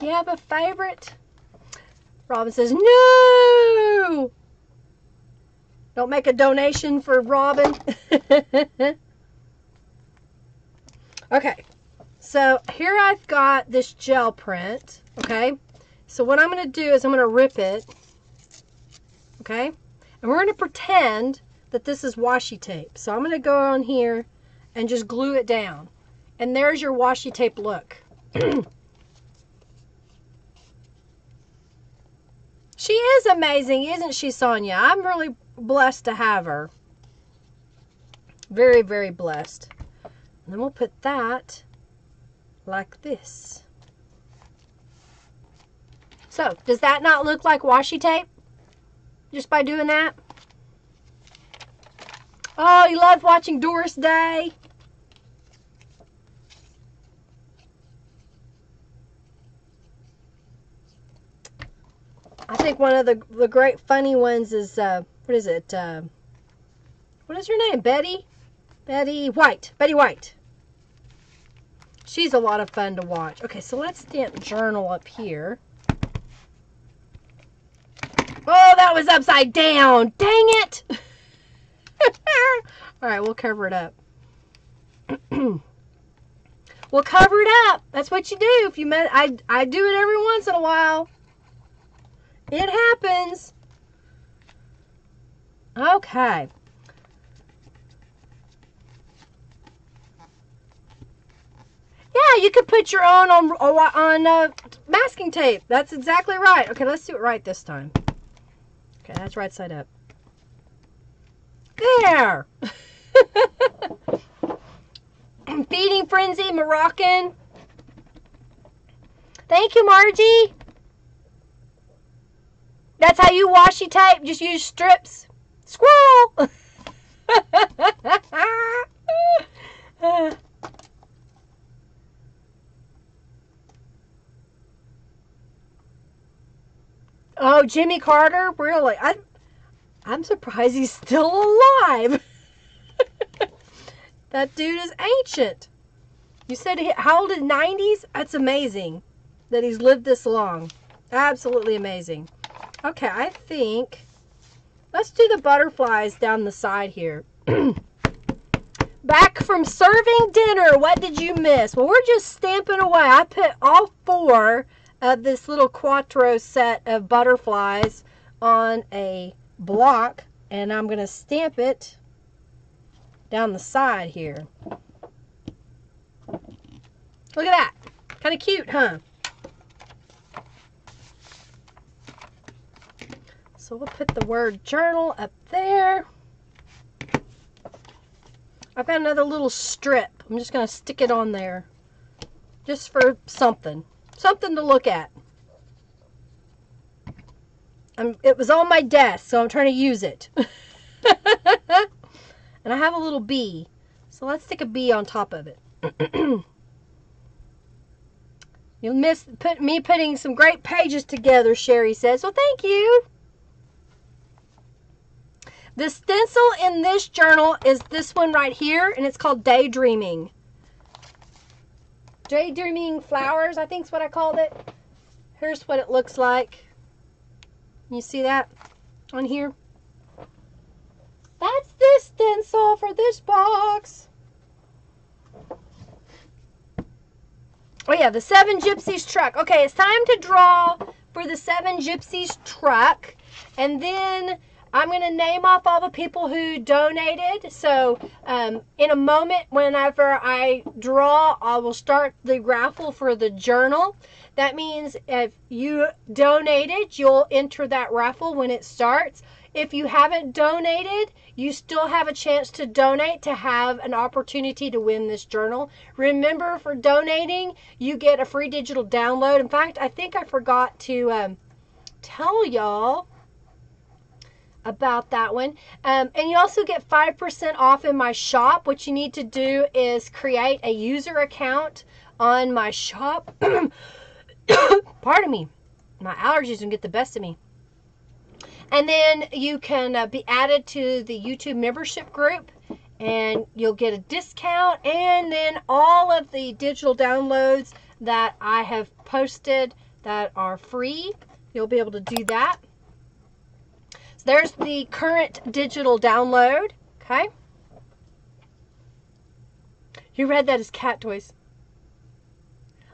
You have a favorite? Robin says, no! Don't make a donation for Robin. Okay, so here I've got this gel print, okay? So what I'm going to do is I'm going to rip it, okay? And we're going to pretend that this is washi tape. So I'm going to go on here and just glue it down. And there's your washi tape look. She is amazing, isn't she, Sonia? I'm really blessed to have her. Very, very blessed. And then we'll put that like this. So, does that not look like washi tape? Just by doing that? Oh, you love watching Doris Day. I think one of the, the great funny ones is, uh, what is it? Uh, what is her name? Betty? Betty White. Betty White. She's a lot of fun to watch. Okay, so let's stamp journal up here. Oh, that was upside down. Dang it. All right, we'll cover it up. We'll cover it up. That's what you do. If you met, I, I do it every once in a while. It happens. Okay. Yeah, you could put your own on, on uh, masking tape. That's exactly right. Okay, let's do it right this time. Okay, that's right side up. There. Feeding Frenzy, Moroccan. Thank you, Margie. That's how you washi tape. Just use strips. Squirrel. Oh, Jimmy Carter, really? I, I'm surprised he's still alive. That dude is ancient. You said he, how old is nineties? That's amazing that he's lived this long. Absolutely amazing. Okay, I think let's do the butterflies down the side here. Back from serving dinner. What did you miss? Well, we're just stamping away. I put all four of this little quattro set of butterflies on a block, and I'm going to stamp it down the side here. Look at that. Kind of cute, huh? So we'll put the word journal up there. I've got another little strip. I'm just going to stick it on there just for something. Something to look at. I'm, it was on my desk, so I'm trying to use it. And I have a little bee. So let's stick a bee on top of it. You'll miss put, me putting some great pages together, Sherry says. Well, thank you. The stencil in this journal is this one right here, and it's called Daydreaming. Daydreaming Flowers, I think is what I called it. Here's what it looks like. You see that on here? That's this stencil for this box. Oh yeah, the Seven Gypsies truck. Okay, it's time to draw for the Seven Gypsies truck, and then I'm going to name off all the people who donated. So um, in a moment, whenever I draw, I will start the raffle for the journal. That means if you donated, you'll enter that raffle when it starts. If you haven't donated, you still have a chance to donate to have an opportunity to win this journal. Remember, for donating, you get a free digital download. In fact, I think I forgot to um, tell y'all about that one. Um, and you also get five percent off in my shop. What you need to do is create a user account on my shop. Pardon me. My allergies can get the best of me. And then you can uh, be added to the YouTube membership group, and you'll get a discount. And then all of the digital downloads that I have posted that are free. You'll be able to do that. So there's the current digital download. Okay. You read that as cat toys.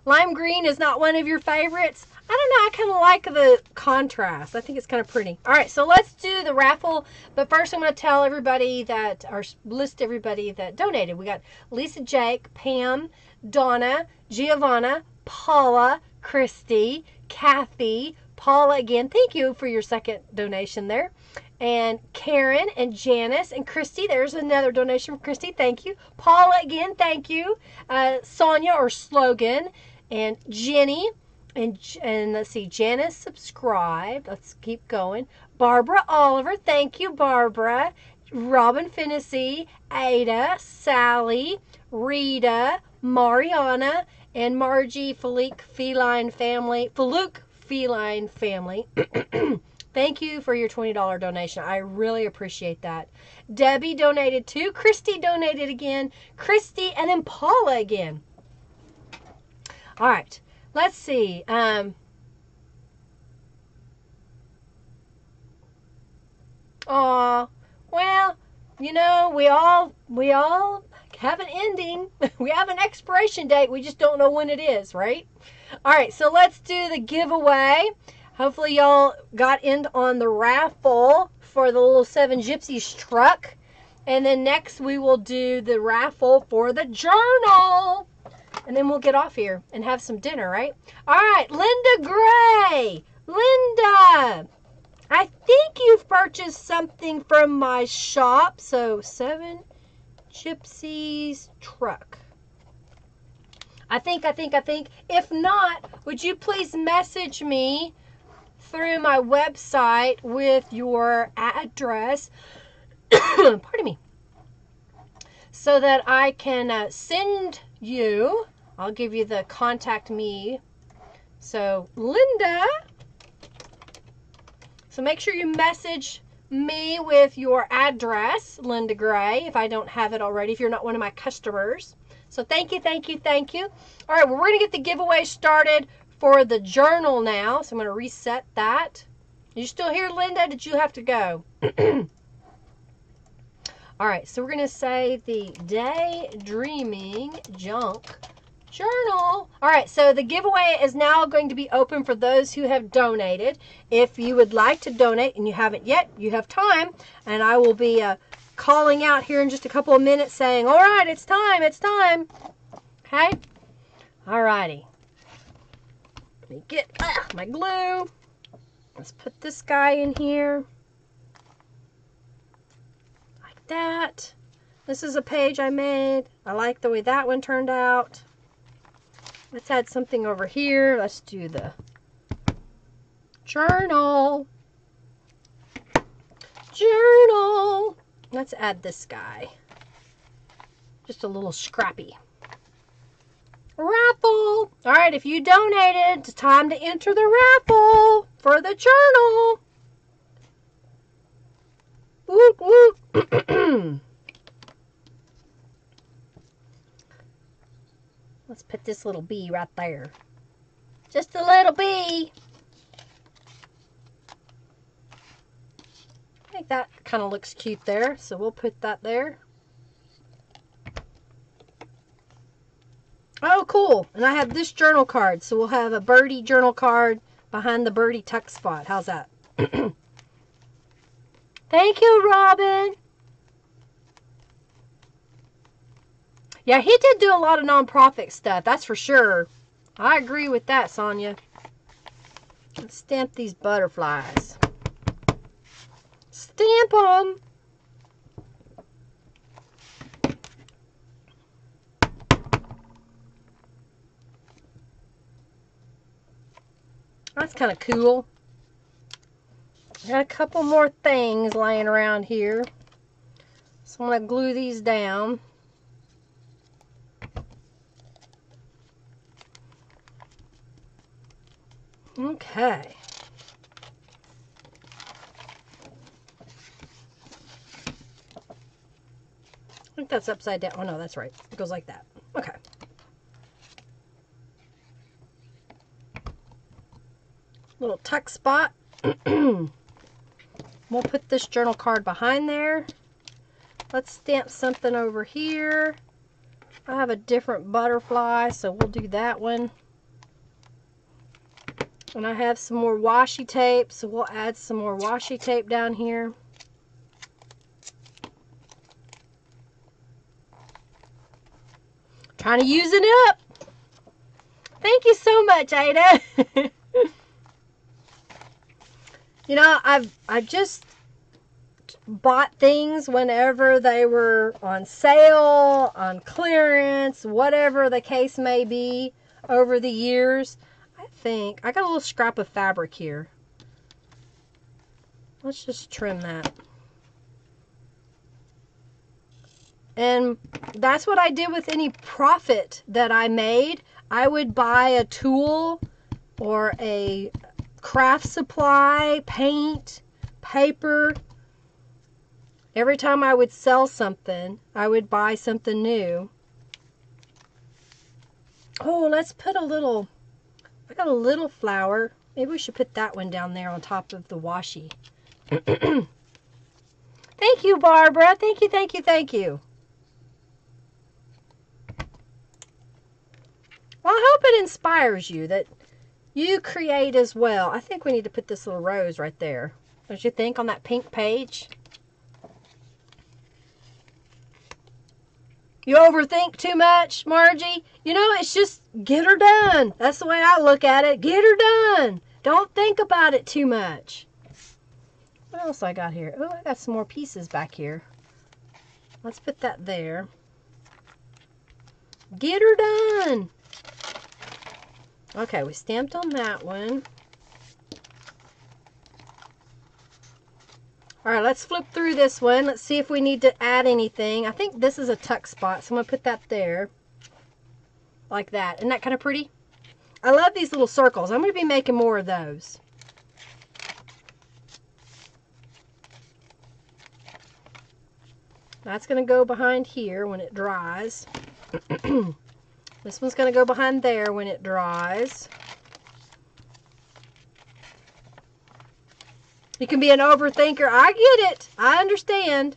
Lime green is not one of your favorites. I don't know. I kind of like the contrast. I think it's kind of pretty. All right, so let's do the raffle. But first, I'm going to tell everybody that, or list everybody that donated. We got Lisa, Jake, Pam, Donna, Giovanna, Paula, Christy, Kathy, Paula again. Thank you for your second donation there. And Karen and Janice and Christy. There's another donation from Christy. Thank you. Paula again. Thank you. Uh, Sonia or Slogan and Jenny. And, and let's see, Janice subscribed. Let's keep going. Barbara Oliver, thank you, Barbara. Robin Finnessy, Ada, Sally, Rita, Mariana, and Margie, Felique, Feline Family, Feluke, Feline Family. Thank you for your twenty dollar donation. I really appreciate that. Debbie donated too. Christy donated again. Christy and then Paula again. All right. Let's see. Um, aw, well, you know, we all we all have an ending. We have an expiration date. We just don't know when it is, right? All right, so let's do the giveaway. Hopefully, y'all got in on the raffle for the little Seven Gypsies truck, and then next we will do the raffle for the journal. And then we'll get off here and have some dinner, right? All right, Linda Gray. Linda, I think you've purchased something from my shop. So, Seven Gypsies truck. I think, I think, I think. If not, would you please message me through my website with your address? Pardon me. So that I can uh, send you... I'll give you the contact me. So Linda, so make sure you message me with your address, Linda Gray, if I don't have it already, if you're not one of my customers. So thank you, thank you, thank you. All right, well, we're going to get the giveaway started for the journal now. So I'm going to reset that. Are you still here, Linda? Did you have to go? All right, so we're going to say the Daydreaming Junk Journal. All right, so the giveaway is now going to be open for those who have donated. If you would like to donate and you haven't yet, you have time. And I will be uh, calling out here in just a couple of minutes saying, all right, it's time, it's time. Okay? All righty. Let me get uh, my glue. Let's put this guy in here. That. This is a page I made. I like the way that one turned out. Let's add something over here. Let's do the journal. Journal. Let's add this guy. Just a little scrappy. Raffle. All right, if you donated, it's time to enter the raffle for the journal. Whoop, whoop. Let's put this little bee right there. Just a little bee. I think that kind of looks cute there, so we'll put that there. Oh, cool. And I have this journal card, so we'll have a birdie journal card behind the birdie tuck spot. How's that? Thank you, Robin. Yeah, he did do a lot of nonprofit stuff, that's for sure. I agree with that, Sonia. Let's stamp these butterflies. Stamp them. That's kind of cool. Got a couple more things laying around here. So I'm going to glue these down. Okay. I think that's upside down. Oh, no, that's right. It goes like that. Okay. little tuck spot. We'll put this journal card behind there. Let's stamp something over here. I have a different butterfly, so we'll do that one. And I have some more washi tape, so we'll add some more washi tape down here. Trying to use it up. Thank you so much, Ada. You know, I've I just bought things whenever they were on sale, on clearance, whatever the case may be over the years. I think I got a little scrap of fabric here. Let's just trim that. And that's what I did with any profit that I made. I would buy a tool or a craft supply, paint, paper. Every time I would sell something, I would buy something new. Oh, let's put a little, I got a little flower. Maybe we should put that one down there on top of the washi. Thank you, Barbara. Thank you, thank you, thank you. Well, I hope it inspires you that you create as well. I think we need to put this little rose right there. Don't you think, on that pink page? You overthink too much, Margie? You know, it's just get her done. That's the way I look at it. Get her done. Don't think about it too much. What else I got here? Oh, I got some more pieces back here. Let's put that there. Get her done. Okay, we stamped on that one. All right, let's flip through this one. Let's see if we need to add anything. I think this is a tuck spot, so I'm going to put that there. Like that. Isn't that kind of pretty? I love these little circles. I'm going to be making more of those. That's going to go behind here when it dries. This one's going to go behind there when it dries. You can be an overthinker. I get it. I understand.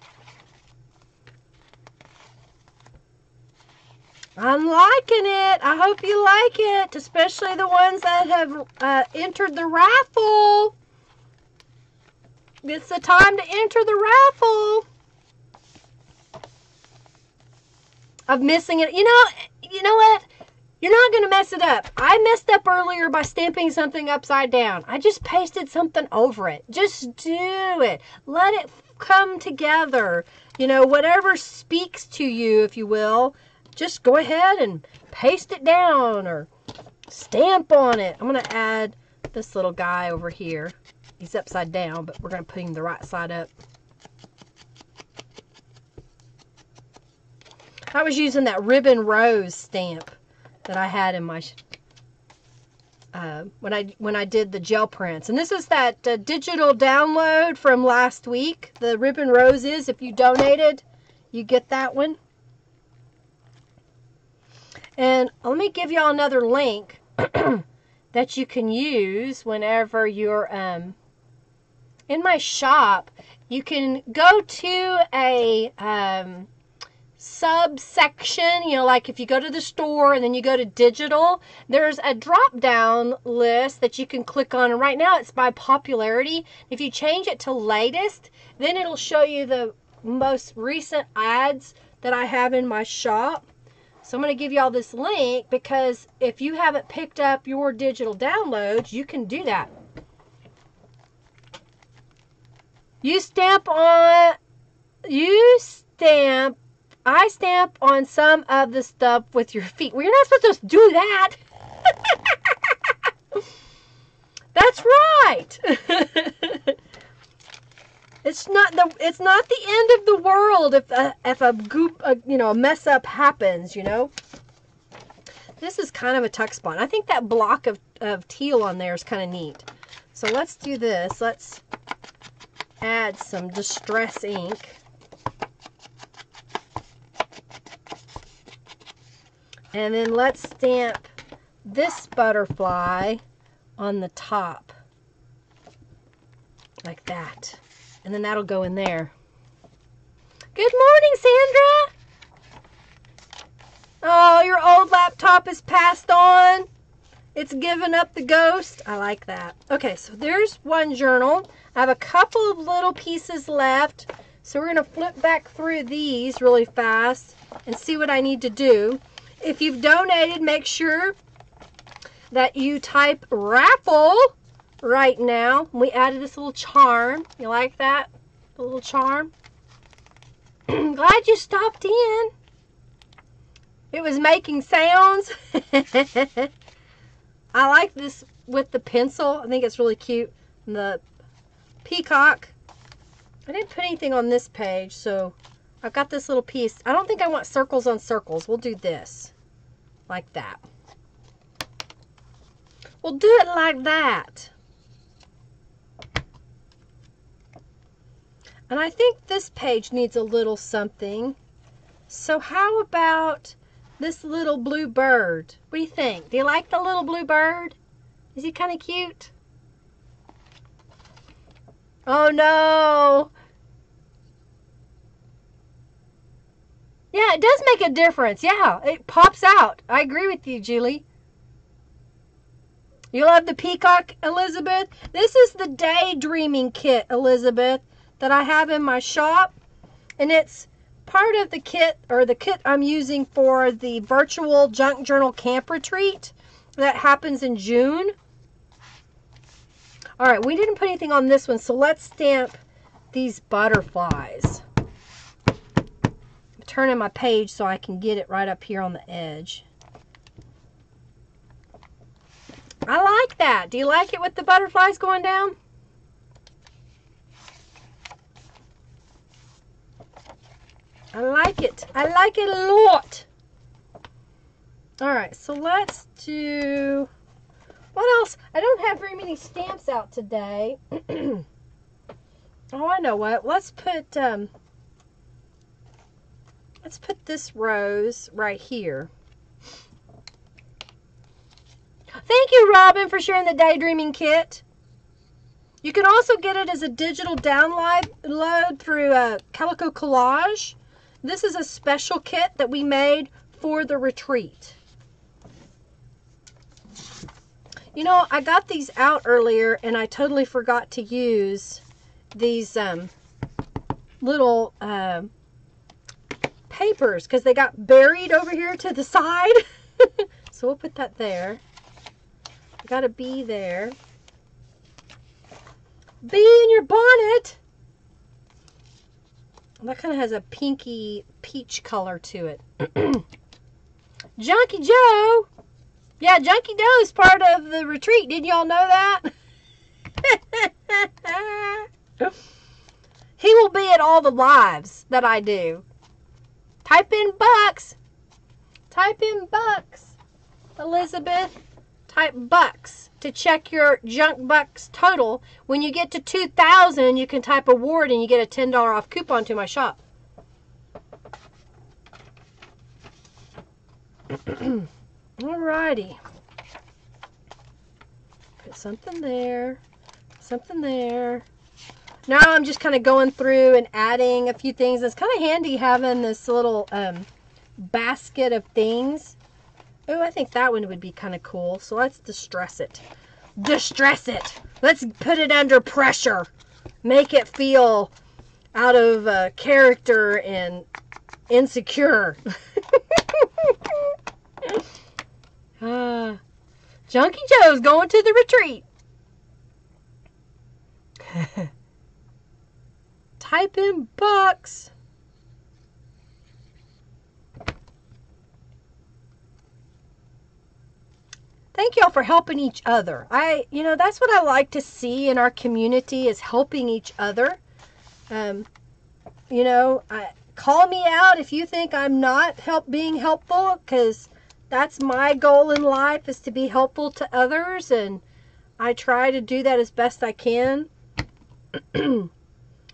I'm liking it. I hope you like it, especially the ones that have uh, entered the raffle. It's the time to enter the raffle. Of missing it. You know, you know what? You're not going to mess it up. I messed up earlier by stamping something upside down. I just pasted something over it. Just do it. Let it come together. You know, whatever speaks to you, if you will, just go ahead and paste it down or stamp on it. I'm going to add this little guy over here. He's upside down, but we're going to put him the right side up. I was using that ribbon rose stamp that I had in my uh, when I when I did the gel prints, and this is that uh, digital download from last week. The ribbon roses, if you donated, you get that one. And let me give y'all another link that you can use whenever you're um in my shop. You can go to a um. subsection, you know, like if you go to the store and then you go to digital, there's a drop down list that you can click on, and right now it's by popularity. If you change it to latest, then it'll show you the most recent ads that I have in my shop. So I'm going to give you all this link, because if you haven't picked up your digital downloads, you can do that. You stamp on you stamp I stamp on some of the stuff with your feet. Well, you're not supposed to do that. That's right. It's not the it's not the end of the world if a, if a goop a, you know a mess up happens. You know. This is kind of a tuck spot. I think that block of of teal on there is kind of neat. So let's do this. Let's add some distress ink. And then let's stamp this butterfly on the top. like that. And then that'll go in there. Good morning, Sandra! Oh, your old laptop is passed on. It's given up the ghost. I like that. Okay, so there's one journal. I have a couple of little pieces left. So we're going to flip back through these really fast and see what I need to do. If you've donated, make sure that you type raffle right now. We added this little charm. You like that? The little charm. I'm glad you stopped in. It was making sounds. I like this with the pencil. I think it's really cute. And the peacock. I didn't put anything on this page, so I've got this little piece. I don't think I want circles on circles. We'll do this. Like that. We'll do it like that. And I think this page needs a little something. So how about this little blue bird? What do you think? Do you like the little blue bird? Is he kind of cute? Oh no! Yeah, it does make a difference. Yeah, it pops out. I agree with you, Julie. You love the peacock, Elizabeth? This is the daydreaming kit, Elizabeth, that I have in my shop. And it's part of the kit, or the kit I'm using for the Virtual Junk Journal Camp Retreat that happens in June. All right, we didn't put anything on this one, so let's stamp these butterflies. Turning my page so I can get it right up here on the edge. I like that. Do you like it with the butterflies going down? I like it. I like it a lot. All right, so let's do... What else? I don't have very many stamps out today. Oh, I know what. Let's put... Um, Let's put this rose right here. Thank you, Robin, for sharing the daydreaming kit. You can also get it as a digital download through uh, Calico Collage. This is a special kit that we made for the retreat. You know, I got these out earlier, and I totally forgot to use these um, little... Uh, papers because they got buried over here to the side. So we'll put that there. Got a bee there. Bee in your bonnet. That kind of has a pinky peach color to it. Junkie Joe. Yeah, Junkie Joe is part of the retreat. Didn't y'all know that? He will be at all the lives that I do. Type in bucks. Type in bucks. Elizabeth, type bucks to check your junk bucks total. When you get to two thousand, you can type award and you get a ten dollar off coupon to my shop. Alrighty. Put something there. Something there. Now I'm just kind of going through and adding a few things. It's kind of handy having this little um, basket of things. Oh, I think that one would be kind of cool. So let's distress it. Distress it. Let's put it under pressure. Make it feel out of uh, character and insecure. uh, Junkie Joe's going to the retreat. Type in bucks. Thank y'all for helping each other. I, you know, that's what I like to see in our community is helping each other. Um, you know, I, call me out if you think I'm not help being helpful, because that's my goal in life is to be helpful to others, and I try to do that as best I can.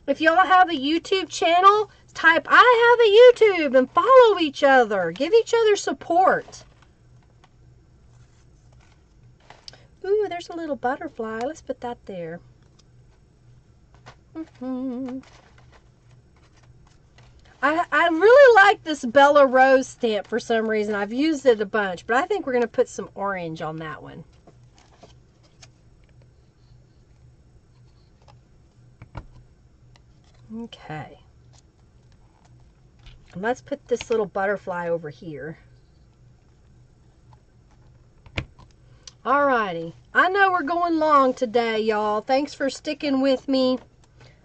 If y'all have a YouTube channel, type I have a YouTube and follow each other. Give each other support. Ooh, there's a little butterfly. Let's put that there. Mm-hmm. I, I really like this Bella Rose stamp for some reason. I've used it a bunch, but I think we're going to put some orange on that one. Okay. And let's put this little butterfly over here. Alrighty. I know we're going long today, y'all. Thanks for sticking with me.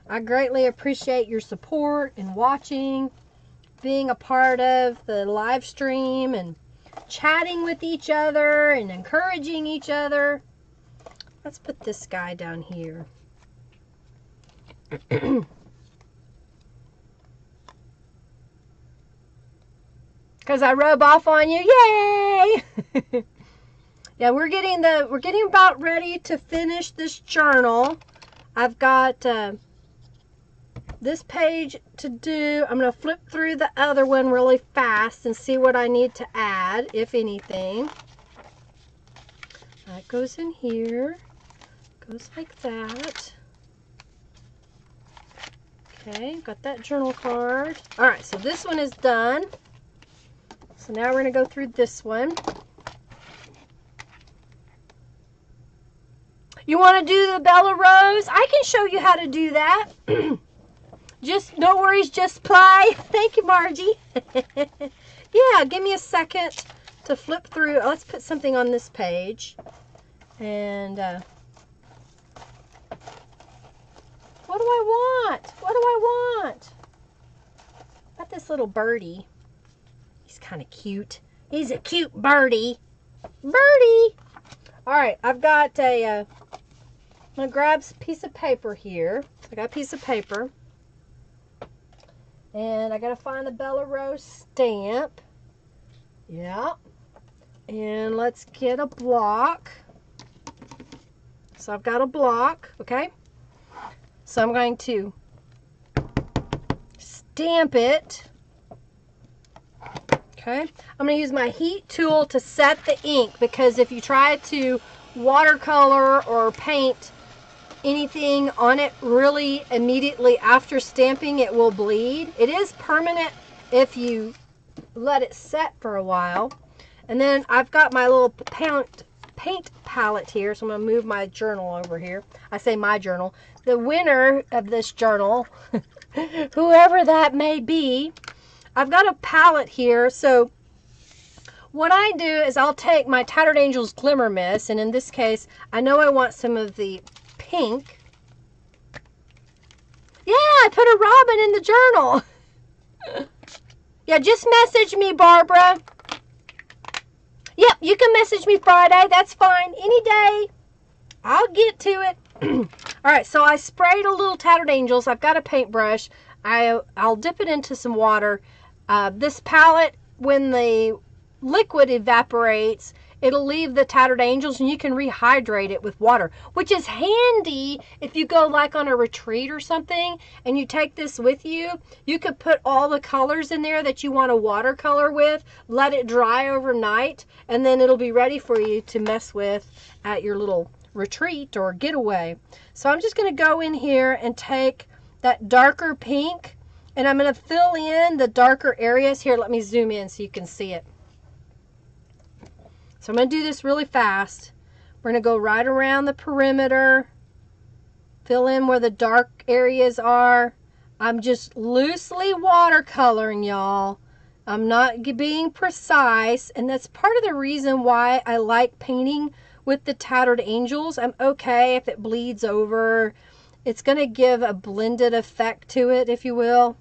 I greatly appreciate your support and watching, being a part of the live stream and chatting with each other and encouraging each other. Let's put this guy down here. Because I rub off on you. Yay! Yeah, we're getting the we're getting about ready to finish this journal. I've got uh, this page to do. I'm going to flip through the other one really fast and see what I need to add, if anything. That goes in here. Goes like that. Okay, got that journal card. All right, so this one is done. So now we're going to go through this one. You want to do the Bella Rose? I can show you how to do that. Just, no worries, just play. Thank you, Margie. Yeah, give me a second to flip through. Let's put something on this page. And, uh, what do I want? What do I want? How about this little birdie? He's kind of cute. He's a cute birdie. Birdie! All right, I've got a... Uh, I'm going to grab a piece of paper here. So I got a piece of paper. And I got to find the Bella Rose stamp. Yeah. And let's get a block. So I've got a block, okay? So I'm going to stamp it. Okay. I'm going to use my heat tool to set the ink, because if you try to watercolor or paint anything on it really immediately after stamping, it will bleed. It is permanent if you let it set for a while. And then I've got my little paint paint palette here, so I'm going to move my journal over here. I say my journal. The winner of this journal, whoever that may be, I've got a palette here. So what I do is I'll take my Tattered Angels Glimmer Mist, and in this case, I know I want some of the pink. Yeah, I put a robin in the journal. Yeah, just message me, Barbara. Yep, you can message me Friday. That's fine. Any day. I'll get to it. All right, so I sprayed a little Tattered Angels. I've got a paintbrush. I, I'll dip it into some water. Uh, this palette, when the liquid evaporates, it'll leave the Tattered Angels, and you can rehydrate it with water, which is handy if you go like on a retreat or something and you take this with you. You could put all the colors in there that you want to watercolor with, let it dry overnight, and then it'll be ready for you to mess with at your little retreat or getaway. So I'm just going to go in here and take that darker pink, and I'm going to fill in the darker areas here. Let me zoom in so you can see it. So I'm going to do this really fast. We're going to go right around the perimeter, fill in where the dark areas are. I'm just loosely watercoloring, y'all. I'm not being precise, and that's part of the reason why I like painting with the Tattered Angels. I'm okay if it bleeds over. It's going to give a blended effect to it, if you will.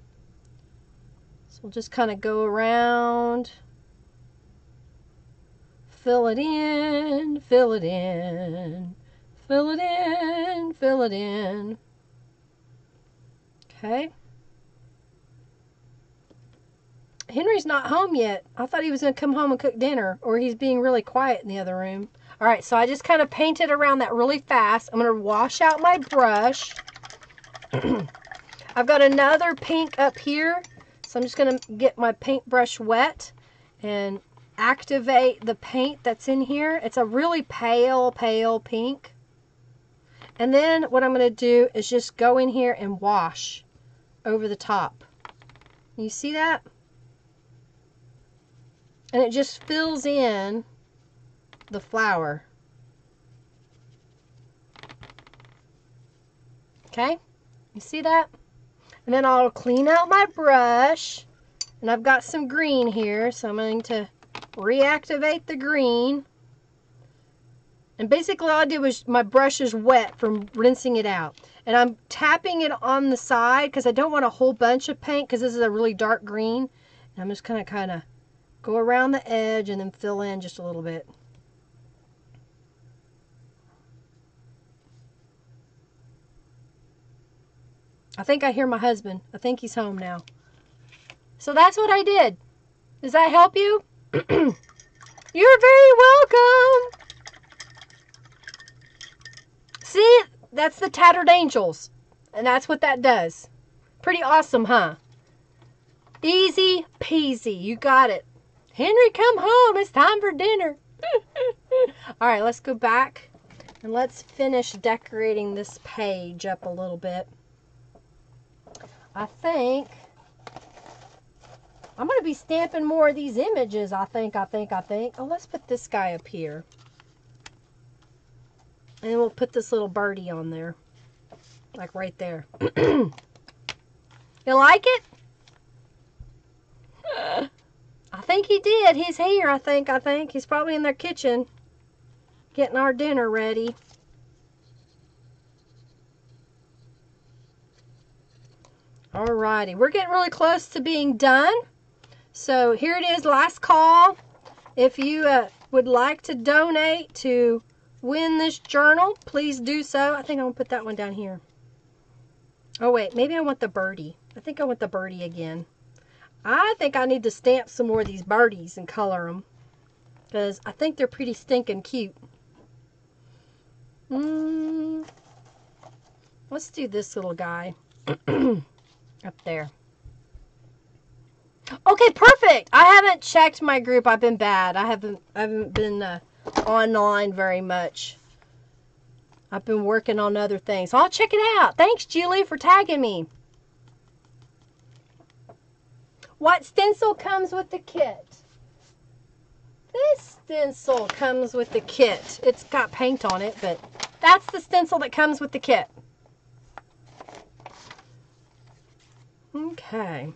So we'll just kind of go around. Fill it in, fill it in, fill it in, fill it in. Okay. Henry's not home yet. I thought he was going to come home and cook dinner, or he's being really quiet in the other room. All right, so I just kind of painted around that really fast. I'm going to wash out my brush. I've got another pink up here, so I'm just going to get my paintbrush wet and activate the paint that's in here. It's a really pale, pale pink. And then what I'm going to do is just go in here and wash over the top. You see that? And it just fills in the flower. Okay, you see that? And then I'll clean out my brush. And I've got some green here, so I'm going to reactivate the green. And basically all I did was, my brush is wet from rinsing it out. And I'm tapping it on the side because I don't want a whole bunch of paint because this is a really dark green. And I'm just going to kind of go around the edge and then fill in just a little bit. I think I hear my husband. I think he's home now. So that's what I did. Does that help you? You're very welcome. See, that's the Tattered Angels. And that's what that does. Pretty awesome, huh? Easy peasy. You got it. Henry, come home. It's time for dinner. All right, let's go back and let's finish decorating this page up a little bit. I think I'm going to be stamping more of these images, I think, I think, I think. Oh, let's put this guy up here. And we'll put this little birdie on there. Like right there. You like it? I think he did. He's here, I think, I think. He's probably in their kitchen getting our dinner ready. Alrighty, we're getting really close to being done. So here it is, last call. If you uh, would like to donate to win this journal, please do so. I think I'm gonna put that one down here. Oh wait, maybe I want the birdie. I think I want the birdie again. I think I need to stamp some more of these birdies and color them because I think they're pretty stinking cute. Mm. Let's do this little guy. Up there. Okay, perfect. I haven't checked my group. I've been bad. I haven't I haven't been uh, online very much. I've been working on other things. I'll check it out. Thanks, Julie, for tagging me. What stencil comes with the kit? This stencil comes with the kit. It's got paint on it, but that's the stencil that comes with the kit. Okay,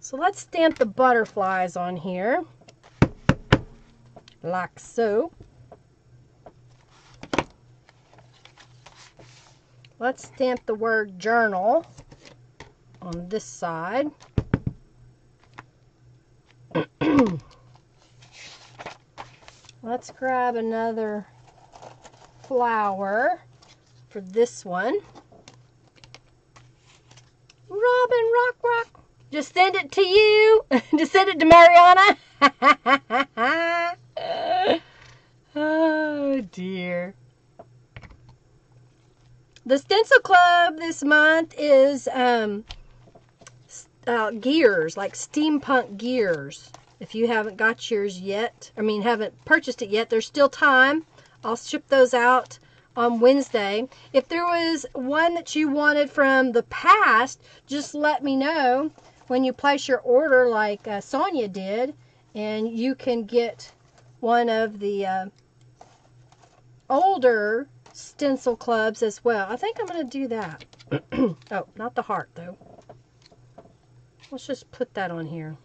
so let's stamp the butterflies on here, like so. Let's stamp the word journal on this side. Let's grab another flower for this one. Robin, rock, rock. Just send it to you. Just send it to Mariana. Oh, dear. The Stencil Club this month is um, uh, gears, like steampunk gears. If you haven't got yours yet, I mean, haven't purchased it yet, there's still time. I'll ship those out on Wednesday. If there was one that you wanted from the past, just let me know when you place your order, like uh, Sonia did, and you can get one of the uh, older stencil clubs as well. I think I'm going to do that. Oh, not the heart though. Let's just put that on here.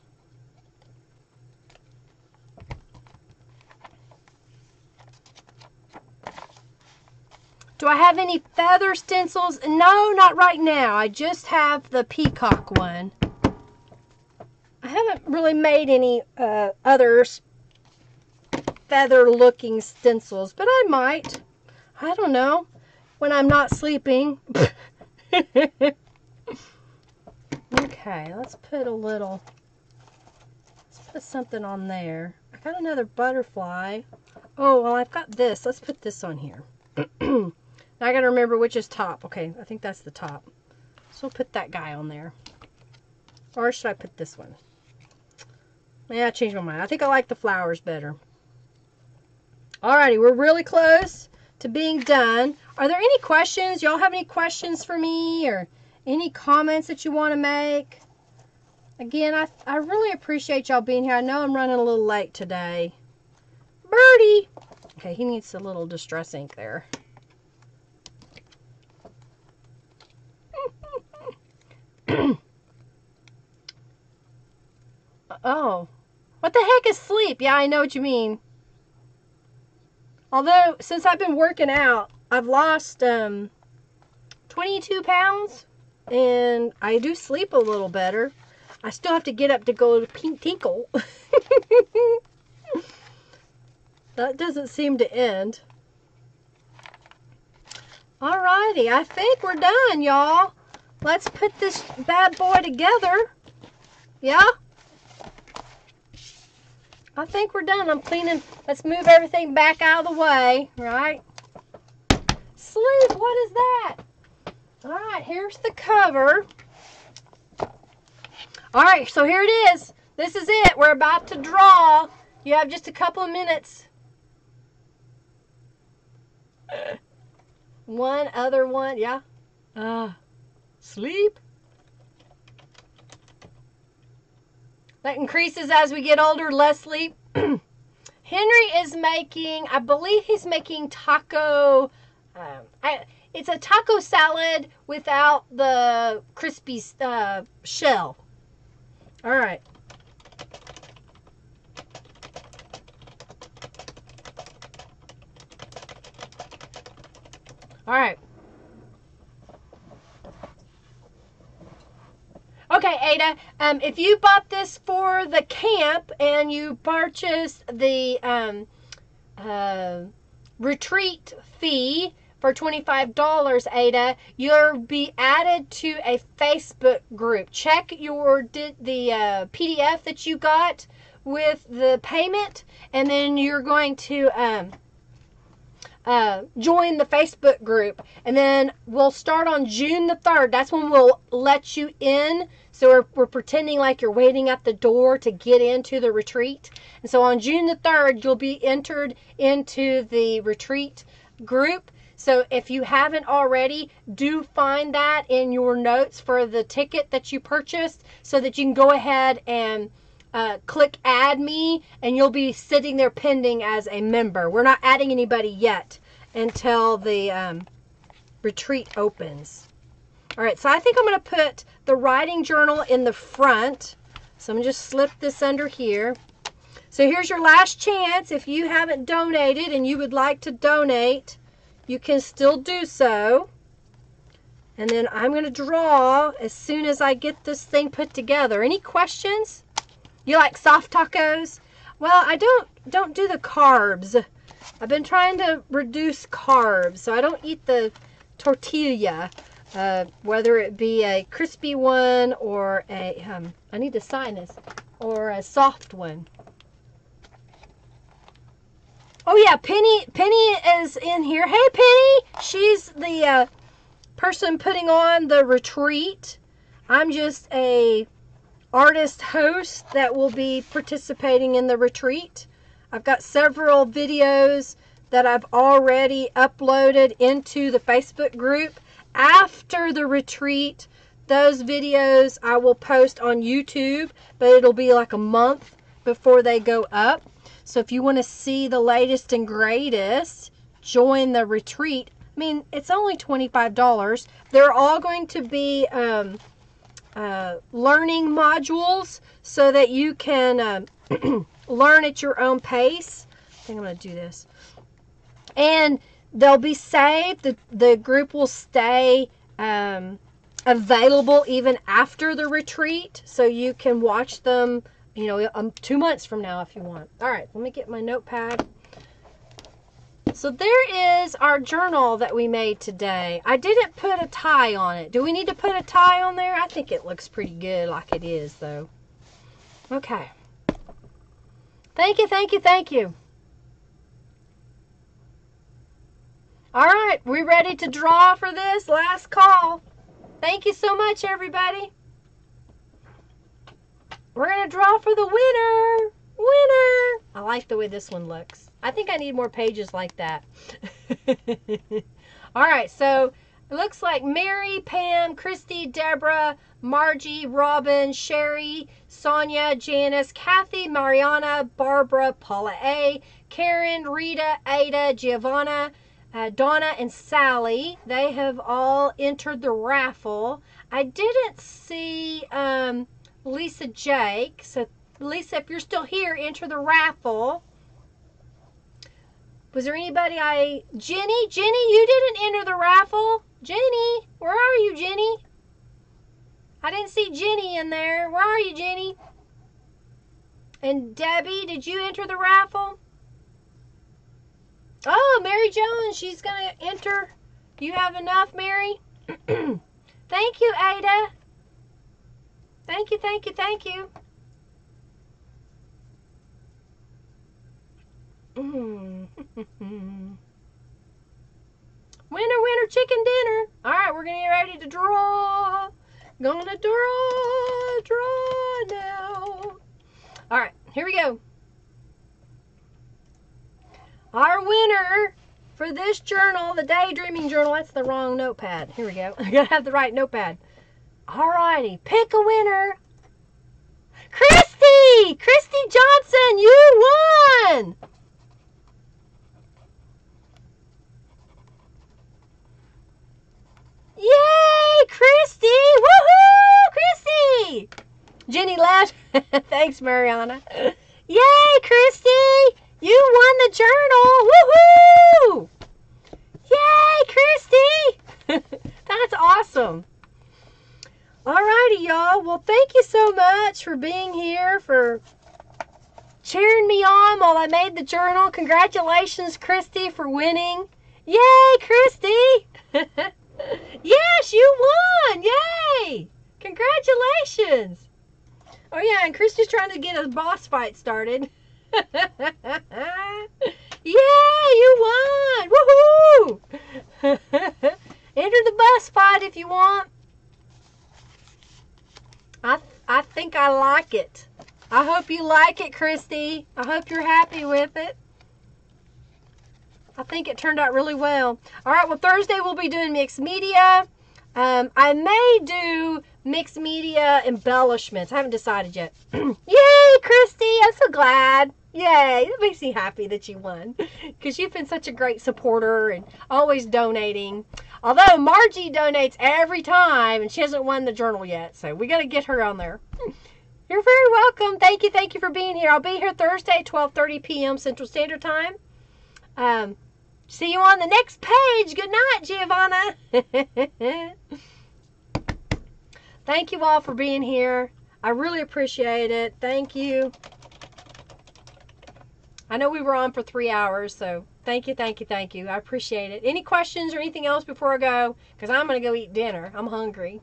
Do I have any feather stencils? No, not right now. I just have the peacock one. I haven't really made any uh, other feather looking stencils, but I might. I don't know. When I'm not sleeping. Okay, let's put a little, let's put something on there. I got another butterfly. Oh, well, I've got this. Let's put this on here. I gotta remember which is top. Okay, I think that's the top. So I'll put that guy on there. Or should I put this one? Yeah, I changed my mind. I think I like the flowers better. Alrighty, we're really close to being done. Are there any questions? Y'all have any questions for me or any comments that you want to make? Again, I, I really appreciate y'all being here. I know I'm running a little late today. Birdie! Okay, he needs a little distress ink there. Oh, what the heck is sleep? Yeah, I know what you mean. Although, since I've been working out, I've lost um, twenty-two pounds, and I do sleep a little better. I still have to get up to go to pink tinkle. That doesn't seem to end. Alrighty, I think we're done, y'all. Let's put this bad boy together. Yeah? I think we're done. I'm cleaning. Let's move everything back out of the way, right? Sleep, what is that? All right, here's the cover. All right, so here it is. This is it. We're about to draw. You have just a couple of minutes. One other one, yeah. Uh, sleep. That increases as we get older, less sleep. Henry is making, I believe he's making taco, um, I, it's a taco salad without the crispy uh, shell. All right. All right. Okay, Ada, um, if you bought this for the camp and you purchased the um, uh, retreat fee for twenty-five dollars, Ada, you'll be added to a Facebook group. Check your did the uh, P D F that you got with the payment, and then you're going to um, uh, join the Facebook group. And then we'll start on June the third. That's when we'll let you in. So we're, we're pretending like you're waiting at the door to get into the retreat. And so on June the third, you'll be entered into the retreat group. So if you haven't already, do find that in your notes for the ticket that you purchased so that you can go ahead and uh, click add me, and you'll be sitting there pending as a member. We're not adding anybody yet until the um, retreat opens. All right, so I think I'm going to put the writing journal in the front. So I'm going to just slip this under here. So here's your last chance. If you haven't donated and you would like to donate, you can still do so. And then I'm going to draw as soon as I get this thing put together. Any questions? You like soft tacos? Well, I don't don't do the carbs. I've been trying to reduce carbs, so I don't eat the tortilla. Uh, whether it be a crispy one or a, um, I need to sign this, or a soft one. Oh yeah, Penny, Penny is in here. Hey Penny, she's the uh, person putting on the retreat. I'm just a artist host that will be participating in the retreat. I've got several videos that I've already uploaded into the Facebook group. After the retreat, those videos I will post on YouTube, but it'll be like a month before they go up. So if you want to see the latest and greatest, join the retreat. I mean, it's only twenty-five dollars. They're all going to be um, uh, learning modules so that you can um, learn at your own pace. I think I'm going to do this. And they'll be saved. The, the group will stay um, available even after the retreat. So you can watch them, you know, um, two months from now if you want. All right, let me get my notepad. So there is our journal that we made today. I didn't put a tie on it. Do we need to put a tie on there? I think it looks pretty good like it is, though. Okay. Thank you, thank you, thank you. All right, we ready to draw for this last call. Thank you so much, everybody. We're going to draw for the winner. Winner. I like the way this one looks. I think I need more pages like that. All right, so it looks like Mary, Pam, Christy, Deborah, Margie, Robin, Sherry, Sonia, Janice, Kathy, Mariana, Barbara, Paula A, Karen, Rita, Ada, Giovanna, uh, Donna, and Sally. They have all entered the raffle. I didn't see um, Lisa Jake. So, Lisa, if you're still here, enter the raffle. Was there anybody I... Jenny? Jenny, you didn't enter the raffle. Jenny, where are you, Jenny? I didn't see Jenny in there. Where are you, Jenny? And Debbie, did you enter the raffle? Oh, Mary Jones, she's going to enter. Do you have enough, Mary? Thank you, Ada. Thank you, thank you, thank you. Winner, winner, chicken dinner. All right, we're gonna get ready to draw. Gonna draw, draw now. All right, here we go. Our winner for this journal, the daydreaming journal. That's the wrong notepad. Here we go. I gotta have the right notepad. All righty, pick a winner. Christy, Christy Johnson, you won. Yay, Christy! Woohoo, Christy! Jenny laughed. Thanks, Mariana. Yay, Christy! You won the journal! Woohoo! Yay, Christy! That's awesome. Alrighty, y'all. Well, thank you so much for being here, for cheering me on while I made the journal. Congratulations, Christy, for winning. Yay, Christy! Yes, you won! Yay! Congratulations! Oh yeah, and Christy's trying to get a boss fight started. Yeah, you won! Woohoo! Enter the boss fight if you want. I I think I like it. I hope you like it, Christy. I hope you're happy with it. I think it turned out really well. All right, well, Thursday we'll be doing mixed media. Um, I may do mixed media embellishments. I haven't decided yet. Yay, Christy! I'm so glad. Yay! It makes me happy that you won because you've been such a great supporter and always donating. Although Margie donates every time and she hasn't won the journal yet, so we got to get her on there. You're very welcome. Thank you. Thank you for being here. I'll be here Thursday, twelve thirty p m Central Standard Time. Um. See you on the next page. Good night, Giovanna. Thank you all for being here. I really appreciate it. Thank you. I know we were on for three hours, so thank you, thank you, thank you. I appreciate it. Any questions or anything else before I go? Because I'm going to go eat dinner. I'm hungry.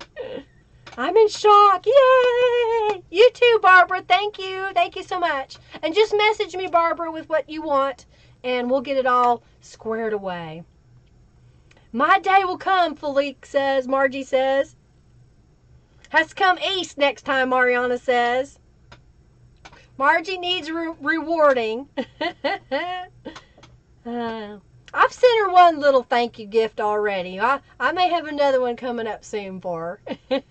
I'm in shock. Yay! You too, Barbara. Thank you. Thank you so much. And just message me, Barbara, with what you want. And we'll get it all squared away. My day will come, Felique says. Margie says. Has to come east next time, Mariana says. Margie needs re rewarding. uh, I've sent her one little thank you gift already. I, I may have another one coming up soon for her.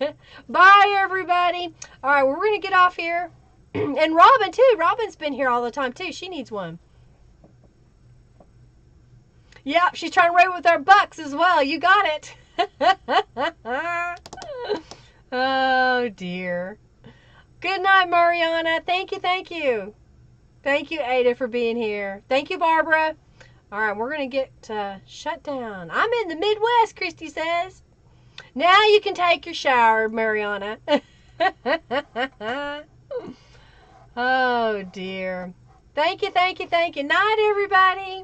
Bye, everybody. All right, well, we're going to get off here. And Robin, too. Robin's been here all the time, too. She needs one. Yep, she's trying to raid with our bucks as well. You got it. Oh, dear. Good night, Mariana. Thank you, thank you. Thank you, Ada, for being here. Thank you, Barbara. All right, we're going to get uh, shut down. I'm in the Midwest, Christy says. Now you can take your shower, Mariana. Oh, dear. Thank you, thank you, thank you. Night, everybody.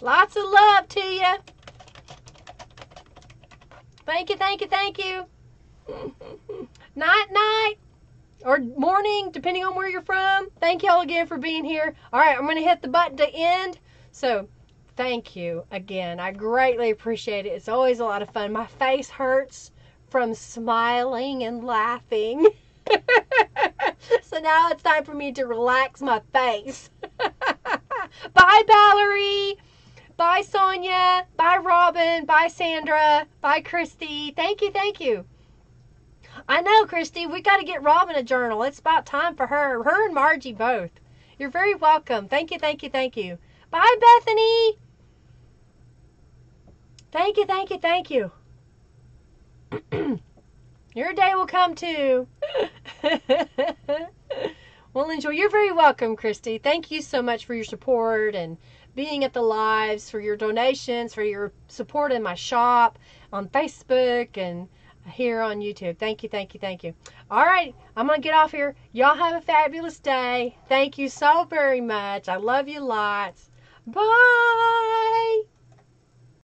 Lots of love to you. Thank you, thank you, thank you. Night, night, or morning, depending on where you're from. Thank you all again for being here. All right, I'm going to hit the button to end. So thank you again. I greatly appreciate it. It's always a lot of fun. My face hurts from smiling and laughing. So now it's time for me to relax my face. Bye, Valerie. Bye, Sonia. Bye, Robin. Bye, Sandra. Bye, Christy. Thank you. Thank you. I know, Christy. We got to get Robin a journal. It's about time for her. Her and Margie both. You're very welcome. Thank you. Thank you. Thank you. Bye, Bethany. Thank you. Thank you. Thank you. Your day will come too. Well, enjoy. You're very welcome, Christy. Thank you so much for your support and being at the lives, for your donations, for your support in my shop, on Facebook, and here on YouTube. Thank you, thank you, thank you. All right, I'm going to get off here. Y'all have a fabulous day. Thank you so very much. I love you lots. Bye.